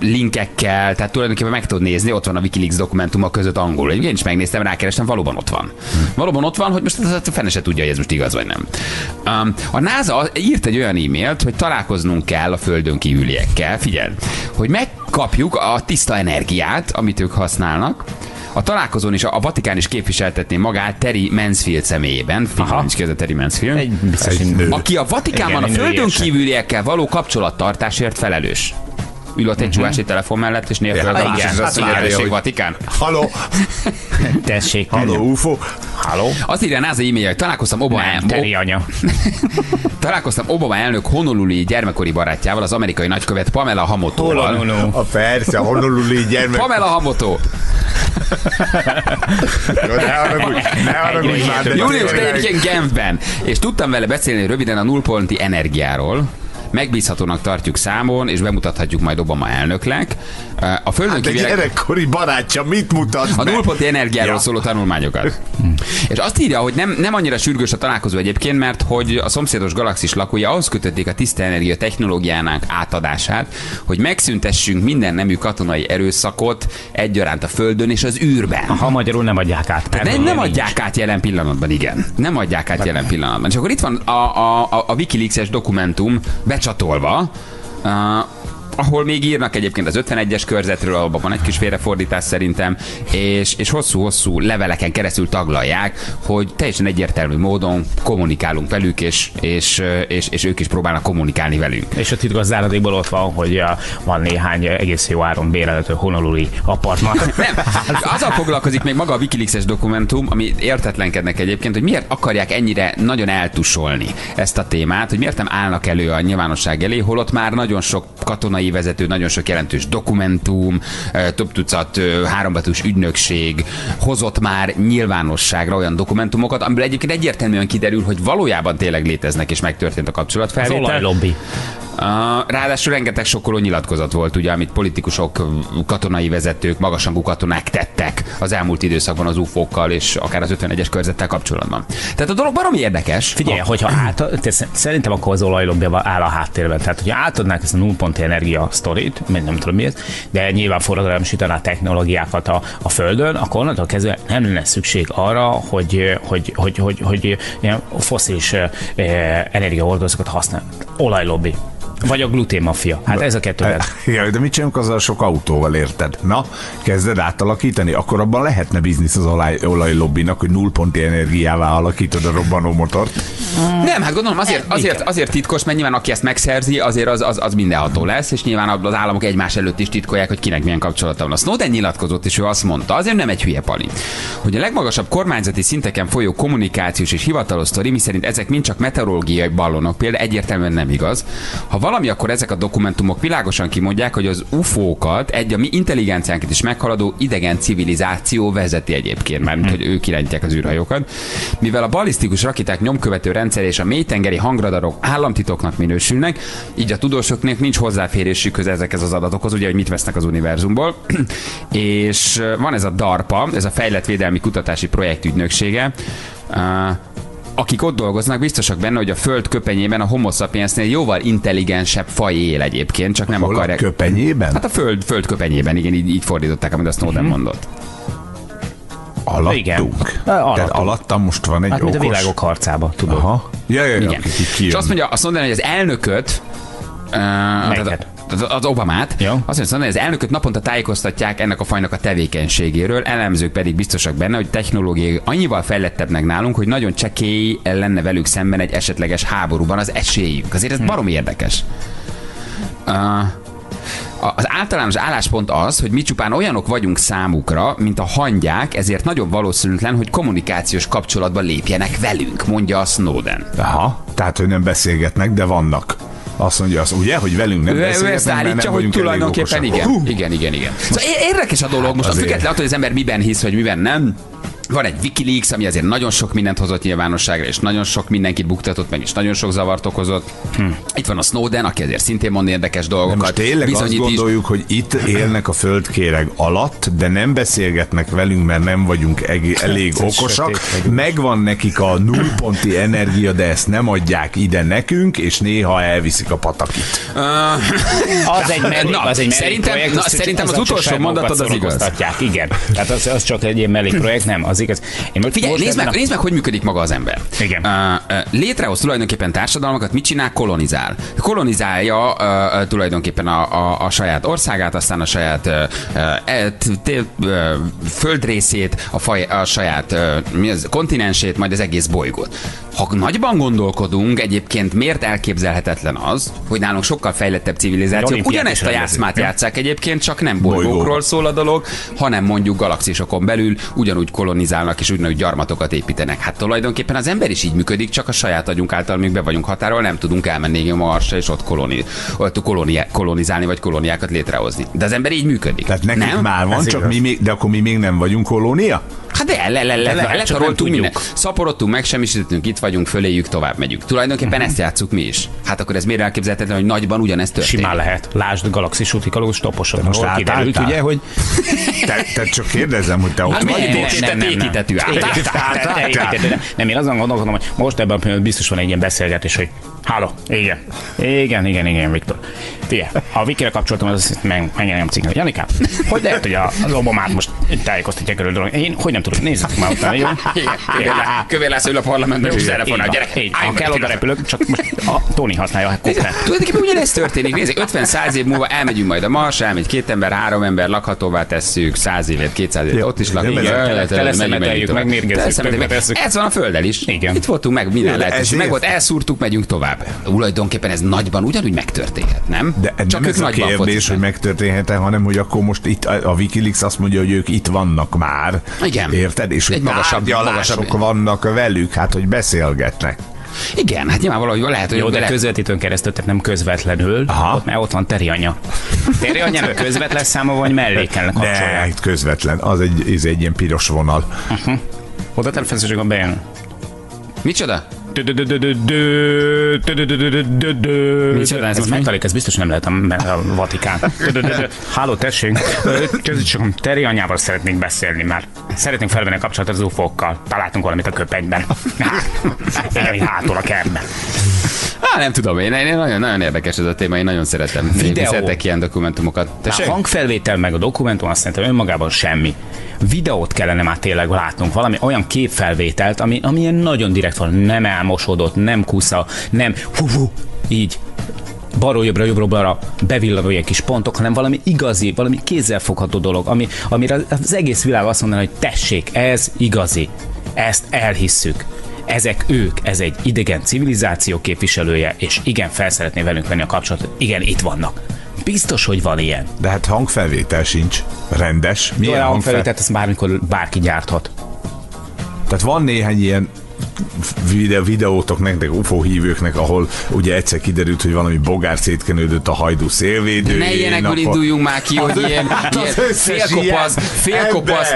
linkekkel, tehát tulajdonképpen meg tudod nézni, ott van a Wikileaks dokumentumok között angolul. Én is megnéztem, rákerestem, valóban ott van. Valóban ott van, hogy most a fene se tudja, hogy ez most igaz vagy nem. Um, a NASA írt egy olyan e-mailt, hogy találkoznunk kell a földön kívüliekkel, figyelj, hogy megkapjuk a tiszta energiát, amit ők használnak. A találkozón is a Vatikán is képviseltetné magát Terry Mansfield személyében. Figyelj, ki ez a Terry Mansfield. Egy, egy aki a Vatikánban igen, a földön kívüliekkel való kapcsolattartásért felelős. Ül ott egy uh-huh. csúvási telefon mellett, és néha földön kívüliek Vatikán. Halló! Tessék! Halló, ufó! Halló? Azt írja a NASA e-mailje, hogy találkoztam Obama... Nem, Teri anya. találkoztam Obama elnök honoluli gyermekkori barátjával, az amerikai nagykövet Pamela Hamotóval. A persze, honoluli gyermek... Pamela Hamotó! ne haragudj, ne haragudj már! július negyedikén Genfben, és tudtam vele beszélni röviden a nullponti energiáról. Megbízhatónak tartjuk számon, és bemutathatjuk majd Obama elnöknek. A földön kívüliek... Hát egy gyerekkori barátja mit mutat? A nullponti energiáról ja. szóló tanulmányokat. És azt írja, hogy nem, nem annyira sürgős a találkozó egyébként, mert hogy a szomszédos galaxis lakói ahhoz kötötték a tiszta energia technológiának átadását, hogy megszüntessünk minden nemű katonai erőszakot egyaránt a földön és az űrben. Ha magyarul nem adják át. Tehát nem, nem adják át jelen pillanatban, igen. Nem adják át jelen pillanatban. És akkor itt van a, a, a, a Wikileaks-es dokumentum becsatolva, uh, ahol még írnak egyébként az ötvenegyes körzetről, ahol van egy kis félrefordítás szerintem, és, és hosszú-hosszú leveleken keresztül taglalják, hogy teljesen egyértelmű módon kommunikálunk velük, és, és, és, és ők is próbálnak kommunikálni velünk. És a titkos záradékból ott van, hogy van néhány egész jó áron bérelhető honoluli apartman. Nem, azzal foglalkozik még maga a Wikileaks-es dokumentum, ami értetlenkednek egyébként, hogy miért akarják ennyire nagyon eltusolni ezt a témát, hogy miért nem állnak elő a nyilvánosság elé, holott már nagyon sok katonai katonai vezető, nagyon sok jelentős dokumentum, több tucat hárombatús ügynökség hozott már nyilvánosságra olyan dokumentumokat, amiből egyébként egyértelműen kiderül, hogy valójában tényleg léteznek és megtörtént a kapcsolatfelvétel. Az olajlobbi. Ráadásul rengeteg sokkoló nyilatkozat volt, ugye, amit politikusok, katonai vezetők, magasrangú katonák tettek az elmúlt időszakban az ufókkal és akár az ötvenegyes körzettel kapcsolatban. Tehát a dolog baromi érdekes. Figyelj, a... hogyha átad, szerintem akkor az olajlobbi áll a háttérben. Tehát, hogyha átadnák ezt a nullponti energia sztorit, mert nem tudom miért, de nyilván forradalomsítaná a technológiákat a, a Földön, akkor onnantól kezdve nem lenne szükség arra, hogy, hogy, hogy, hogy, hogy, hogy foszilis energiahordozókat használnak. Olajlobbi. Vagy a gluténmafia. Hát ez a kettő. Ja, de mit csinálunk azzal sok autóval, érted? Na, kezded átalakítani, akkor abban lehetne biznisz az olaj, olajlobbinak, hogy nullponti energiává alakítod a robbanó motort. Nem, hát gondolom azért, azért, azért titkos, mert nyilván aki ezt megszerzi, azért az, az, az mindenható lesz, és nyilván az államok egymás előtt is titkolják, hogy kinek milyen kapcsolata van. A Snowden nyilatkozott, és ő azt mondta, azért nem egy hülye pali, hogy a legmagasabb kormányzati szinteken folyó kommunikációs és hivatalos sztori, miszerint ezek mind csak meteorológiai ballonok, például egyértelműen nem igaz. Ha valami, akkor ezek a dokumentumok világosan kimondják, hogy az ufókat egy a mi intelligenciánkat is meghaladó idegen civilizáció vezeti egyébként, mert hogy ők irányítják az űrhajókat. Mivel a ballisztikus rakéták nyomkövető rendszer és a mélytengeri hangradarok államtitoknak minősülnek, így a tudósoknak nincs hozzáférésük ezekhez az adatokhoz, ugye, hogy mit vesznek az univerzumból. És van ez a DARPA, ez a Fejlett Védelmi Kutatási Projekt ügynöksége, akik ott dolgoznak, biztosak benne, hogy a Föld köpenyében a homo sapiensnél jóval intelligensebb faj él egyébként, csak nem hol akarják... A köpenyében? Hát a Föld, föld köpenyében, igen, így, így fordították, amit a Snowden mm-hmm. mondott. Alattunk. Tehát alattam most van egy hát, okos... Hát, mint a világok harcába, tudod. Aha. Jaj, jaj, igen. És azt mondja, azt mondani, hogy az elnököt... Uh, az Obamát. Jó. Azt mondja, hogy az elnököt naponta tájékoztatják ennek a fajnak a tevékenységéről, elemzők pedig biztosak benne, hogy technológiai annyival fejlettebbnek nálunk, hogy nagyon csekély lenne velük szemben egy esetleges háborúban az esélyük. Azért ez hmm. baromi érdekes. Uh, Az általános álláspont az, hogy mi csupán olyanok vagyunk számukra, mint a hangyák, ezért nagyobb valószínűtlen, hogy kommunikációs kapcsolatba lépjenek velünk, mondja a Snowden. Aha, tehát hogy nem beszélgetnek, de vannak. Azt mondja, az, ugye, hogy velünk nem beszélgetnek, ezt állítja, hogy tulajdonképpen igen. Uh. igen. Igen, igen, szóval érdekes a dolog, most függetlenül attól, hogy az ember miben hisz, hogy miben nem. Van egy Wikileaks, ami azért nagyon sok mindent hozott nyilvánosságra, és nagyon sok mindenkit buktatott meg, és nagyon sok zavart okozott. Hm. Itt van a Snowden, aki azért szintén mond érdekes dolgokat. Most tényleg azt gondoljuk, is... hogy itt élnek a földkéreg alatt, de nem beszélgetnek velünk, mert nem vagyunk eg- elég okosak. Megvan nekik a nullponti energia, de ezt nem adják ide nekünk, és néha elviszik a patakit. az egy mellék, na, az egy szerintem, projekt, na, szerintem az, az utolsó mondatod az igaz. Igen. Tehát az, az csak egy ilyen mellék projekt, nem az. Én figyelj, nézd meg, a... nézd meg, hogy működik maga az ember. Igen. Uh, létrehoz tulajdonképpen társadalmakat, mit csinál? Kolonizál. Kolonizálja uh, tulajdonképpen a, a, a saját országát, aztán a saját uh, t- uh, földrészét, a, faj, a saját uh, mi az, kontinensét, majd az egész bolygót. Ha nagyban gondolkodunk, egyébként miért elképzelhetetlen az, hogy nálunk sokkal fejlettebb civilizáció. Ugyanezt a játszmát játsszák egyébként, csak nem bolygókról Bolygó. szól a dolog, hanem mondjuk galaxisokon belül ugyanúgy kolonizálnak, és úgynehogy gyarmatokat építenek. Hát tulajdonképpen az ember is így működik, csak a saját agyunk által még be vagyunk határol, nem tudunk elmenni a Marsra és ott, koloni, ott koloni, kolonizálni, vagy kolóniákat létrehozni. De az ember így működik. Tehát nekik nem? már van, ez csak mi még, de akkor mi még nem vagyunk kolónia? Hát de le, le, le, le, letaroltunk minden. Szaporodtunk, megsemmisítettünk, itt vagyunk, föléjük, tovább megyünk. Tulajdonképpen uh-huh. ezt játsszuk mi is. Hát akkor ez miért elképzelhetetlen, hogy nagyban ugyanezt történik? Simán lehet. Lásd, galaxis útikalóz, toposod. Most kiderült, ugye, hogy... Te, te csak kérdezem, hogy te ott hát vagy. Nem, nem, nem. Nem, én azon gondolkodom, hogy most ebben a pillanatban biztos van egy ilyen beszélgetés, hogy háló, igen, igen, igen, igen, Viktor. Figyelj, ha a Vikire kapcsoltam, az meg megjelent cikknek, hogy Janikám, hogy lehet, hogy az Obamát most tájékoztatják erről dolog. Én hogy nem tudok, nézzük már utána, jó? Kövér László ül a parlamentben, és telefonál a gyerek. Ha kell, oda repülök, csak most a Tony használja a koktát. Tulajdonképpen ugyanezt történik, nézzük, ötven-száz év múlva elmegyünk majd a Marsra, elmegy két ember, három ember, lakhatóvá tesszük, száz évet, kétszáz évet, ott is lakhatóvá. Teleszemeteljük, megmérgezzük. Ez van a Földdel is. Igen. Itt voltunk meg, minden lehetőség. Meg volt, elszúrtuk, megyünk tovább. Tulajdonképpen ez nagyban ugyanúgy megtörténhet, nem? De csak nem ez a kérdés, hogy megtörténhet-e, hanem hogy akkor most itt a Wikileaks azt mondja, hogy ők itt vannak már. Igen. Érted? És hogy magasabb, magasabb vannak velük, hát hogy beszélgetnek. Igen, hát nyilván valahogy lehet, hogy... Jó, de közvetítőn keresztül, tehát nem közvetlenül. Aha. Ott már ott van teri anya. Teri anya nem közvetlen száma, vagy mellé kellene kapcsolni? De közvetlen, az egy, ez egy ilyen piros vonal. Uh-huh. Oda terfeszőség van bejön. Micsoda? Micsoda, ez most megtalék, ez biztos nem lehet a Vatikán. Háló, tessék, közöttségem, teri anyával szeretnék beszélni már. Szeretnénk felvenni a kapcsolatot az ufókkal. Találtunk valamit a köpenyben. Hátul a kertben. Á, nem tudom, én, én nagyon, nagyon érdekes ez a téma, én nagyon szeretem. Videó. Én szeretek ilyen dokumentumokat. A hangfelvétel meg a dokumentum, azt szerintem önmagában semmi. Videót kellene már tényleg látnunk, valami olyan képfelvételt, ami, ami ilyen nagyon direkt van, nem elmosodott, nem kusza, nem hú-hú, így balról jobbra, jobbra, balra bevillanó ilyen kis pontok, hanem valami igazi, valami kézzelfogható dolog, ami, amire az egész világ azt mondaná, hogy tessék, ez igazi, ezt elhisszük. Ezek ők, ez egy idegen civilizáció képviselője, és igen, felszeretné velünk venni a kapcsolatot, igen, itt vannak. Biztos, hogy van ilyen. De hát hangfelvétel sincs. Rendes. Milyen olyan hangfelvétel, ezt bármikor bárki gyárthat. Tehát van néhány ilyen videótok nektek, ufó hívőknek, ahol ugye egyszer kiderült, hogy valami bogár szétkenődött a hajdú szélvédőjén. Ne ilyenekből induljunk már ki, hogy ilyen félkopasz, félkopasz,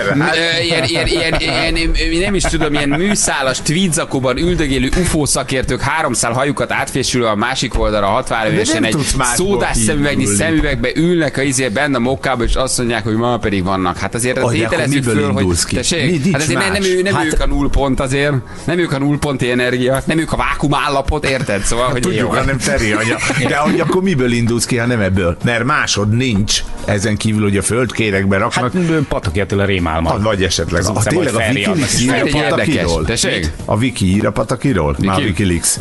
nem is tudom, ilyen műszálas tweedzakóban üldögélő ufó szakértők háromszál hajukat átfésülő a másik oldalra hatvanöt évesen egy szódás szemüvegnyi szemüvegbe ülnek a izért benne a mokkába, és azt mondják, hogy ma pedig vannak. Hát azért az ételezzük föl, hogy tessék, hát azért nem ők a null pont azért, nem ők a nullponti energia, nem ők a vákum állapot, érted? Szóval, hogy tudjuk, hanem teri anya. De hogy akkor miből indulsz ki, ha nem ebből? Mert másod nincs. Ezen kívül, hogy a földkérekbe raknak. Hát Patakjától a rémálmat. Vagy esetleg. Az tényleg a Wikileaks ír a Patakiról. A Wiki ír a Patakiról? Már Wikileaks.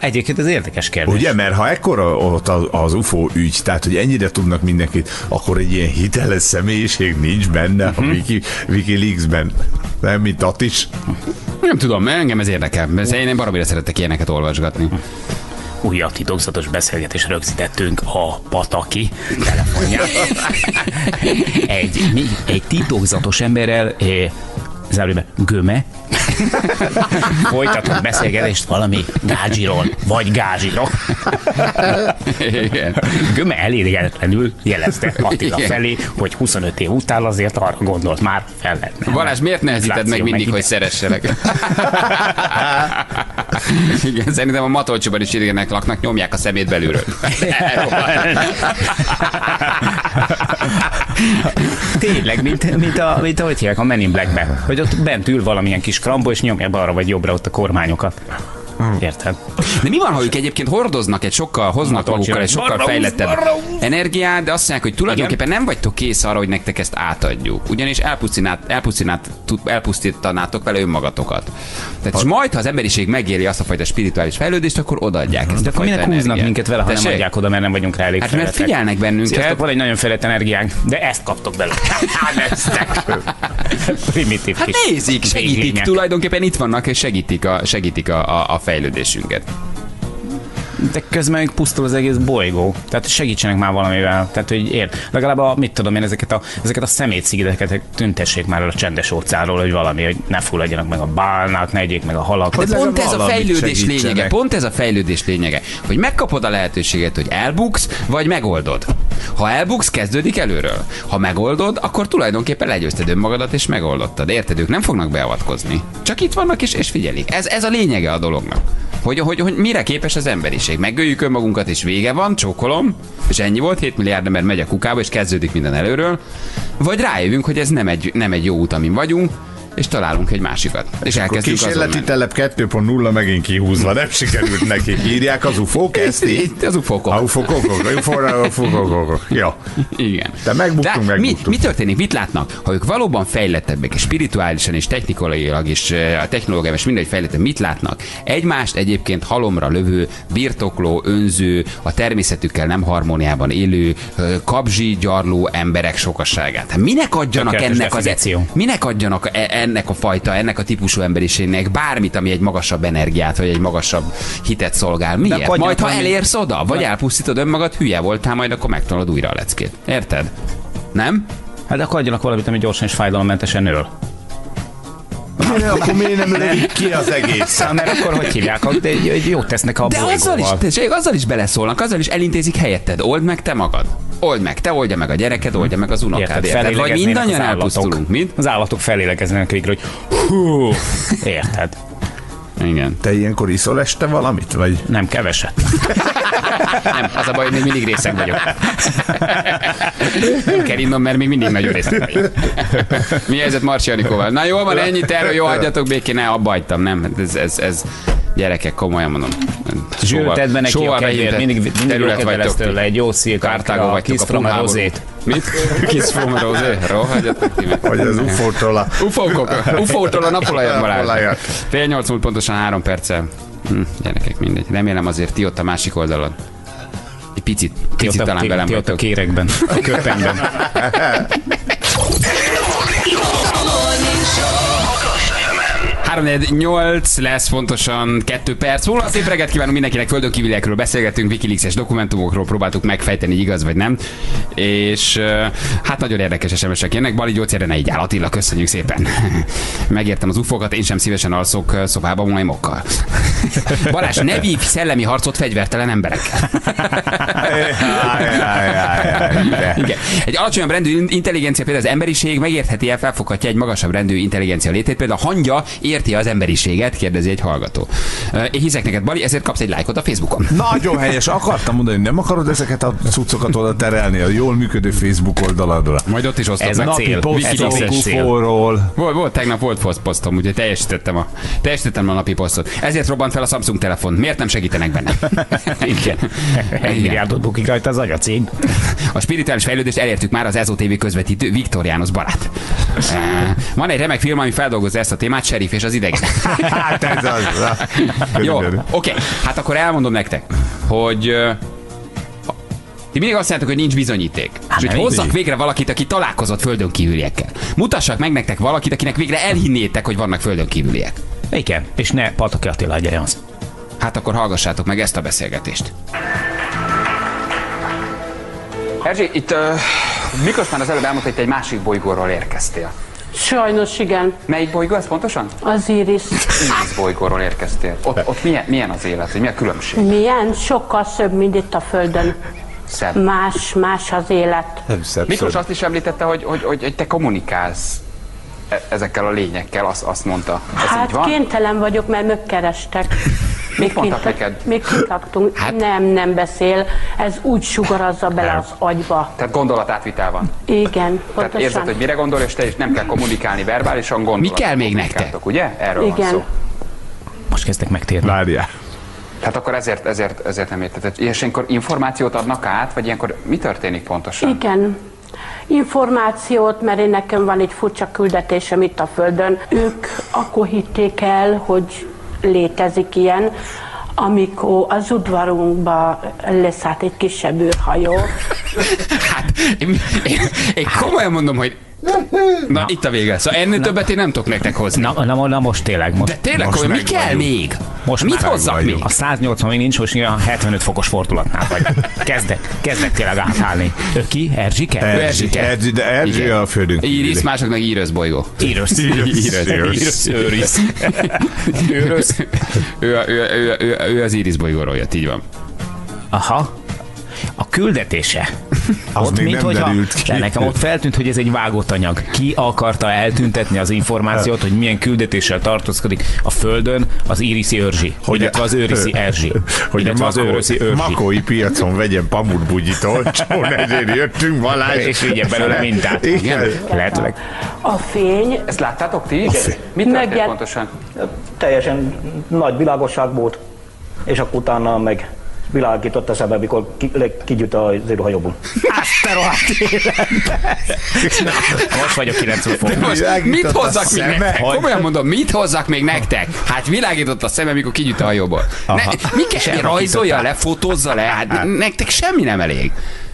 Egyébként ez érdekes kérdés. Ugye, mert ha ekkora ott az ufó ügy, tehát hogy ennyire tudnak mindenkit, akkor egy ilyen hiteles személyiség nincs benne uh-huh. a Wiki, Wikileaksben. Nem, mint ott is. Nem tudom, engem ez érdekel. Én, én baromira szeretek ilyeneket olvasgatni. Újabb titokzatos beszélgetést rögzítettünk a Pataki telefonján. egy, mi, egy titokzatos emberrel... Zárójában Göme folytatott beszélgetést valami gázsiról, vagy gázsiról. Göme elégedetlenül jelezte Attila Igen. felé, hogy huszonöt év után azért arra gondolt már fel lehetne. Balázs, miért nehezíted meg mindig, meg hogy szeresselek? Igen, szerintem a Matolcsóban is idegenek laknak, nyomják a szemét belülről. Tényleg, mint, mint a, mint a, hogy hívják, a Men in Black-ben, hogy ott bent ül valamilyen kis krambó, és nyomja balra vagy jobbra ott a kormányokat. Értem. De mi van, ha ők egyébként hordoznak egy sokkal, hoznak magukkal egy sokkal fejlettebb energiát, de azt mondják, hogy tulajdonképpen nem vagytok kész arra, hogy nektek ezt átadjuk. Ugyanis elpusztítanátok vele önmagatokat. Tehát ha... majd, ha az emberiség megéri azt a fajta spirituális fejlődést, akkor odaadják ezt de a fajta energiát. De minek húznak minket vele, ha Tessék? nem adják oda, mert nem vagyunk rá elég Hát mert figyelnek bennünket. Sziasztok, van egy nagyon fejlett energiánk, de ezt kaptok belőle. Primitív hát kis nézik, segítik, végények. Tulajdonképpen itt vannak, és segítik a, segítik a, a, a fejlődésünket. De közben pusztul az egész bolygó. Tehát segítsenek már valamivel. Tehát, hogy ér, legalább a, mit tudom én, ezeket a, ezeket a szemétszigeteket tüntessék már a csendes óceánról, hogy valami, hogy ne fulladjanak meg a bálnák, ne egyék meg a halak. De, de pont ez a fejlődés lényege, pont ez a fejlődés lényege, hogy megkapod a lehetőséget, hogy elbuksz, vagy megoldod. Ha elbuksz, kezdődik előről. Ha megoldod, akkor tulajdonképpen legyőzted önmagadat és megoldottad. Érted, ők nem fognak beavatkozni. Csak itt vannak és, és figyelik. Ez, ez a lényege a dolognak. Hogy, hogy, hogy mire képes az emberiség. Megöljük önmagunkat, és vége van, csókolom, és ennyi volt, hét milliárd ember megy a kukába, és kezdődik minden előről, vagy rájövünk, hogy ez nem egy, nem egy jó út, amin vagyunk, és találunk egy másikat. És elkezdjük kísérleti telep kettő pont nulla megint kihúzva, nem sikerült neki. Írják az ufók ezt így? Az ufókok. A ufókok. Ja. Igen. De megbuktunk, De megbuktunk. Mi, mi történik? Mit látnak? Ha ők valóban fejlettebbek, és spirituálisan, és technikailag, és a technológiában, és mindegy fejlettebb, mit látnak? Egymást egyébként halomra lövő, birtokló, önző, a természetükkel nem harmóniában élő, kapzsi, gyarló emberek sokasságát. Hát minek adjanak Tökéletes ennek definíció. az... Minek adjanak e- ennek a fajta, ennek a típusú emberiségnek bármit, ami egy magasabb energiát, vagy egy magasabb hitet szolgál. Miért? Majd, ha elérsz oda, vagy elpusztítod önmagad, hülye voltál, majd akkor megtanulod újra a leckét. Érted? Nem? Hát akkor adjanak valamit, ami gyorsan és fájdalommentesen öl. akkor miért nem ölelik ki az egész? Mert akkor hogy hívják, hogy jót tesznek a bolygóval. De azzal is, tessék, azzal is beleszólnak, azzal is elintézik helyetted. Old meg te magad. Old meg, te oldja meg a gyereked, oldja meg az unokád. Érted, vagy mindannyian elpusztulunk, mint? Az állatok felélegeznek végre, hogy hú, érted. Igen. Te ilyenkor iszol este valamit, vagy? Nem, keveset. Nem, az a baj, hogy még mindig részeg vagyok. Nem kell innom, mert még mindig nagyon részeg vagyok. Mi a helyzet Marci Janikóval? Na jól van, ennyit erről, jól hagyjatok békén, ne, abba hagytam, nem, ez, ez, ez, gyerekek, komolyan mondom. Soha, tedd be neki a kegyért, mindig, mindig terület vagytok tőle, egy jó szilkártága, kis fromerozét. Mit? Kis fromerozé? Rohagyatok ki meg. Vagy az ufótól a... Ufótól a napolajat, Balázs. Fél nyolc múlt pontosan három perccel. Hm, gyerekek, mindegy. Remélem azért ti ott a másik oldalon. Egy picit, picit a, talán velem vagytok. Ti ott a kérekben, a köpenyben. háromnegyvennyolc lesz pontosan kettő perc múlva. Szép reggelt kívánunk mindenkinek, földön kívüliekről beszélgetünk, Wikileaks-es dokumentumokról próbáltuk megfejteni, igaz vagy nem. És hát nagyon érdekes es em es-ek jönnek. Bali gyógyszerre ne így áll, Attila, köszönjük szépen. Megértem az ufókat, én sem szívesen alszok szobában majmokkal. Balázs, ne vív szellemi harcot fegyvertelen emberekkel. Egy alacsonyabb rendű intelligencia például az emberiség megértheti-e, felfoghatja egy magasabb rendű intelligencia létét, például a hangya érti az emberiséget, kérdezi egy hallgató. Én hiszek neked, Bali, ezért kapsz egy lájkot a Facebookon. Nagyon helyes, akartam mondani, hogy nem akarod ezeket a cuccokat oda terelni a jól működő Facebook oldaladra. Majd ott is osztod meg napi posztok ufóról. Volt, volt, tegnap volt posztom, úgyhogy teljesítettem a, teljesítettem a napi posztot. Ezért robbant fel a Samsung telefon. Miért nem segítenek benne? Igen. Egy milliárdot bukik rajta az agyacég. A spirituális fejlődést elértük már, az Ezó té vé közvetítő Viktor János barát. Van egy remek film, ami feldolgozza ezt a témát, Serif és az idegen. Hát ez az. Jó, oké. Okay. Hát akkor elmondom nektek, hogy... Ti mindig azt mondjátok, hogy nincs bizonyíték. Hát és hogy hozzak így végre valakit, aki találkozott földön kívüliekkel. Mutassak meg nektek valakit, akinek végre elhinnétek, hogy vannak földön kívüliek. Igen, és ne Pataki Attila, gyere az. Hát akkor hallgassátok meg ezt a beszélgetést. Erzsi, itt uh, Miklós már az előbb elmondta, hogy te egy másik bolygóról érkeztél. Sajnos igen. Melyik bolygó ez pontosan? Az Íris. Íris bolygóról érkeztél. Ott, ott milyen, milyen az élet, mi a különbség? Milyen? Sokkal szebb, mint itt a Földön. Szebb. Más, más az élet. Miklós azt is említette, hogy, hogy, hogy, hogy te kommunikálsz ezekkel a lényekkel, azt, azt mondta. Ez hát kénytelen vagyok, mert megkerestek. Mit mondtak neked? Még kitaktunk. Hát? Nem, nem beszél. Ez úgy sugarazza bele az agyba. Tehát gondolatátvitál van. Igen, pontosan. Tehát érzed, hogy mire gondol, és te is nem kell kommunikálni verbálisan, gondolat. Mi kell még nektek? Ugye? Erről igen van szó. Most kezdtek megtérni. Várjál. Tehát akkor ezért, ezért, ezért nem érted. És ilyenkor információt adnak át, vagy ilyenkor mi történik pontosan? Igen. Információt, mert én nekem van egy furcsa küldetésem itt a Földön. Ők akkor hitték el, hogy létezik ilyen, amikor az udvarunkba leszállt egy kisebb űrhajó. Hát, én, én, én komolyan mondom, hogy na, na itt a vége. Szóval ennél na, többet én nem tudok nektek hozni. Na, na, na most tényleg. Most, de tényleg, most mi kell vagyunk még? Most mit hozzak még? A száznyolcvan még nincs, most olyan hetvenöt fokos fordulatnál vagy. Kezdek, kezdek tényleg átállni. Ő ki? Erzsike? Erzsike. Erzsi, de Erzsi a földünk. Íris, másoknak Íris bolygó. Íris. Íris. Íris. Ő az Íris bolygóról jött, így van. Aha. A küldetése. Az ott, még mint, nem derült ki. De nekem ott feltűnt, hogy ez egy vágott anyag. Ki akarta eltüntetni az információt, hogy milyen küldetéssel tartózkodik a Földön az íriszi Erzsi, illetve az őriszi Erzsi, illetve az őriszi Erzsi. Makói piacon vegyen pamutbugyit olcsón, ezért jöttünk Balázs. És vigye belőle mintát. Igen. Lehetőleg. A fény. Ezt láttátok ti? Mit történt pontosan? Teljesen nagy világosság volt, és akkor utána meg világított a szembe, mikor ki, kigyűjt az űrhajóból. Azt a rohadt életben! Most vagyok kilencven fokban. Mit hozzak még nektek? Komolyan mondom, mit hozzak még nektek? Hát világított a szembe, mikor kigyűjt a hajóból. Ne, mi kell, rajzolja le, fotózza le, hát nektek semmi nem elég.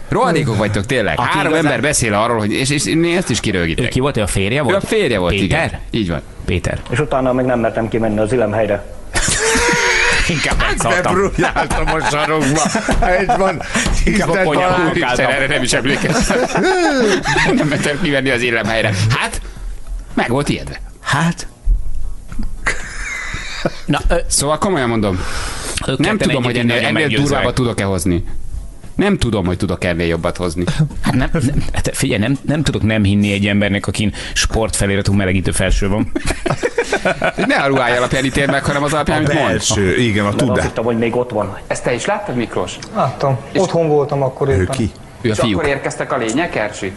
Rohadékok vagytok tényleg. Aki Három igazán... ember beszél arról, hogy és, és én ezt is kirögítek. Ő ki volt, ő a férje volt? Ő a férje volt, Péter? Igen. Így van. Péter. És utána még nem mertem kimenni az ilemhelyre. Inkább megszaltam. Bebrújáltam a sarokba. Egy van. Inkább a ponyakúr káltam. Erre nem is emlékeztem. Nem mertem kivenni az élemhelyre. Hát, meg volt ijedve. Hát, Na, ö... Szóval komolyan mondom, nem tudom, hogy ennél, ennél durvába tudok-e hozni. Nem tudom, hogy tudok ennél jobbat hozni. Hát, nem, nem, hát figyelj, nem, nem tudok nem hinni egy embernek, akin sportfeliratú melegítő felső van. Ne a ruhája alapján ítél meg, hanem az alapján, amit mond. Igen, a tudás. Azt hittem, hogy még ott van. Ezt te is láttad, Miklós? Láttam. És otthon voltam akkor éppen. Ő ki? Ő a fiúk. És akkor érkeztek a lények, Erzsi?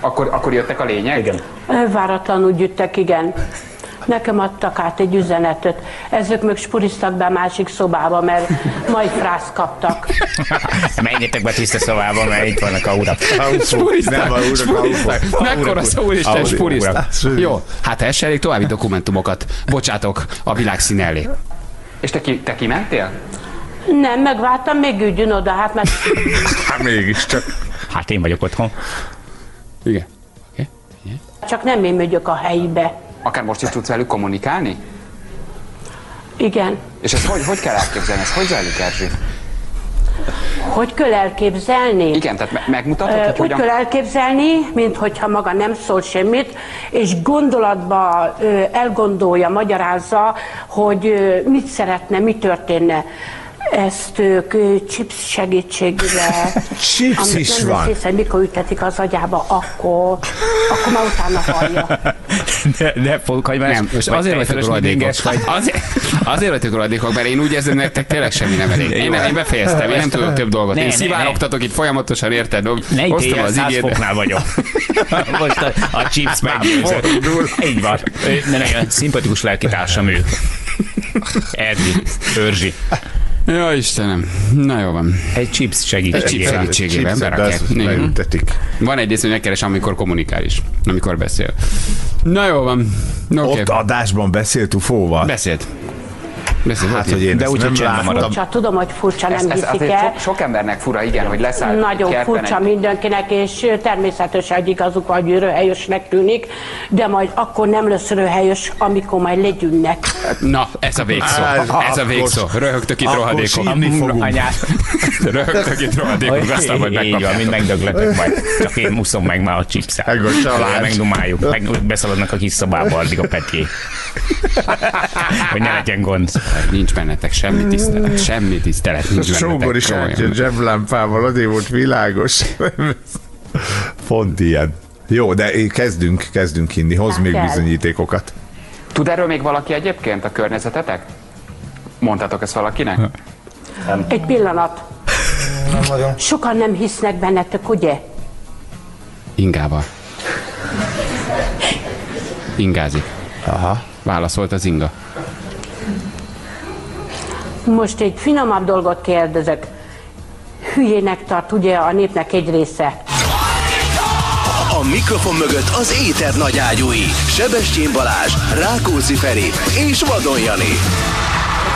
Akkor, akkor jöttek a lények? Igen. Váratlanul gyűjtek, igen. Nekem adtak át egy üzenetet. Ezek meg spuriztak be a másik szobába, mert majd frászt kaptak. Menjetek be tiszta szobába, mert itt vannak a urak. Spuriztak, spuriztak. Mekkora szóisten spuriztak. Jó, hát ez elég további dokumentumokat. Bocsátok a világ szín elé. És te, ki, te kimentél? Nem, megvártam, még ügyön oda, hát mert... Hát mégiscsak. Hát én vagyok otthon. Igen. Okay. Igen. Csak nem én megyök a helyibe. Akár most is tudsz velük kommunikálni? Igen. És ezt hogy, hogy kell elképzelni? Ezt hogy zajlik, Erzsi? Hogy kell elképzelni? Igen, tehát megmutatod, hogy hogyan... Úgy kell elképzelni, mint hogyha maga nem szól semmit, és gondolatba elgondolja, magyarázza, hogy mit szeretne, mi történne. Ezt ők chips segítségével. Chips is van. Amit nem mikor ütetik az agyába, akkor, akkor már utána hallja. De, de folkhagymás. Nem, most azért vagytok rohadékok. Vagy. Azért, azért vagytok rohadékok, mert én úgy érzem, nektek tényleg semmi nem elég. Én, én befejeztem, én nem tudok több dolgot. Ne, én szivárogtatok itt folyamatosan, érted? Ne ítélj, száz foknál vagyok. Most a, a chips meggyőzött. Így van. De nagyon szimpatikus lelkitársam ő. Erzsi, Erzsi. Jó Istenem, na jó van. Egy chips segítségével. Egy chips segítségével. Berakják. Van egy rész, hogy megkeres, amikor kommunikál is. Amikor beszél. Na jó van. Okay. Ott adásban beszélt ufóval. Beszélt. Beszélt. Hát, hogy én de úgy, hogy furcsa, tudom, hogy furcsa, nem hiszik el. So, sok embernek fura, igen, hogy leszáll. Nagyon furcsa mindenkinek, és természetesen egy igazuk, hogy röhelyösnek tűnik, de majd akkor nem lesz röhelyös, amikor majd legyünnek. Na, ez a végszó. Ez a végszó. Röhögtök itt rohadékok. Röhögtök itt rohadékok, aztán majd megkapjátok. Így van, megdögletek majd. Csak én muszom meg már a chipset. Megdomáljuk. Beszaladnak a kis szobába addig a petjék. Hogy ne legyen gond. Nincs bennetek semmi tisztelet, semmi tisztelet nincs bennetek. Sógor is a zseblámpával, azért volt világos. Pont ilyen. Jó, de kezdünk, kezdünk hinni, hozz még bizonyítékokat. Tud erről még valaki egyébként, a környezetetek? Mondtátok ezt valakinek? Nem. Egy pillanat. Nem sokan nem hisznek bennetek, ugye? Ingával. Ingázik. Aha. Válaszolt az inga. Most egy finomabb dolgot kérdezek. Hülyének tart ugye a népnek egy része. A mikrofon mögött az éter nagyágyúi. Sebestyén Balázs, Rákóczi Feri és Vadon Jani.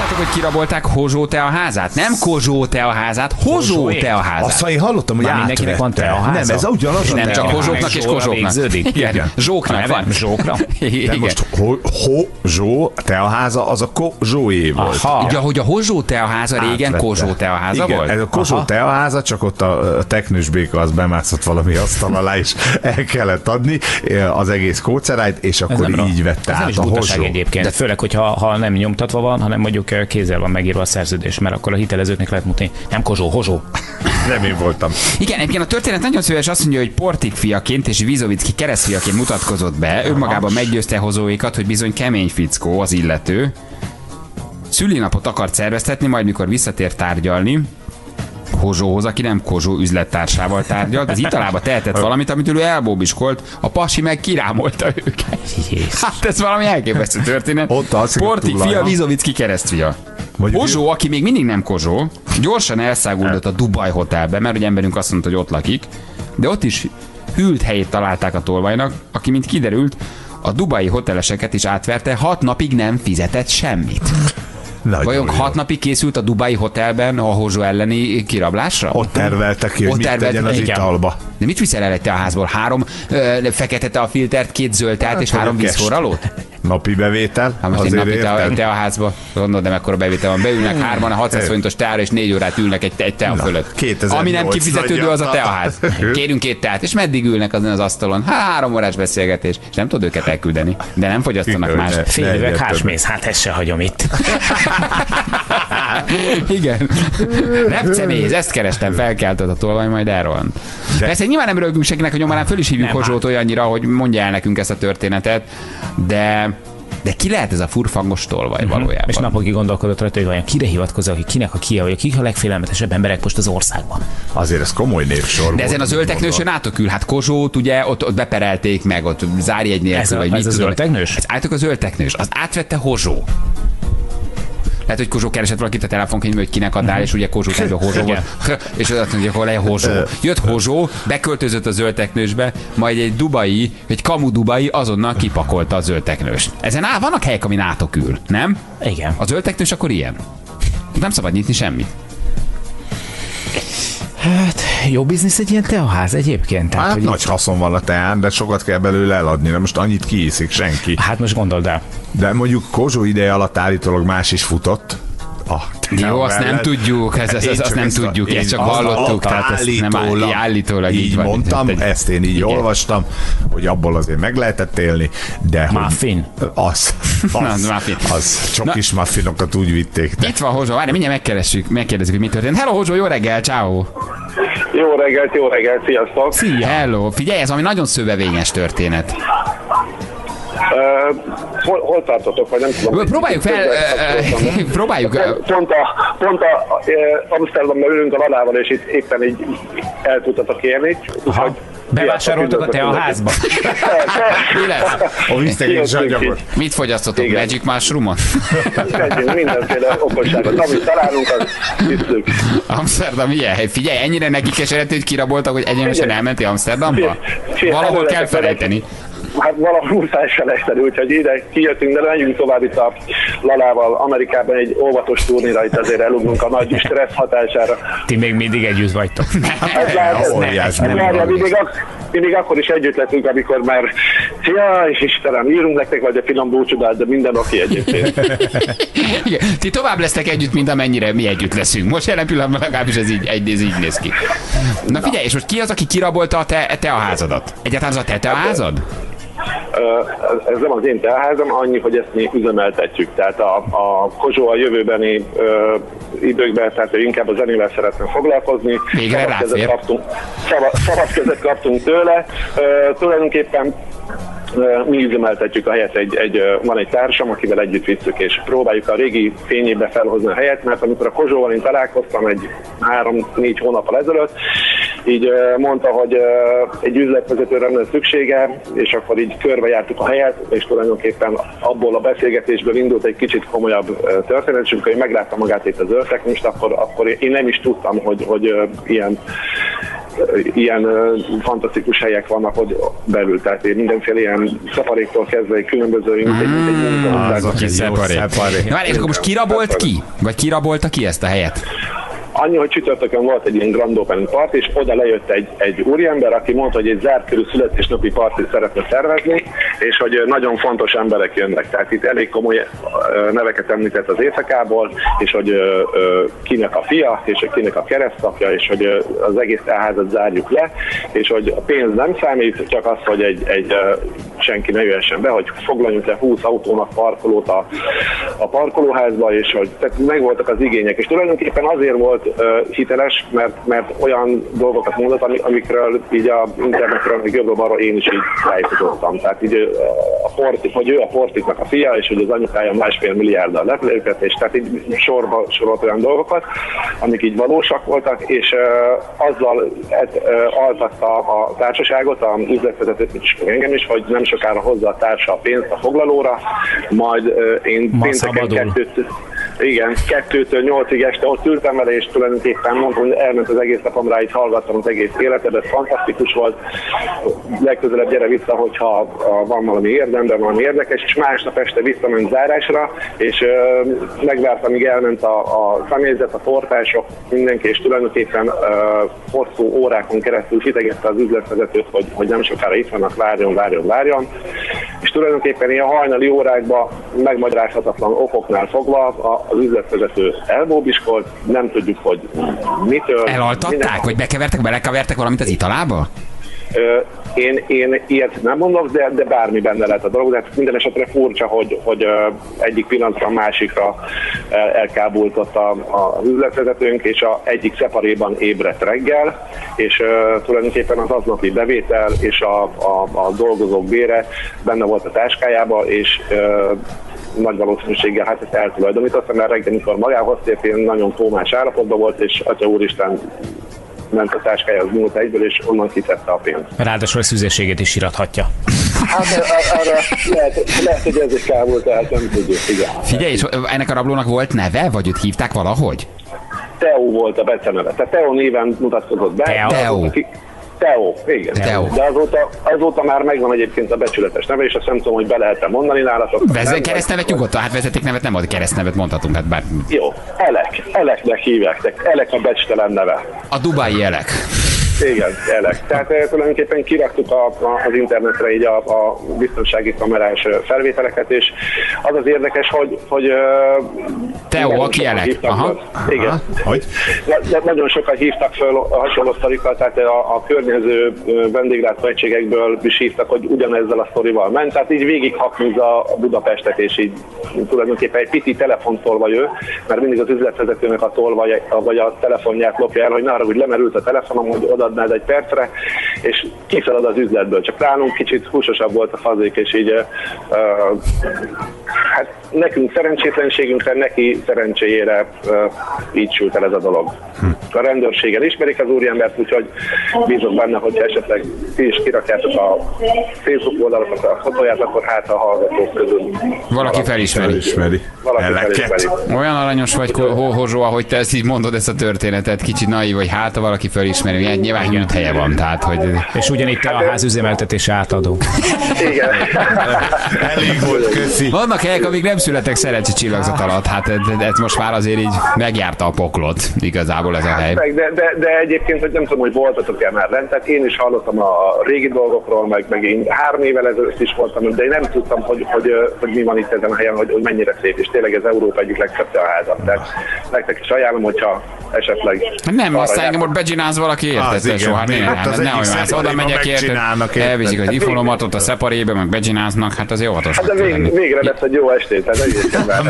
Látjátok, hogy kirabolták Hozsó tea házát? Nem Kozsó tea házát, Hozsó tea házát. Azt, ha én hallottam, hogy mindenkinek van tea háza. Nem, ez ugyanaz. És nem csak Hozsóknak és Kozsóknak. Igen. Zsóknak van. Zsókra. De most Hozsó tea háza, az a Kozsóé volt. Ugye, hogy a Hozsó tea háza régen Kozsó tea háza volt? Igen, ez a Kozsó tea háza, csak ott a teknős béka az bemászott valami asztal alá, és el kellett adni az egész kócerájt, és akkor így vette át a Hozsó. De főleg, hogyha nem nyomtatva van, hanem mondjuk kézzel van megírva a szerződés, mert akkor a hitelezőknek lehet mutatni. Nem Kozsó, Hozsó. Nem én voltam. Igen, egyébként a történet nagyon szíves, azt mondja, hogy Portik fiaként és Vízovicki keresztfiaként mutatkozott be, önmagában meggyőzte Hozsóékat, hogy bizony kemény fickó az illető. Szülinapot akart szerveztetni, majd mikor visszatért tárgyalni Hozsóhoz, aki nem Kozsó üzlettársával tárgyalt, az italába tehetett valamit, amit ő elbóbiskolt, a pasi meg kirámolta őket. Hát ez valami elképesztő történet. Portik fia, Vízovicki keresztfia. Hozsó, aki még mindig nem Kozsó, gyorsan elszáguldott a Dubaj hotelbe, mert ugye emberünk azt mondta, hogy ott lakik, de ott is hűlt helyét találták a tolvajnak, aki, mint kiderült, a dubai hoteleseket is átverte, hat napig nem fizetett semmit. Nagyon vajon jó. Hat napig készült a Dubai hotelben a Hozsó elleni kirablásra? Ott terveltek ki, hogy mit tegyen az italba. De mit viszel el egy teaházból? Három ö, feketete a filtert, két zöltelt hát, és három vízforralót? Napi bevétel? Hát most azért én napi teaházba, gondolod, de mekkora bevétel van. Beülnek hárman a hatszáz forintos teára, és négy órát ülnek egy, egy tea fölött. Ami nem kifizetődő, az a teaház. Kérünk két teát, és meddig ülnek azon az asztalon? Há, három órás beszélgetés, és nem tudod őket elküldeni, de nem fogyasztanak más. Fél üveg házsméz, hát ezt se hagyom itt. Igen. Repcenéz, ezt kerestem, felkeltett a tolvaj, majd elrohant. Persze nyilván nem rögünk senkinek a nyomarán, föl is hívjuk Hozsót olyannyira, hogy mondja el nekünk ezt a történetet, de... De ki lehet ez a furfangos tolvaj uh-huh. valójában? És napokig gondolkodott rajta, hogy vajon kire hivatkozol, hogy kinek a kia, vagy kik a legfélelmetesebb emberek most az országban. Azért ez komoly népsor. De ezen a zöldteknősön átokül. Hát Kozsót ugye ott, ott beperelték meg, ott zárjegy nélkül, ez a, vagy ez mit az tudom. Ez a zöldteknős? Ez álltok a zöldteknős. Az átvette Hozsó. Lehet, hogy Kozsó keresett valakit a telefonkönyvbe, hogy kinek adnál, mm-hmm. és ugye Kozsó kezdve Hozsó volt. És azt mondja, hol egy Hozsó. Jött Hozsó, beköltözött a zöldteknősbe, majd egy dubai, egy kamu dubai azonnal kipakolta a zöldteknőst. Ezen á, vannak helyek, amin átok ül, nem? Igen. A zöldteknős akkor ilyen. Nem szabad nyitni semmit. Hát, jó biznisz egy ilyen teaház egyébként. Tehát, hát nagy itt... haszon van a teán, de sokat kell belőle eladni, de most annyit kiiszik senki. Hát most gondold el. De mondjuk Kozsó ideje alatt állítólag más is futott. Ah, jó, azt nem tudjuk, ez, az, az, azt nem tudjuk, ezt csak hallottuk, tehát ezt nem állítólag így van. Mondtam, egy, ezt én így igen. olvastam, hogy abból azért meg lehetett élni, de... Muffin. Az, az, az csak is muffinokat úgy vitték. De. Itt van Hozsó, várj, mindjárt megkeressük, megkérdezzük, hogy mi történt. Hello Hozsó, jó reggel, ciao. Jó reggelt, jó reggelt, sziasztok. Szia, hello. Figyelj, ez ami nagyon szövevényes történet. Uh, hol, hol tartotok, vagy nem tudom. Próbáljuk fel, uh, próbáljuk. Pont a, pont a uh, Amsterdamban ülünk a Lalával, és itt éppen így el tudtatok élni. Bevásároltuk a te a házba. Mi lesz? Mit fogyasztotok? Igen. Magic mushroomot? Mindenféle okosságot. Amit találunk, az hisztük. Amsterdam ilyen hely. Figyelj, ennyire neki keserető, hogy kiraboltak, hogy egyenesen elmentél Amsterdamba? Valahol kell felejteni. Hát valahol muszáj selejteni, úgyhogy ide kijöttünk, de menjünk tovább itt a Lalával. Amerikában egy óvatos turnira, itt azért elugrunk a nagy stressz hatására. Ti még mindig együtt vagytok. Mindig akkor is együtt lettünk, amikor már ja, és Istenem, írunk nektek, vagy a finom búcsúdát, de minden aki együtt. Igen, ti tovább lesztek együtt, mint amennyire mi együtt leszünk. Most jelen pillanatban legalábbis ez így, egy, ez így néz ki. Na figyelj, és most ki az, aki kirabolta a te, te a házadat? Egyáltalán az a te, te a házad? Ez nem az én telházam, annyi, hogy ezt mi üzemeltetjük. Tehát a, a Kozsó a jövőbeni ö, időkben, tehát inkább a zenével szeretne foglalkozni. Szabad kezet, kaptunk, szabad, szabad kezet kaptunk tőle. Ö, tulajdonképpen mi üzemeltetjük a helyet, egy, egy, van egy társam, akivel együtt visszük, és próbáljuk a régi fényébe felhozni a helyet, mert amikor a Kozsóval én találkoztam egy három-négy hónappal ezelőtt, így mondta, hogy egy üzletvezetőre lenne szüksége, és akkor így körbejártuk a helyet, és tulajdonképpen abból a beszélgetésből indult egy kicsit komolyabb történet, és amikor én megláttam magát itt az öltek, most akkor, akkor én nem is tudtam, hogy, hogy ilyen ilyen fantasztikus helyek vannak ott belül, tehát én mindenféle ilyen szaparéktól kezdve különböző mm, mint egy szaparék. Na, és akkor most kirabolt ki? Vagy kirabolta ki ezt a helyet? Annyi, hogy csütörtökön volt egy ilyen grand opening party, és oda lejött egy, egy úriember, aki mondta, hogy egy zárt körű születésnapi partit szeretne szervezni, és hogy nagyon fontos emberek jönnek. Tehát itt elég komoly neveket említett az éjszakából, és hogy kinek a fia, és hogy kinek a keresztapja, és hogy az egész elházat zárjuk le, és hogy a pénz nem számít, csak az, hogy egy, egy senki ne jöhessen be, hogy foglaljunk le húsz autónak parkolót a, a parkolóházba, és hogy megvoltak az igények. És tulajdonképpen azért volt hiteles, mert, mert olyan dolgokat mondott, amikről így a internetről, még jobban arra én is így tájékozottam. Tehát így a Portik, hogy ő a Portiknak a fia, és hogy az anyukája másfél milliárddal leplegetett, és tehát így sorba sorolt olyan dolgokat, amik így valósak voltak, és uh, azzal uh, altatta a társaságot, a üzletvezetőt is, engem is, hogy nem sokára hozza a társa a pénzt a foglalóra, majd uh, én pénteken kettőt, igen, kettőtől nyolcig este ott ültem vele, és tulajdonképpen mondtam, hogy elment az egész napom rá, így hallgattam az egész életed, ez fantasztikus volt. Legközelebb gyere vissza, hogyha van valami érdemben, valami érdekes, és másnap este visszament zárásra, és megvártam, amíg elment a, a személyzet, a portások, mindenki, és tulajdonképpen ö, hosszú órákon keresztül hitegette az üzletvezetőt, hogy, hogy nem sokára itt vannak, várjon, várjon, várjon. és tulajdonképpen ilyen hajnali órákban megmagyarázhatatlan okoknál fogva az üzletvezető elbóbiskolt, nem tudjuk, hogy mitől. Elaltatták, minden... hogy bekevertek, belekevertek valamit az italába? Ö, én, én ilyet nem mondok, de, de bármi benne lehet a dolog, de minden esetre furcsa, hogy, hogy egyik pillanatra a másikra el, elkábultott a, a üzletvezetőnk, és a egyik szeparéban ébredt reggel, és ö, tulajdonképpen az aznapi bevétel és a, a, a dolgozók bére benne volt a táskájába, és ö, nagy valószínűséggel hát ezt eltulajdonítottam, mert reggel, mikor magához tért, én nagyon tómás állapotban volt, és Atya Úristen, ment a táskája az múlt egyből, és onnan kitette a pénzt. Ráadásul a szüzességét is irathatja. Hát arra lehet, lehet, hogy ez is kávult, tehát nem tudjuk, igen. Figyelj, és ennek a rablónak volt neve, vagy őt hívták valahogy? Teó volt a beceneve. Tehát Teó néven mutatkozott be. Teó. Teó, igen. Teó. De azóta, azóta már megvan egyébként a becsületes neve, és azt nem tudom, hogy be lehet-e mondani nálatok. Vezet, keresztnevet nyugodtan, hát vezetéknevet nem ad, keresztnevet mondhatunk, hát bár... Jó, Elek, Eleknek hívják, Elek a becstelen neve. A dubai Elek. Igen, Elek. Tehát tulajdonképpen kiraktuk a, a, az internetre így a, a biztonsági kamerás felvételeket, és az az érdekes, hogy... hogy Teó, aki Elek. Aha, aha. Igen. Hogy? Na, de nagyon sokan hívtak föl a hasonló sztorikkal, tehát a, a környező vendéglátóegységekből is hívtak, hogy ugyanezzel a sztorival ment, tehát így végig haknúzza a Budapestet, és így tulajdonképpen egy piti telefontolvaj ő, mert mindig az üzletvezetőnek a tolvaja, vagy a telefonját lopja el, hogy nára, hogy lemerült a telefonom, hogy oda adnád egy percre, és kiszalad az üzletből. Csak nálunk kicsit húsosabb volt a fazék, és így uh, hát nekünk szerencsétlenségünkre, neki szerencséjére uh, így sült el ez a dolog. A rendőrségen ismerik az úriembert, úgyhogy bízok benne, hogyha esetleg ti is kirakjátok a Facebook oldalatok a fotóját, akkor hát a hallgatók közül valaki felismeri. felismeri. Valaki felismeri. Olyan aranyos vagy, Hozsó, ahogy te ezt így mondod, ezt a történetet, kicsit naív, vagy hát, ha valaki felismeri, egy nyilván nyújt helye van, tehát, hogy... És ugyanígy te a házüzemeltetése átadó. Igen. Elég volt, köszi. Vannak helyek, amíg nem születek szerencsi csillagzat alatt, hát ez, ez most már azért így megjárta a poklot, igazából ez a hely. De, de, de egyébként, hogy nem tudom, hogy voltatok-e már lent, tehát én is hallottam a régi dolgokról, meg, meg én három évvel ezelőtt is voltam, de én nem tudtam, hogy, hogy, hogy mi van itt ezen a helyen, hogy, hogy mennyire szép, és tényleg ez Európa egyik legszebb a házat. Tehát nektek is ajánlom, hogyha esetleg... Nem, aztán engem ott becsinálsz valaki, érted? Soha nem, hát az nem olyan az, oda megyek, érted? Elviszik az ifonomat, ott a szeparébe, meg becsináznak, hát az jó hatos. Hát de vég, végre lesz egy jó estét, hát egészen már.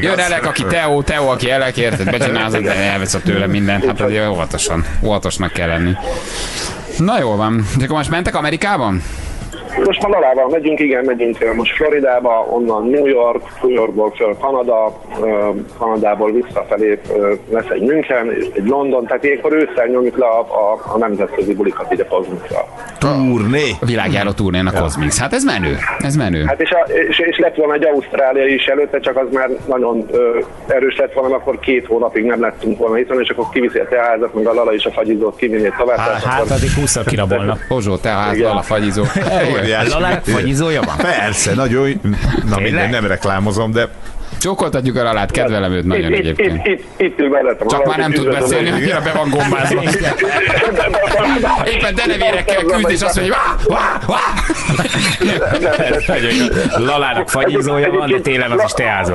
Jön Elek, aki Teó, Teó, aki Elek, érted? Becsinázod, de elvesz tőle mindent, hát azért óvatosan, óvatosnak kell lenni. Na jól van, és akkor most mentek Amerikában? Most már Lalával megyünk, igen, megyünk most Floridába, onnan New York, New Yorkból föl Kanada, Kanadából visszafelé lesz egy München, egy London, tehát ilyenkor ősszel nyomjuk le a, a, a nemzetközi bulikat ide Kozmixra. Turné! A világjáró turnén a Kozmix. Hát ez menő, ez menő. Hát és, a, és, és lett volna egy Ausztrália is előtte, csak az már nagyon ö, erős lett volna, akkor két hónapig nem lettünk volna itthon, és akkor kiviszi a teaházat, meg a Lala és a fagyizót kivinni tovább. Hát, hát addig húszra kirabolnak. Hozsó, teaház, Lala, fagyizó. Lalák fagyizója van? Persze, nagyon... Na minden, nem reklámozom, de... Csókoltatjuk a Lalát, kedvelem őt nagyon egyébként. Itt, itt, itt csak már nem tud beszélni, annyira be van gombázva. Éppen denevérekkel küld, és azt mondja, hogy vá, vá, vá. Lalának fagyizója van, de télen az is teázó.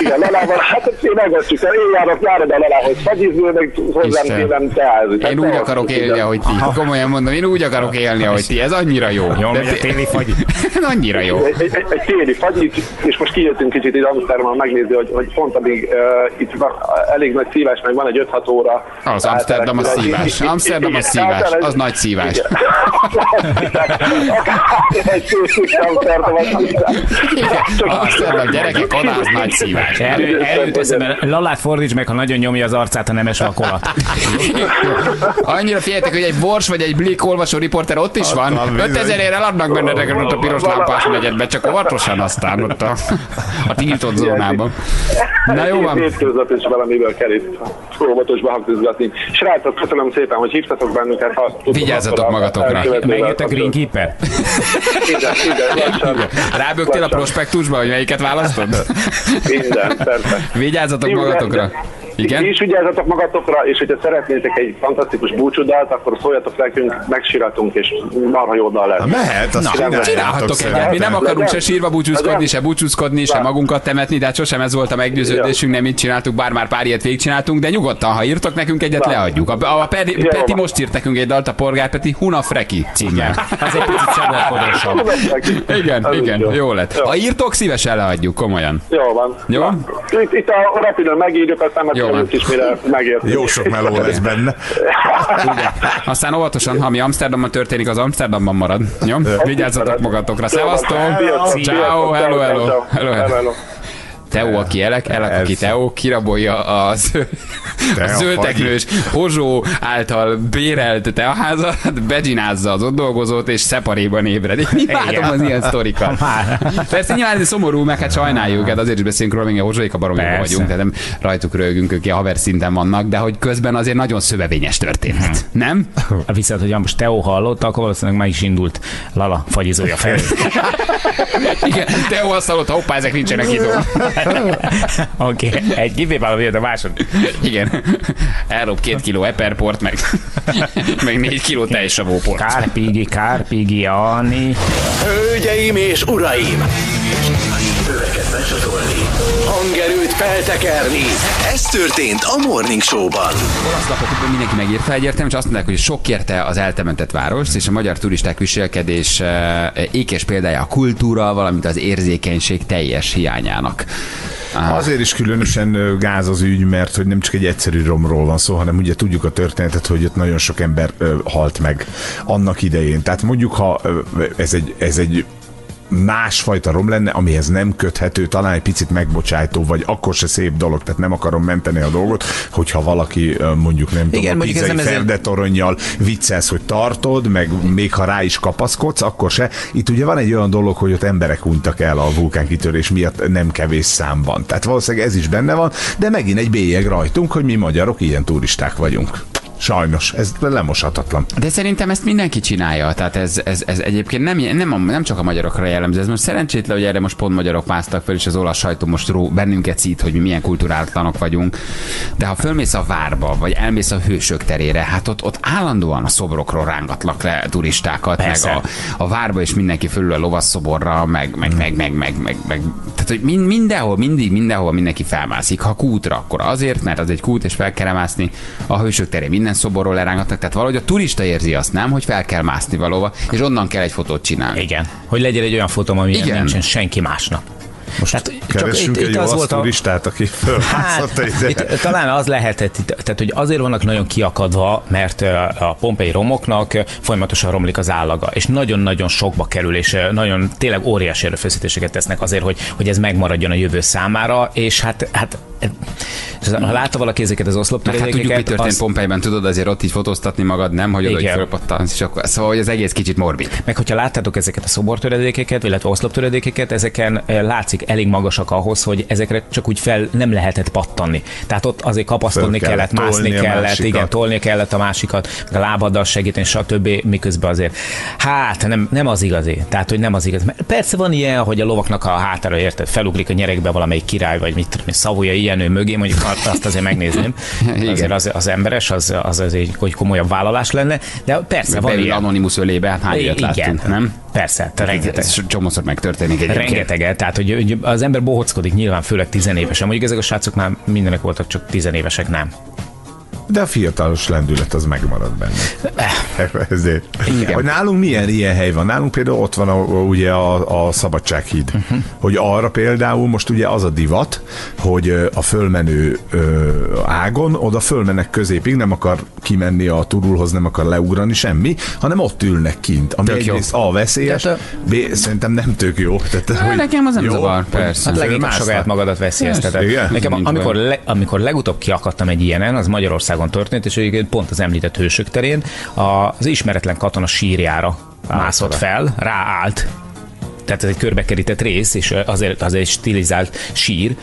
Igen, Lalával, hát én megosztjuk, én járok, járod a Lalához fagyizó, meg hozzám télen teázó. Én úgy akarok élni, ahogy ti. Komolyan mondom, én úgy akarok élni, ahogy ti. Ez annyira jó. Jó, mint a téli fagyi. Annyira jó. Egy téli fagyi, és most kijöttünk kicsit ide Amsterdamban megnézni, hogy, hogy pont amíg uh, itt van, elég nagy szívás, meg van egy öt-hat óra. Az Amsterdam a szívás. Amsterdam a szívás. Az nagy szívás. Amsterdam gyerekek, oda az nagy szívás. Eljött eszembe, Lalát fordíts meg, ha nagyon nyomja az arcát a nemes alkoholat. Annyira figyeltek, hogy egy Bors vagy egy Blik olvasó riporter ott is van. ötezer-ért eladnak benneteket ott a piros lámpás negyedben, csak óvatosan aztán ott a tiltott zónában. Na jó van. Hétközlap és valamiből kell itt próbatosba hangtűzgatni. Srácok, köszönöm szépen, hogy hívtatok bennünket. Vigyázzatok magatokra. Megjött a Greenkeeper? Igen, igen. Rábögtél a prospektusba, hogy melyiket választod? Minden, persze. Vigyázzatok magatokra. Igen? Ti is vigyázzatok magatokra, és hogyha szeretnétek egy fantasztikus búcsúdalt, akkor szóljatok nekünk, megsiratunk, és marha jó dal lesz. Mehet, azt csináljátok, csinálhatok egyet. Mi nem akarunk se sírva búcsúzkodni, se búcsúzkodni, se magunkat temetni, de hát sosem ez volt a meggyőződésünk, nem így csináltuk, bár már pár ilyet végigcsináltunk, de nyugodtan, ha írtok nekünk egyet, leadjuk. A, a, a Peti, Peti most írt nekünk egy dalt, a Polgár Peti, Huna Freki címmel. Ez egy picit szabadkodásabb. Igen, igen, jó lett. Ha írtok, szívesen leadjuk, komolyan. Jó van. Jó? Itt a repülőn megírjuk, aztán megtudjuk is, mire megértünk. Jó sok meló lesz benne. Aztán óvatosan, ha mi Amsterdamban történik, az Amsterdamban marad. Jó? Vigyázzatok magatokra. Szevasztok! Ciao, hello, hello, hello. Teó, aki Elek, Elek, aki Teó, kirabolja a zöldteknős Hozsó által bérelt teaházat, begynázza az ott dolgozót, és szeparéban ébred. Imádom az ilyen sztorikat. Persze nyilván ez szomorú, meg hát sajnáljuk, hát azért is beszélünk róla, mert Hozsóik a baromjában vagyunk, tehát nem rajtuk röhögünk, ők a haver szinten vannak, de hogy közben azért nagyon szövevényes történet. Nem? Viszont, hogyha most Teó hallott, akkor valószínűleg már is indult Lala fagyizója fel. Igen, Teó azt hallotta, hoppá, ezek nincsenek idő. Oké, okay. Egy gépépállam jött a második. Igen. Elrob két kiló eperport, meg, meg négy kiló tejsavóport. Kárpigi, kárpigi, Anni. Hölgyeim és uraim! Öveket becsatolni, hangerőt feltekerni. Ez történt a Morning Show-ban. Olasz lapokban mindenki megírta egyértelműen, és azt mondták, hogy sok kérte az eltemetett várost, és a magyar turisták viselkedés ékes példája a kultúra, valamint az érzékenység teljes hiányának. Aha. Azért is különösen gáz az ügy, mert hogy nem csak egy egyszerű romról van szó, hanem ugye tudjuk a történetet, hogy ott nagyon sok ember ö, halt meg annak idején. Tehát mondjuk, ha ö, ez egy, ez egy másfajta rom lenne, amihez nem köthető, talán egy picit megbocsájtó, vagy akkor se szép dolog, tehát nem akarom menteni a dolgot, hogyha valaki mondjuk nem tudom, a pizai ferdetoronyjal viccelsz, hogy tartod, meg még ha rá is kapaszkodsz, akkor se. Itt ugye van egy olyan dolog, hogy ott emberek hunytak el a vulkánkitörés miatt nem kevés számban. Tehát valószínűleg ez is benne van, de megint egy bélyeg rajtunk, hogy mi magyarok ilyen turisták vagyunk. Sajnos, ez lemoshatatlan. De szerintem ezt mindenki csinálja, tehát ez, ez, ez egyébként nem, nem, a, nem csak a magyarokra jellemző, ez most szerencsétlen, hogy erre most pont magyarok másztak föl, és az olasz sajtó most ró, bennünket szít, hogy mi milyen kulturálatlanok vagyunk. De ha fölmész a várba, vagy elmész a Hősök terére, hát ott, ott állandóan a szobrokról rángatlak le turistákat, persze. Meg a, a várba is mindenki fölül a lovasszoborra, meg, meg, hmm. meg, meg, meg, meg, meg, tehát hogy mindenhol, mindig, mindenhol mindenki felmászik. Ha kútra, akkor azért, mert az egy kút, és fel kell mászni. A Hősök terén minden szoborról lerángatnak, tehát valahogy a turista érzi azt, nem, hogy fel kell mászni valóban, és onnan kell egy fotót csinálni. Igen, hogy legyen egy olyan fotóm, ami nincsen senki másnak. Most tehát keresünk csak itt, egy olasz turistát, aki fölmászott. Hát, talán az lehetett, tehát hogy azért vannak nagyon kiakadva, mert a pompeji romoknak folyamatosan romlik az állaga, és nagyon-nagyon sokba kerül, és nagyon tényleg óriási erőfeszítéseket tesznek azért, hogy, hogy ez megmaradjon a jövő számára, és hát, hát ha látta valaki ezeket az oszloptöredékeket... Hát tudjuk, mi történt az... Pompejben, tudod, azért ott így fotóztatni magad, nem, hogy oda, hogy fölpattansz, és akkor... Szóval, hogy az egész kicsit morbid. Meg hogyha láttátok ezeket a szobortöredékeket, illetve oszloptöredékeket, ezeken látszik, elég magasak ahhoz, hogy ezekre csak úgy fel nem lehetett pattanni. Tehát ott azért kapaszkodni kellett, kellett mászni kellett, igen, tolni kellett a másikat, a lábaddal segíteni, stb. Miközben azért. Hát nem, nem az igazi. Tehát, hogy nem az igazi. Persze van ilyen, hogy a lovaknak a hátára érted, felugrik a nyerekbe valamelyik király, vagy mit tudom, Szavója ilyen ő mögé, mondjuk azt azért megnézném. Azért az, az emberes, az, az azért egy komolyabb vállalás lenne, de persze van ilyen. Anonymus ölébe, hát hány ilyet láttunk, nem? Persze, rengeteg. Csomószor megtörténik egyébként. Rengeteget, tehát hogy az ember bohockodik nyilván, főleg tizenévesen. Mondjuk ezek a srácok már mindenek voltak, csak tizenévesek nem. De a fiatalos lendület az megmarad benne. Ezért. Hogy nálunk milyen ilyen hely van? Nálunk például ott van a, ugye a, a Szabadsághíd. Uh-huh. Hogy arra például most ugye az a divat, hogy a fölmenő ö, ágon, oda fölmenek középig, nem akar kimenni a turulhoz, nem akar leugrani semmi, hanem ott ülnek kint. Ami egyrészt A veszélyes, a... B szerintem nem tök jó. Tehát, hogy nekem az nem jó, zavar, persze. Hát leginkább saját magadat veszélyezteted. Nekem amikor, le, amikor legutóbb kiakadtam egy ilyenen, az Magyarországon történt, és egyébként pont az említett Hősök terén az ismeretlen katona sírjára mászott fel, ráállt. Tehát ez egy körbekerített rész, és azért az egy stilizált sír,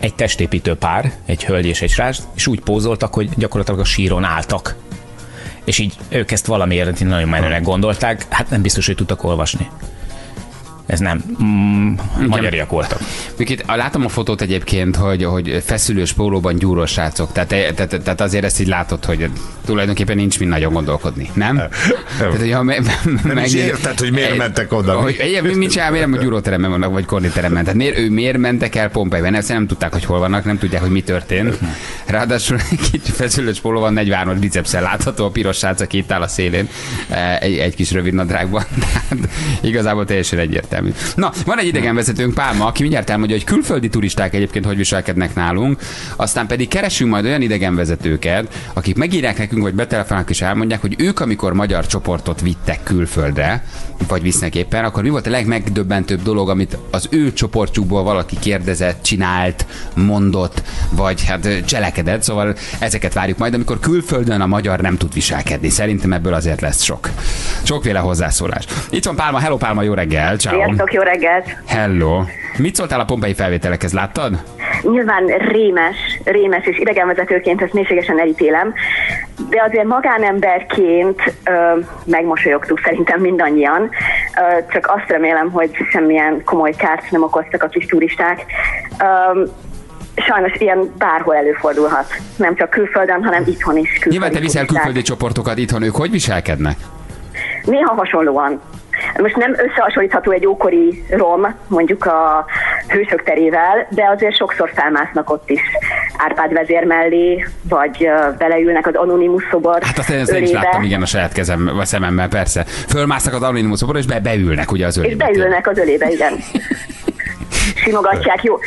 egy testépítő pár, egy hölgy és egy srác, és úgy pózoltak, hogy gyakorlatilag a síron álltak. És így ők ezt valamiért nagyon menőnek gondolták, hát nem biztos, hogy tudtak olvasni. Ez nem. Mm, magyariak voltak. Mikit, látom a fotót egyébként, hogy, hogy feszülős pólóban gyúros srácok. Tehát, te, te, tehát azért ezt így látod, hogy tulajdonképpen nincs mind nagyon gondolkodni, nem? Tehát, hogy ha me, me, nem is érted, hogy miért egy, mentek oda. Hogy, egy, mit csinál, miért nem a gyúróteremben vannak, vagy korniteremben. Tehát miért, ő miért mentek el Pompejben? Nem, nem tudták, hogy hol vannak, nem tudják, hogy mi történt. Ráadásul egy feszülős pólóban negyvenhárom bicepszel látható, a piros srác, aki itt áll a szélén, egy, egy kis rövid nadrágban. Tehát igazából teljesen egyértelmű. Na, van egy idegenvezetőnk, Pálma, aki mindjárt elmondja, hogy külföldi turisták egyébként hogy viselkednek nálunk, aztán pedig keresünk majd olyan idegenvezetőket, akik megírják nekünk, vagy betelefonálnak és elmondják, hogy ők, amikor magyar csoportot vittek külföldre, vagy visznek éppen, akkor mi volt a legmegdöbbentőbb dolog, amit az ő csoportjukból valaki kérdezett, csinált, mondott, vagy hát cselekedett, szóval ezeket várjuk majd, amikor külföldön a magyar nem tud viselkedni. Szerintem ebből azért lesz sok. Sokféle hozzászólás. Itt van Pálma, hello Pálma, jó reggel. Ciao. Sziasztok, jó reggelt! Hello! Mit szóltál a pompeji felvételekhez, láttad? Nyilván rémes, rémes, és idegenvezetőként ezt mélységesen elítélem, de azért magánemberként ö, megmosolyogtuk szerintem mindannyian, ö, csak azt remélem, hogy semmilyen komoly kárt nem okoztak a kis turisták. Ö, Sajnos ilyen bárhol előfordulhat, nem csak külföldön, hanem itthon is. Nyilván te viszel külföldi csoportokat itthon, ők hogy viselkednek? Néha hasonlóan. Most nem összehasonlítható egy ókori rom, mondjuk a Hősök terével, de azért sokszor felmásznak ott is Árpád vezér mellé, vagy beleülnek az Anonymus szobor. Hát azt én is láttam, igen, a saját kezem, a szememmel, persze. Fölmásznak az Anonymus szoborra, és be, beülnek ugye az ölébe. És beülnek az ölébe, igen. Simogatják, jó,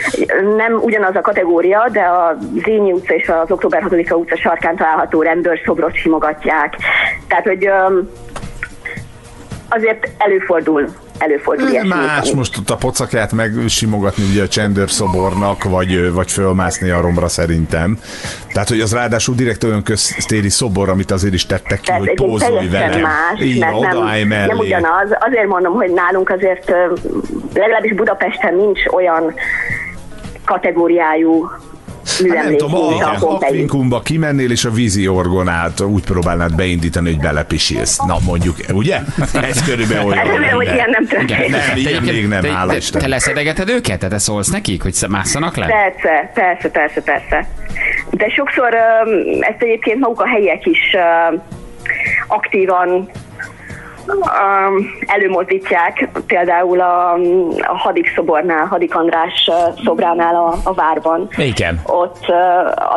nem ugyanaz a kategória, de a Zényi utca és az október hatodika utca sarkán található rendőrszobrot simogatják. Tehát, hogy... azért előfordul, előfordul ilyesmi. Más, most ott a pocakját megsimogatni ugye a csendőrszobornak, vagy, vagy fölmászni a romra szerintem. Tehát, hogy az ráadásul direkt olyan köztéri szobor, amit azért is tettek ki, tehát, hogy pózolj vele. Más, így, mert nem, nem ugyanaz. Azért mondom, hogy nálunk azért legalábbis Budapesten nincs olyan kategóriájú műemlék, mint a Pompeji. Akvinkumba kimennél, és a vízi orgonát úgy próbálnád beindítani, hogy belepisilsz. Na, mondjuk, ugye? Ez körülbelül olyan. Remélem, hogy ilyen nem történik. Nem, ilyen még nem, hála Isten. Te leszedegeted őket? Te szólsz nekik, hogy másszanak le? Persze, persze, persze, persze. De sokszor ezt egyébként maguk a helyiek is aktívan előmozdítják, például a, a Hadik szobornál, Hadik András szobránál a, a várban. Igen. Ott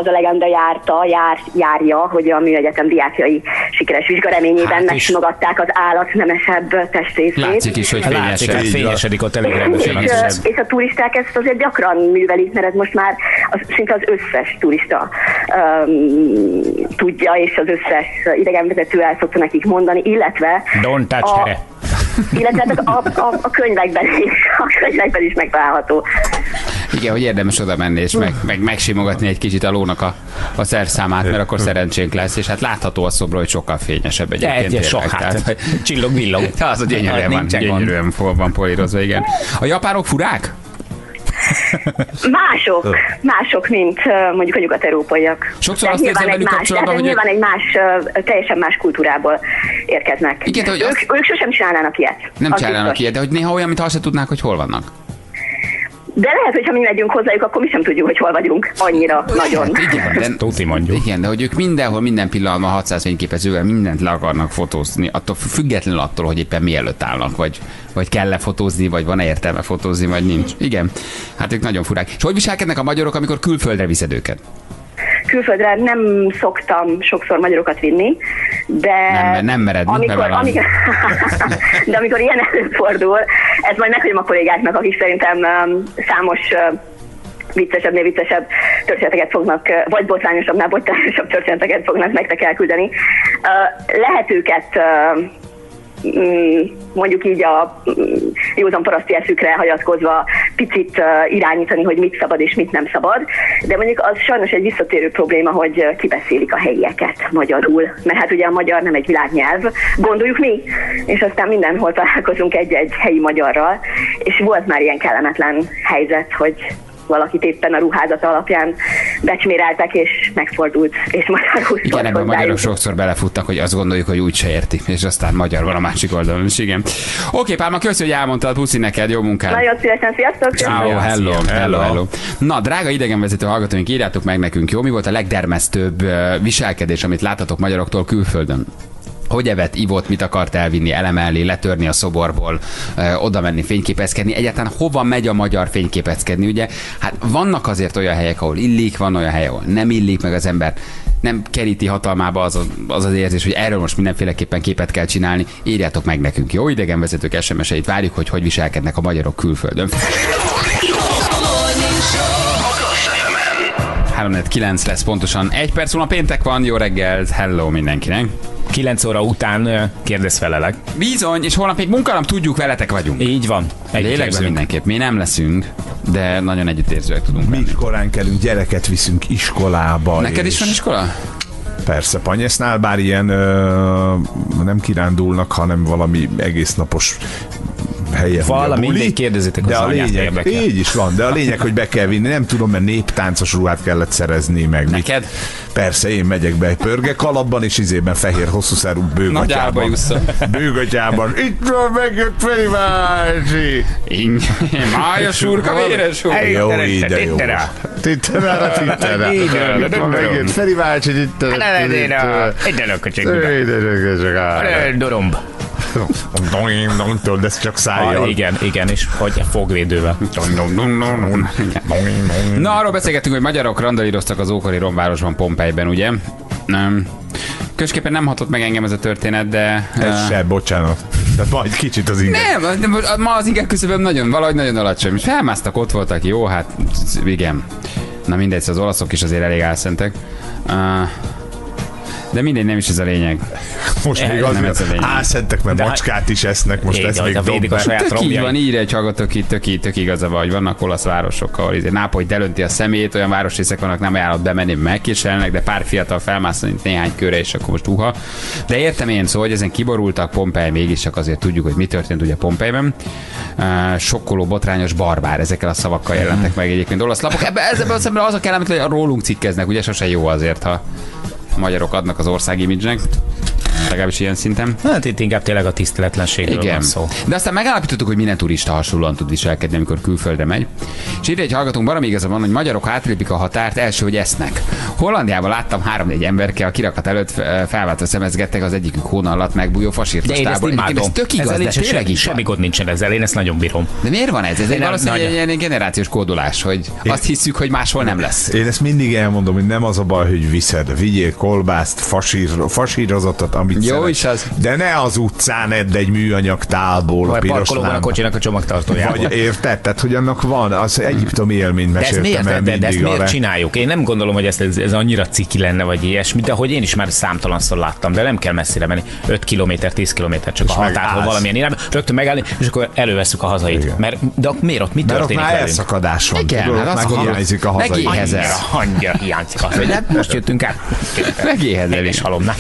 az a legenda járta, jár, járja, hogy a műegyetem diákjai sikeres vizsgareményében hát megsimogatták az állat nemesebb testrészét. Látszik is, hogy fényesedik, fényesedik ott elég rendesen. És, és a turisták ezt azért gyakran művelik, mert ez most már az, szinte az összes turista um, tudja, és az összes idegenvezető el szokta nekik mondani, illetve A, illetve a, a, a könyvekben is, a könyvekben is megtalálható. Igen, hogy érdemes oda menni és meg, meg, megsimogatni egy kicsit a lónak a, a szerszámát, mert akkor szerencsénk lesz, és hát látható a szobra, hogy sokkal fényesebb egyébként. Egy sok, hát csillog-villog. Az, hogy gyönyörűen van, gyönyörűen van polírozva, igen. A japánok furák? Mások, mások, mint mondjuk a nyugat-európaiak. Sokszor azt érzem velük kapcsolatban, hogy nyilván egy más, teljesen más kultúrából érkeznek. Igen, de, ők, azt... ők sosem csinálnának ilyet. Nem csinálnának ilyet, de hogy néha olyan, mintha azt se tudnák, hogy hol vannak. De lehet, hogy ha mi megyünk hozzájuk, akkor mi sem tudjuk, hogy hol vagyunk. Annyira, nagyon. Igen, de, igen, de hogy ők mindenhol, minden pillanatban hatszáz fényképezővel mindent le akarnak fotózni, attól, függetlenül attól, hogy éppen mielőtt állnak, vagy, vagy kell-e fotózni, vagy van-e értelme fotózni, vagy nincs. Igen, hát ők nagyon furák. És hogy viselkednek a magyarok, amikor külföldre viszed őket? Külföldre nem szoktam sokszor magyarokat vinni, de nem, nem mered, amikor, amikor, de amikor ilyen előfordul, ezt majd meghagyom a kollégáknak, akik szerintem um, számos uh, viccesebbnél viccesebb történeteket fognak, vagy botrányosabbnál botrányosabb történeteket fognak nektek elküldeni. Uh, lehet őket uh, mondjuk így a józan paraszti eszükre hagyatkozva picit irányítani, hogy mit szabad és mit nem szabad, de mondjuk az sajnos egy visszatérő probléma, hogy kibeszélik a helyieket magyarul, mert hát ugye a magyar nem egy világnyelv, gondoljuk mi, és aztán mindenhol találkozunk egy-egy helyi magyarral, és volt már ilyen kellemetlen helyzet, hogy valakit éppen a ruházata alapján becsméreltek, és megfordult, és magyarul. Igen, ebben magyarok sokszor belefuttak, hogy azt gondoljuk, hogy úgyse értik, és aztán magyar van a másik oldalon is, igen. Oké, Pálma, köszönöm, hogy elmondtad, puszi neked, jó munkát. Nagyon szívesen, sziasztok! Ciao, hello, hello, hello. Na, drága idegenvezető hallgatóink, írjátok meg nekünk, jó, mi volt a legdermesztőbb viselkedés, amit láttatok magyaroktól külföldön? Hogy evett, ivott, mit akart elvinni, elemelni, letörni a szoborból, ö, oda menni, fényképezkedni. Egyáltalán hova megy a magyar fényképezkedni, ugye? Hát vannak azért olyan helyek, ahol illik, van olyan hely, ahol nem illik, meg az ember nem keríti hatalmába az az, az érzés, hogy erről most mindenféleképpen képet kell csinálni. Írjátok meg nekünk, jó? Idegenvezetők es em es-eit várjuk, hogy hogy viselkednek a magyarok külföldön. három negyvenkilenc lesz pontosan. Egy perc múlva péntek van, jó reggel, hello mindenkinek. kilenc óra után kérdez felelek. Bizony, és holnap még munkanap, tudjuk, veletek vagyunk. Így van. Lélekben mindenképp. Mi nem leszünk, de nagyon együttérzőek tudunk lenni. Mi iskolán kelünk, gyereket viszünk iskolába. Neked és... is van iskola? Persze, Panyesznál, bár ilyen ö, nem kirándulnak, hanem valami egész napos helyen. Valami mindig kérdezitek az anyát érdekel. Így is van, de a lényeg, hogy be kell vinni. Nem tudom, mert néptáncos ruhát kellett szerezni meg. Neked? Mit. Persze, én megyek be egy pörge kalapban és izében fehér hosszúszárú bőgatyában. Bőgatyában. Itt van, megjött Feri bácsi. Májas úrka, véres úr. Jó, így, de jó. Titterára, titterára. Itt van, megjött Feri bácsi, titterára. Doromb. De ez csak szájjal. Igen, igen, és hogy fogvédővel. Na, arról beszélgettünk, hogy magyarok randalíroztak az ókori romvárosban, Pompejben, ugye? Nem. Közképpen nem hatott meg engem ez a történet, de... Ez uh... se, bocsánat. De majd kicsit az inger. Nem, ma az inger küszöböm nagyon, valahogy nagyon alacsony. Felmásztak, ott voltak, jó, hát igen. Na mindegy, az olaszok is azért elég álszentek. Uh... De mindegy, nem is ez a lényeg. Most még azért álszentek, mert de macskát is esznek, most ez még dobban. Tök így van, így egy hallgatok, így tök, tök igaza vagy. Vannak olasz városok, ahol Nápoly delönti a szemét, olyan városrészek vannak, nem ajánlott bemenni, megkéselnek, de pár fiatal felmászol néhány körre, és akkor most uha. De értem én, szóval, hogy ezen kiborultak, Pompej mégis csak azért tudjuk, hogy mi történt ugye Pompejben. Uh, sokkoló, botrányos, barbár, ezekkel a szavakkal jelentek meg egyébként olasz lapok. Ebben ebbe az a kellemet, hogy a rólunk cikkeznek, ugye sose jó azért, ha magyarok adnak az ország imidzsnek, legalábbis ilyen szinten. Hát itt inkább tényleg a tiszteletlenségről van szó. De aztán megállapítottuk, hogy minden turista hasonlóan tud viselkedni, amikor külföldre megy. És ide egy hallgatónk baromi igaza van, hogy magyarok átlépik a határt, első, hogy esznek. Hollandiában láttam három-négy emberkel, a kirakat előtt felváltva szemezgettek, az egyikük hóna alatt megbújó fasírtostából. De én ezt tök igaz, ez ez tényleg is semmi gond nincsen ezzel, én ezt nagyon bírom. De miért van ez? Ez egy valószínűleg ilyen generációs kódolás, hogy én... azt hiszük, hogy máshol nem lesz. Én ezt mindig elmondom, hogy nem az a baj, hogy viszed, vigyél kolbászt, fasír, fasírozatot, amit jó is az. De ne az utcán edd egy műanyag tálból. Vagy a parkolóban a kocsinak a csomagtartójában. Vagy érted? Tehát, hogy annak van, az egyiptomi élményt meséltem el mindig. De ezt miért, de ezt miért csináljuk? Én nem gondolom, hogy ez, ez annyira ciki lenne, vagy ilyesmi, de hogy én is már számtalanszor láttam, de nem kell messzire menni. öt kilométer, tíz kilométer csak és a határtól valamilyen irányba. Rögtön megállni, és akkor előveszük a hazait. Mert, de akkor miért ott mi történik velünk? Mert ott már elszakadás van. Igen, tudod, az hiányzik a hazait. Megéhezel. Annyira hiányzik a hazait. Most jöttünk el. Megéhezel is halomnál.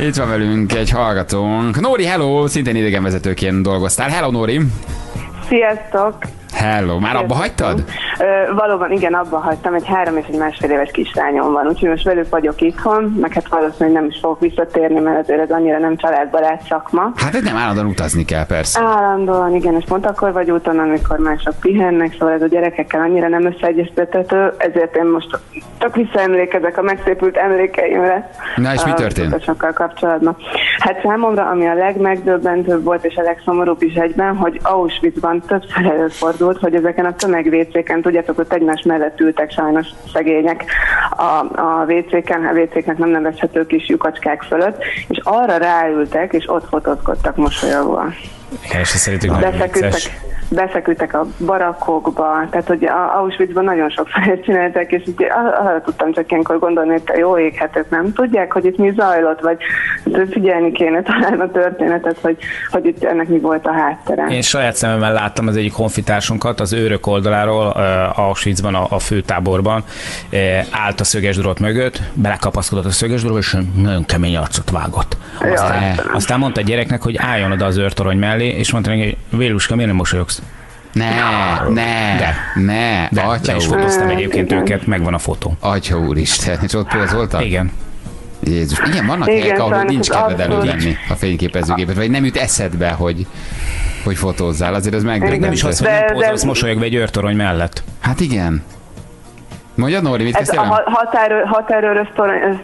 Itt van velünk egy hallgatónk. Nóri, hello! Szintén idegenvezetőként dolgoztál. Hello, Nóri! Sziasztok! Hello! Már abba hagytad? Ö, valóban igen, abba hagytam. Egy három és egy másfél éves kislányom van, úgyhogy most velük vagyok itthon, meg hát valószínűleg nem is fogok visszatérni, mert azért ez annyira nem családbarát szakma. Hát ez nem állandóan utazni kell, persze. Állandóan, igen, és pont akkor vagy úton, amikor mások pihennek, szóval ez a gyerekekkel annyira nem összeegyeztethető, ezért én most csak visszaemlékezek a megszépült emlékeimre. Na és mi történt? A sokkal kapcsolatban. Hát számomra, ami a legmegdöbbentőbb volt, és a legszomorúbb is egyben, hogy Auschwitzban többször előfordult, hogy ezeken a tömegvécéken, tudjátok, ott egymás mellett ültek sajnos szegények a, a vécéken, a vécéknek nem nevezhető kis lyukacskák fölött, és arra ráültek, és ott fotózkodtak mosolyogva. És szerintük Beszekültek a barakkokba, tehát hogy Auschwitzban nagyon sok felét csináltak, és arra tudtam csak ilyenkor gondolni, hogy jó ég, hát ezt nem tudják, hogy itt mi zajlott, vagy figyelni kéne talán a történetet, hogy, hogy itt ennek mi volt a háttere. Én saját szememmel láttam az egyik honfitársunkat, az őrök oldaláról, Auschwitzban, a, a főtáborban, állt a szögesdrót mögött, belekapaszkodott a szögesdrót, és nagyon kemény arcot vágott. Aztán, ja, aztán mondta a gyereknek, hogy álljon oda az őrtorony mellé, és mondta neki, hogy Véluska, miért nem mosolyogsz? Ne, ne, de. ne. De, atya le is fotóztam egyébként őket, megvan a fotó. Atya úristen, és ott pózoltál? Igen. Jézus. Igen, vannak Igen, helyek, ahol nincs kedved elővenni a fényképezőgépet, vagy nem jut eszedbe, hogy, hogy fotózzál. Azért ez megdöbbentő. Nem is az, hogy nem pózolsz, mosolyogva egy őrtorony mellett. Hát igen. Mondja, Nóri, mit kezdtem? A határőr, határőr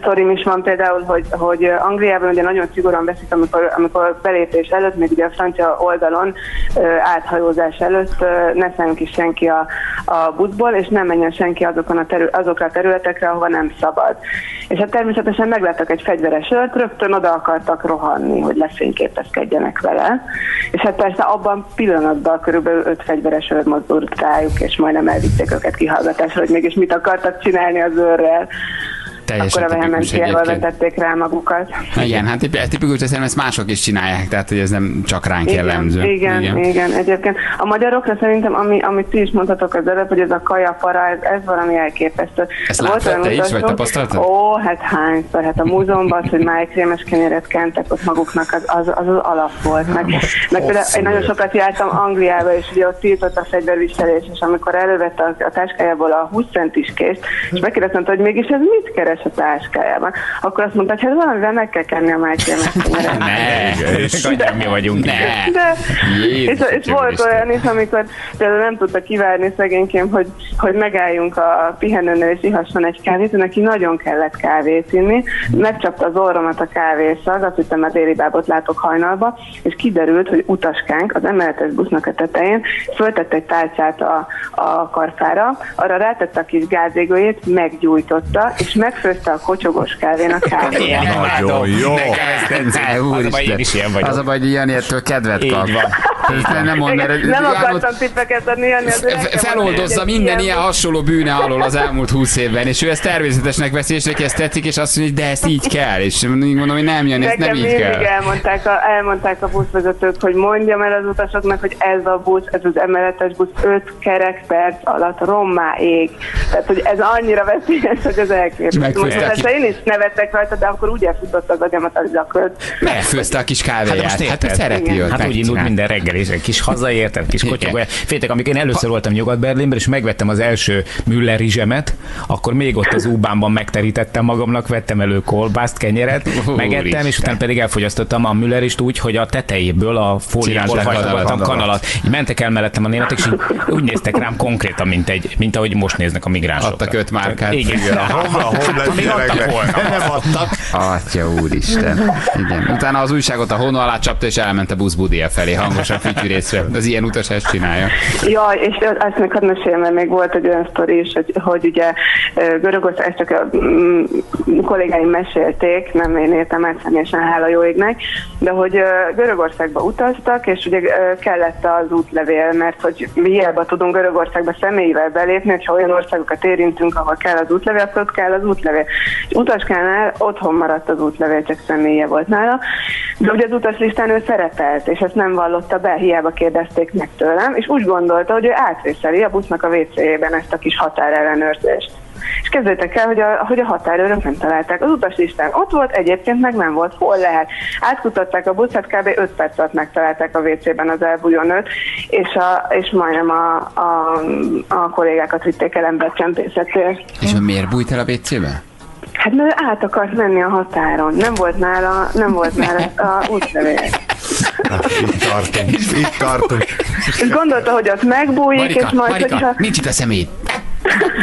sztorim is van például, hogy, hogy Angliában ugye nagyon szigorúan veszik, amikor, amikor belépés előtt, még ugye a francia oldalon áthajózás előtt ne szálljon ki senki a, a buszból, és nem menjen senki azokon a terü- azokra a területekre, ahova nem szabad. És hát természetesen megláttak egy fegyveres őrt, rögtön oda akartak rohanni, hogy lefényképezkedjenek vele. És hát persze abban pillanatban körülbelül öt fegyveres őr mozdult rájuk, és majdnem elvitték őket kihallgatásra, hogy mégis mit akartak csinálni az őrrel. Teljesen akkor a vehemenciával vetették rá magukat. Igen, hát tipikus, hogy ezt mások is csinálják, tehát hogy ez nem csak ránk jellemző. Igen, igen, igen, egyébként. A magyarokra szerintem, ami, amit ti is mondhatok az előbb, hogy ez a kaja para, ez, ez valami elképesztő. Ezt láttad te is, vagy tapasztaltad? Ó, hát hányszor, hát a múzeumban az, hogy májkrémes kenyeret kentek ott maguknak, az az, az, az alap volt. Meg, meg például én nagyon sokat jártam Angliába, és ugye ott tiltott a fegyverviselés, és amikor elővette a, a táskájából a húsz centis kést, és megkérdeztem, hogy mégis ez mit keres a táskájában, akkor azt mondta, hogy hát valamivel meg kell kenni a májkrémes kenyeret. Ne, és nagyon mi vagyunk. Ne. De, Jézus, és és volt olyan is, amikor például nem tudta kivárni szegényként, hogy, hogy megálljunk a pihenőnél, és ihasson egy kávét, neki nagyon kellett kávét inni, megcsapta az orromat a kávészag, azt hittem, a déli bábot látok hajnalba, és kiderült, hogy utaskánk az emeletes busznak a tetején föltett egy tálcát a, a karfára, arra rátette a kis gázégőjét, meggyújtotta, és megfő a kocsogos kávén a kávéját. Nagyon jó! Az a baj, hogy ilyen értől kedvet kap. Nem, mond, ez nem akartam tippeket adni, Jani. Feloldozza minden ilyen hasonló bűne alól az elmúlt húsz évben, és ő ezt természetesnek veszi, és neki ezt tetszik, és azt mondja, hogy de ezt így kell. És mondom, hogy nem, Jani, ezt nem így kell. Nekem elmondták a, elmondták a buszvezetők, hogy mondjam el az utasoknak, hogy ez a busz, ez az emeletes busz öt kerekperc alatt rommá ég. Tehát, hogy ez annyira veszélyes, hogy ez elképesztő. Persze én is nevettek rajta, de akkor úgy elfutott az agyamat az akört. Megfőzte a kis kávéját. Hát ezt szereti. Hát úgy indult minden reggel, és egy kis hazaértem, kis kocsogó. Féltek, amikor én először voltam Nyugat-Berlinben, és megvettem az első Müller rizsemet, akkor még ott az Ubánban megterítettem magamnak, vettem elő kolbászt, kenyeret, megettem, és utána pedig elfogyasztottam a Müllerist úgy, hogy a tetejéből a fóliából hajtogattam kanalat. Így mentek el mellettem a németek, és úgy néztek rám konkrétan, mint egy, mint ahogy most néznek a migránsok. Adtak öt márkát. Nem adtak. Atya úristen. Igen. Utána az újságot a hóna alá csapta, és elment a busz Budéja felé hangosan fütyűrészve. Az ilyen utas ezt csinálja. Jaj, és azt még hadd meséljem, mert még volt egy olyan sztori is, hogy, hogy ugye Görögország, ezt csak a m- kollégáim mesélték, nem én értem át személyesen, hála jó égnek, de hogy Görögországba utaztak, és ugye kellett az útlevél, mert hogy hiába tudunk Görögországba személyével belépni, és ha olyan országokat érintünk, ahol kell az útlevél, akkor ott kell az útlevél. És utaskánál otthon maradt az útlevél, csak személye volt nála, de ugye az utaslistán ő szerepelt, és ezt nem vallotta be, hiába kérdezték meg tőlem, és úgy gondolta, hogy ő átvészeli a busznak a vécéjében ezt a kis határellenőrzést. És kezdődtek el, hogy a, hogy a határőrök nem találták. Az utaslistán ott volt, egyébként meg nem volt. Hol lehet? Átkutatták a buszát, kb. öt perc alatt megtalálták a vé cében az elbújonőt, és, a, és majdnem a, a, a kollégákat vitték el embercsempészetért. És miért bújt el a vé cébe? Hát mert ő át akart menni a határon. Nem volt nála, nem volt nála a útlevél. Itt tartunk, itt tartunk. És gondolta, hogy ott megbújik, Marika, és majd... Marika, hogyha... nincs itt a személy.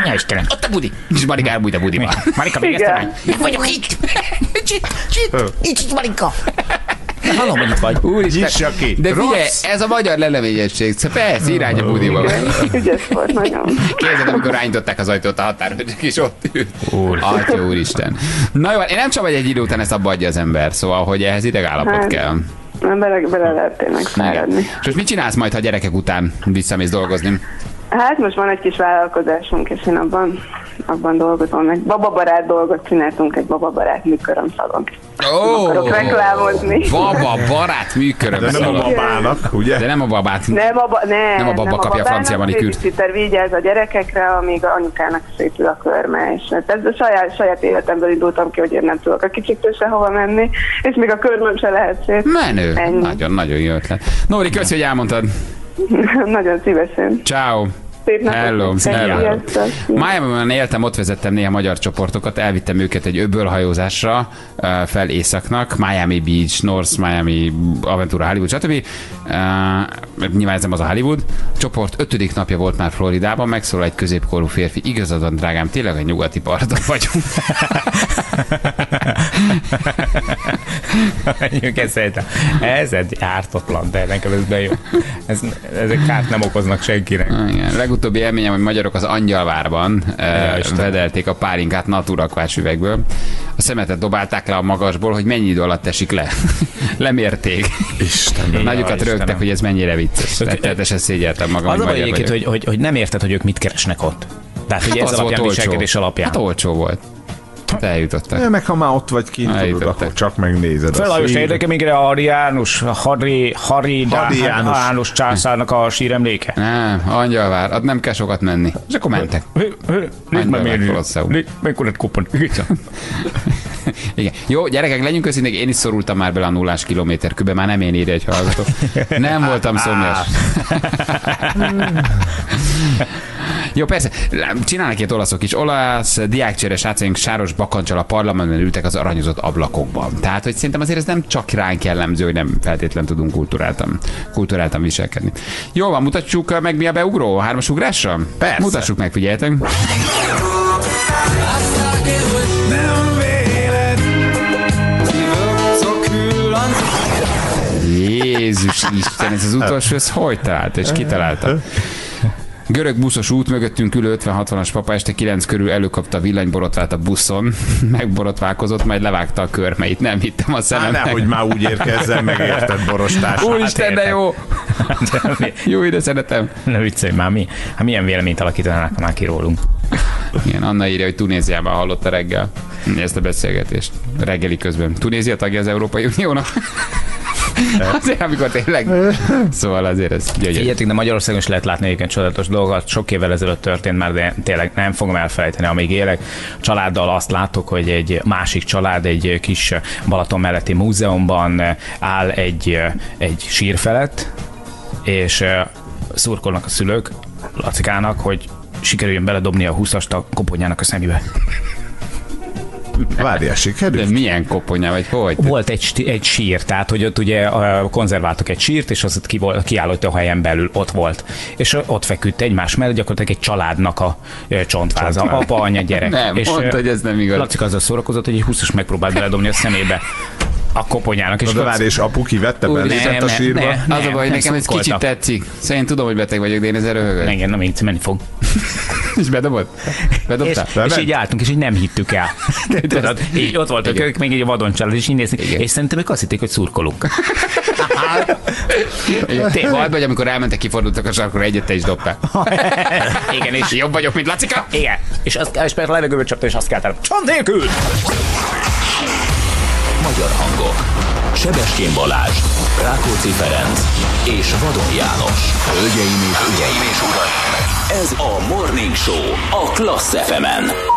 Ja, Istenem, ott a budi. És Marika elbújt a budiba. Marika, még ezt nem? Itt vagyok, itt. Nincs itt, nincs itt, Marika. Hallom, hogy itt vagy. Úristen, de figyelj, ez a magyar leleményesség. Persze, irány a budiba. Ügyes volt, nagyon. Kérdezett, amikor rányították az ajtót a határőrök, és ott ült. Úr. Atya úristen. Na jó, én nem csak vagy egy idő után ezt abba adja az ember, szóval, hogy ehhez ideg állapot kell. Nem, bele, bele lehet tényleg száradni. És most mit csinálsz majd, ha gyerekek után visszamész dolgozni? Hát most van egy kis vállalkozásunk, és én abban, abban dolgozom meg. Bababarát dolgot csináltunk, egy bababarát műkörömszalon. Oh, nem akarok reklámozni. Bababarát műkörömszalon. De nem a babának, ugye? De nem a babát. Nem a, ba, ne, nem a baba nem kapja a francia manikűrt. Péter vigyáz a gyerekekre, amíg a anyukának szétül a körme. És ez a saját, saját életemből indultam ki, hogy én nem tudok a kicsiktől se hova menni, és még a körmöm se lehet szét. Menő. Nagyon-nagyon jó ötlet. Nóri, köszi, hogy elmondtad. Nagyon szívesen. Ciao. Hello, hello. Májában éltem, ott vezettem néha magyar csoportokat, elvittem őket egy öbölhajózásra fel északnak, Miami Beach, North Miami, Aventura, Hollywood, stb. Nyilván ez az a Hollywood. A csoport ötödik napja volt már Floridában, megszólal egy középkorú férfi, igazad van, drágám, tényleg a nyugati parton vagyunk. Mondjuk ez egy, ez egy ártatlan, de nekem ez bejön. Ez, ezek kárt nem okoznak senkinek. Igen. Legutóbbi élményem, hogy magyarok az Angyalvárban ja, uh, vedelték a pálinkát naturakvács üvegből. A szemetet dobálták le a magasból, hogy mennyi idő alatt esik le. Lemérték. Istenem. Nagyokat rögtek, hogy ez mennyire vicces. Rettenetesen szégyeltem magam, hogy magyar vagyok. Hogy, hogy, hogy nem érted, hogy ők mit keresnek ott. Tehát, hát hogy ez alapján, viselkedés alapján. Hát olcsó volt. Eljutottak. Ja, meg ha már ott vagy kint, tudod, akkor csak megnézed. Felajos, érdekel még a János, Hari, Hari, János császárnak a síremléke? Nem, Angyalvár, ad nem kell sokat menni. És akkor mentek. Angyalvár Kolosseum. Mikor egy kupon. Igen. Jó, gyerekek, legyünk őszinték, én is szorultam már bele a nullás kilométerkőbe, már nem én ide egy hallgatok. Nem voltam szomjas. Jó, persze, csinálnak ilyet olaszok is. Olasz diákcsere srácaink sáros bakancsal a parlamentben ültek az aranyozott ablakokban. Tehát, hogy szerintem azért ez nem csak ránk jellemző, hogy nem feltétlenül tudunk kulturáltan, kulturáltan viselkedni. Jó van, mutatjuk meg, mi a beugró? Hármas ugrásra? Persze. Mutassuk meg, figyeljetek. Jézus Isten, ez az utolsó, ez hogy talált, és kitalálta. Görög buszos út, mögöttünk ülő ötven-hatvanas papa este kilenc körül előkapta a villanyborotvát a buszon, megborotválkozott, majd levágta a körmeit. Nem hittem a szememnek. Nehogy már úgy érkezzen, megérted borostás. Úristen, de jó! De jó, ide szeretem. Ne viccelj már, mi? Hát milyen véleményt alakítanának már ki rólunk? Igen, Anna írja, hogy Tunéziában hallotta reggel ezt a beszélgetést. Reggeli közben. Tunézia tagja az Európai Uniónak. Azért, amikor tényleg... Szóval azért ez gyönyörű. Figyeljetek, de Magyarországon is lehet látni egyébként csodálatos dolgokat. Sok évvel ezelőtt történt már, de tényleg nem fogom elfelejteni, amíg élek. Családdal azt látok, hogy egy másik család egy kis Balaton melletti múzeumban áll egy, egy sír felett, és szurkolnak a szülők Lacikának, hogy sikerüljön beledobni a húszast a koponyának a szemébe. Várjál, sikerült? De milyen koponya, vagy hogy? Volt egy, egy sír, tehát hogy ott ugye konzerváltak egy sírt, és az ott kiállott a helyen belül, ott volt. És ott feküdt egymás mellett gyakorlatilag egy családnak a csontváza. Apa, anya, gyerek. Nem, és mondta, hogy ez nem igaz. Lacika azzal szórakozott, hogy egy húszas megpróbált beledobni a szemébe a koponyának. És, várj, és apu kivette bele ne, a sírba? Ne, ne, az a baj, hogy nekem ez kicsit tetszik. Szerintem tudom, hogy beteg vagyok, de én ezzel röhögök. Engem nem így, menni fog. És bedobott? És, és így álltunk, és így nem hittük el. De tudod, így ott voltak ők, még egy Vadon család, és így néznek, és szerintem ők azt hitték, hogy szurkolunk. Vagy, vagy amikor elmentek, kifordultak a sarkra, egyet te is dobtál. Igen, és jobb vagyok, mint Lacika? Igen. És például a levegőbe csapta, és azt kell tárni. Csont nélkül! Magyar hangok. Sebestyén Balázs, Rákóczi Ferenc és Vadon János. Hölgyeim és uraim, ez a Morning Show a Klassz ef em-en.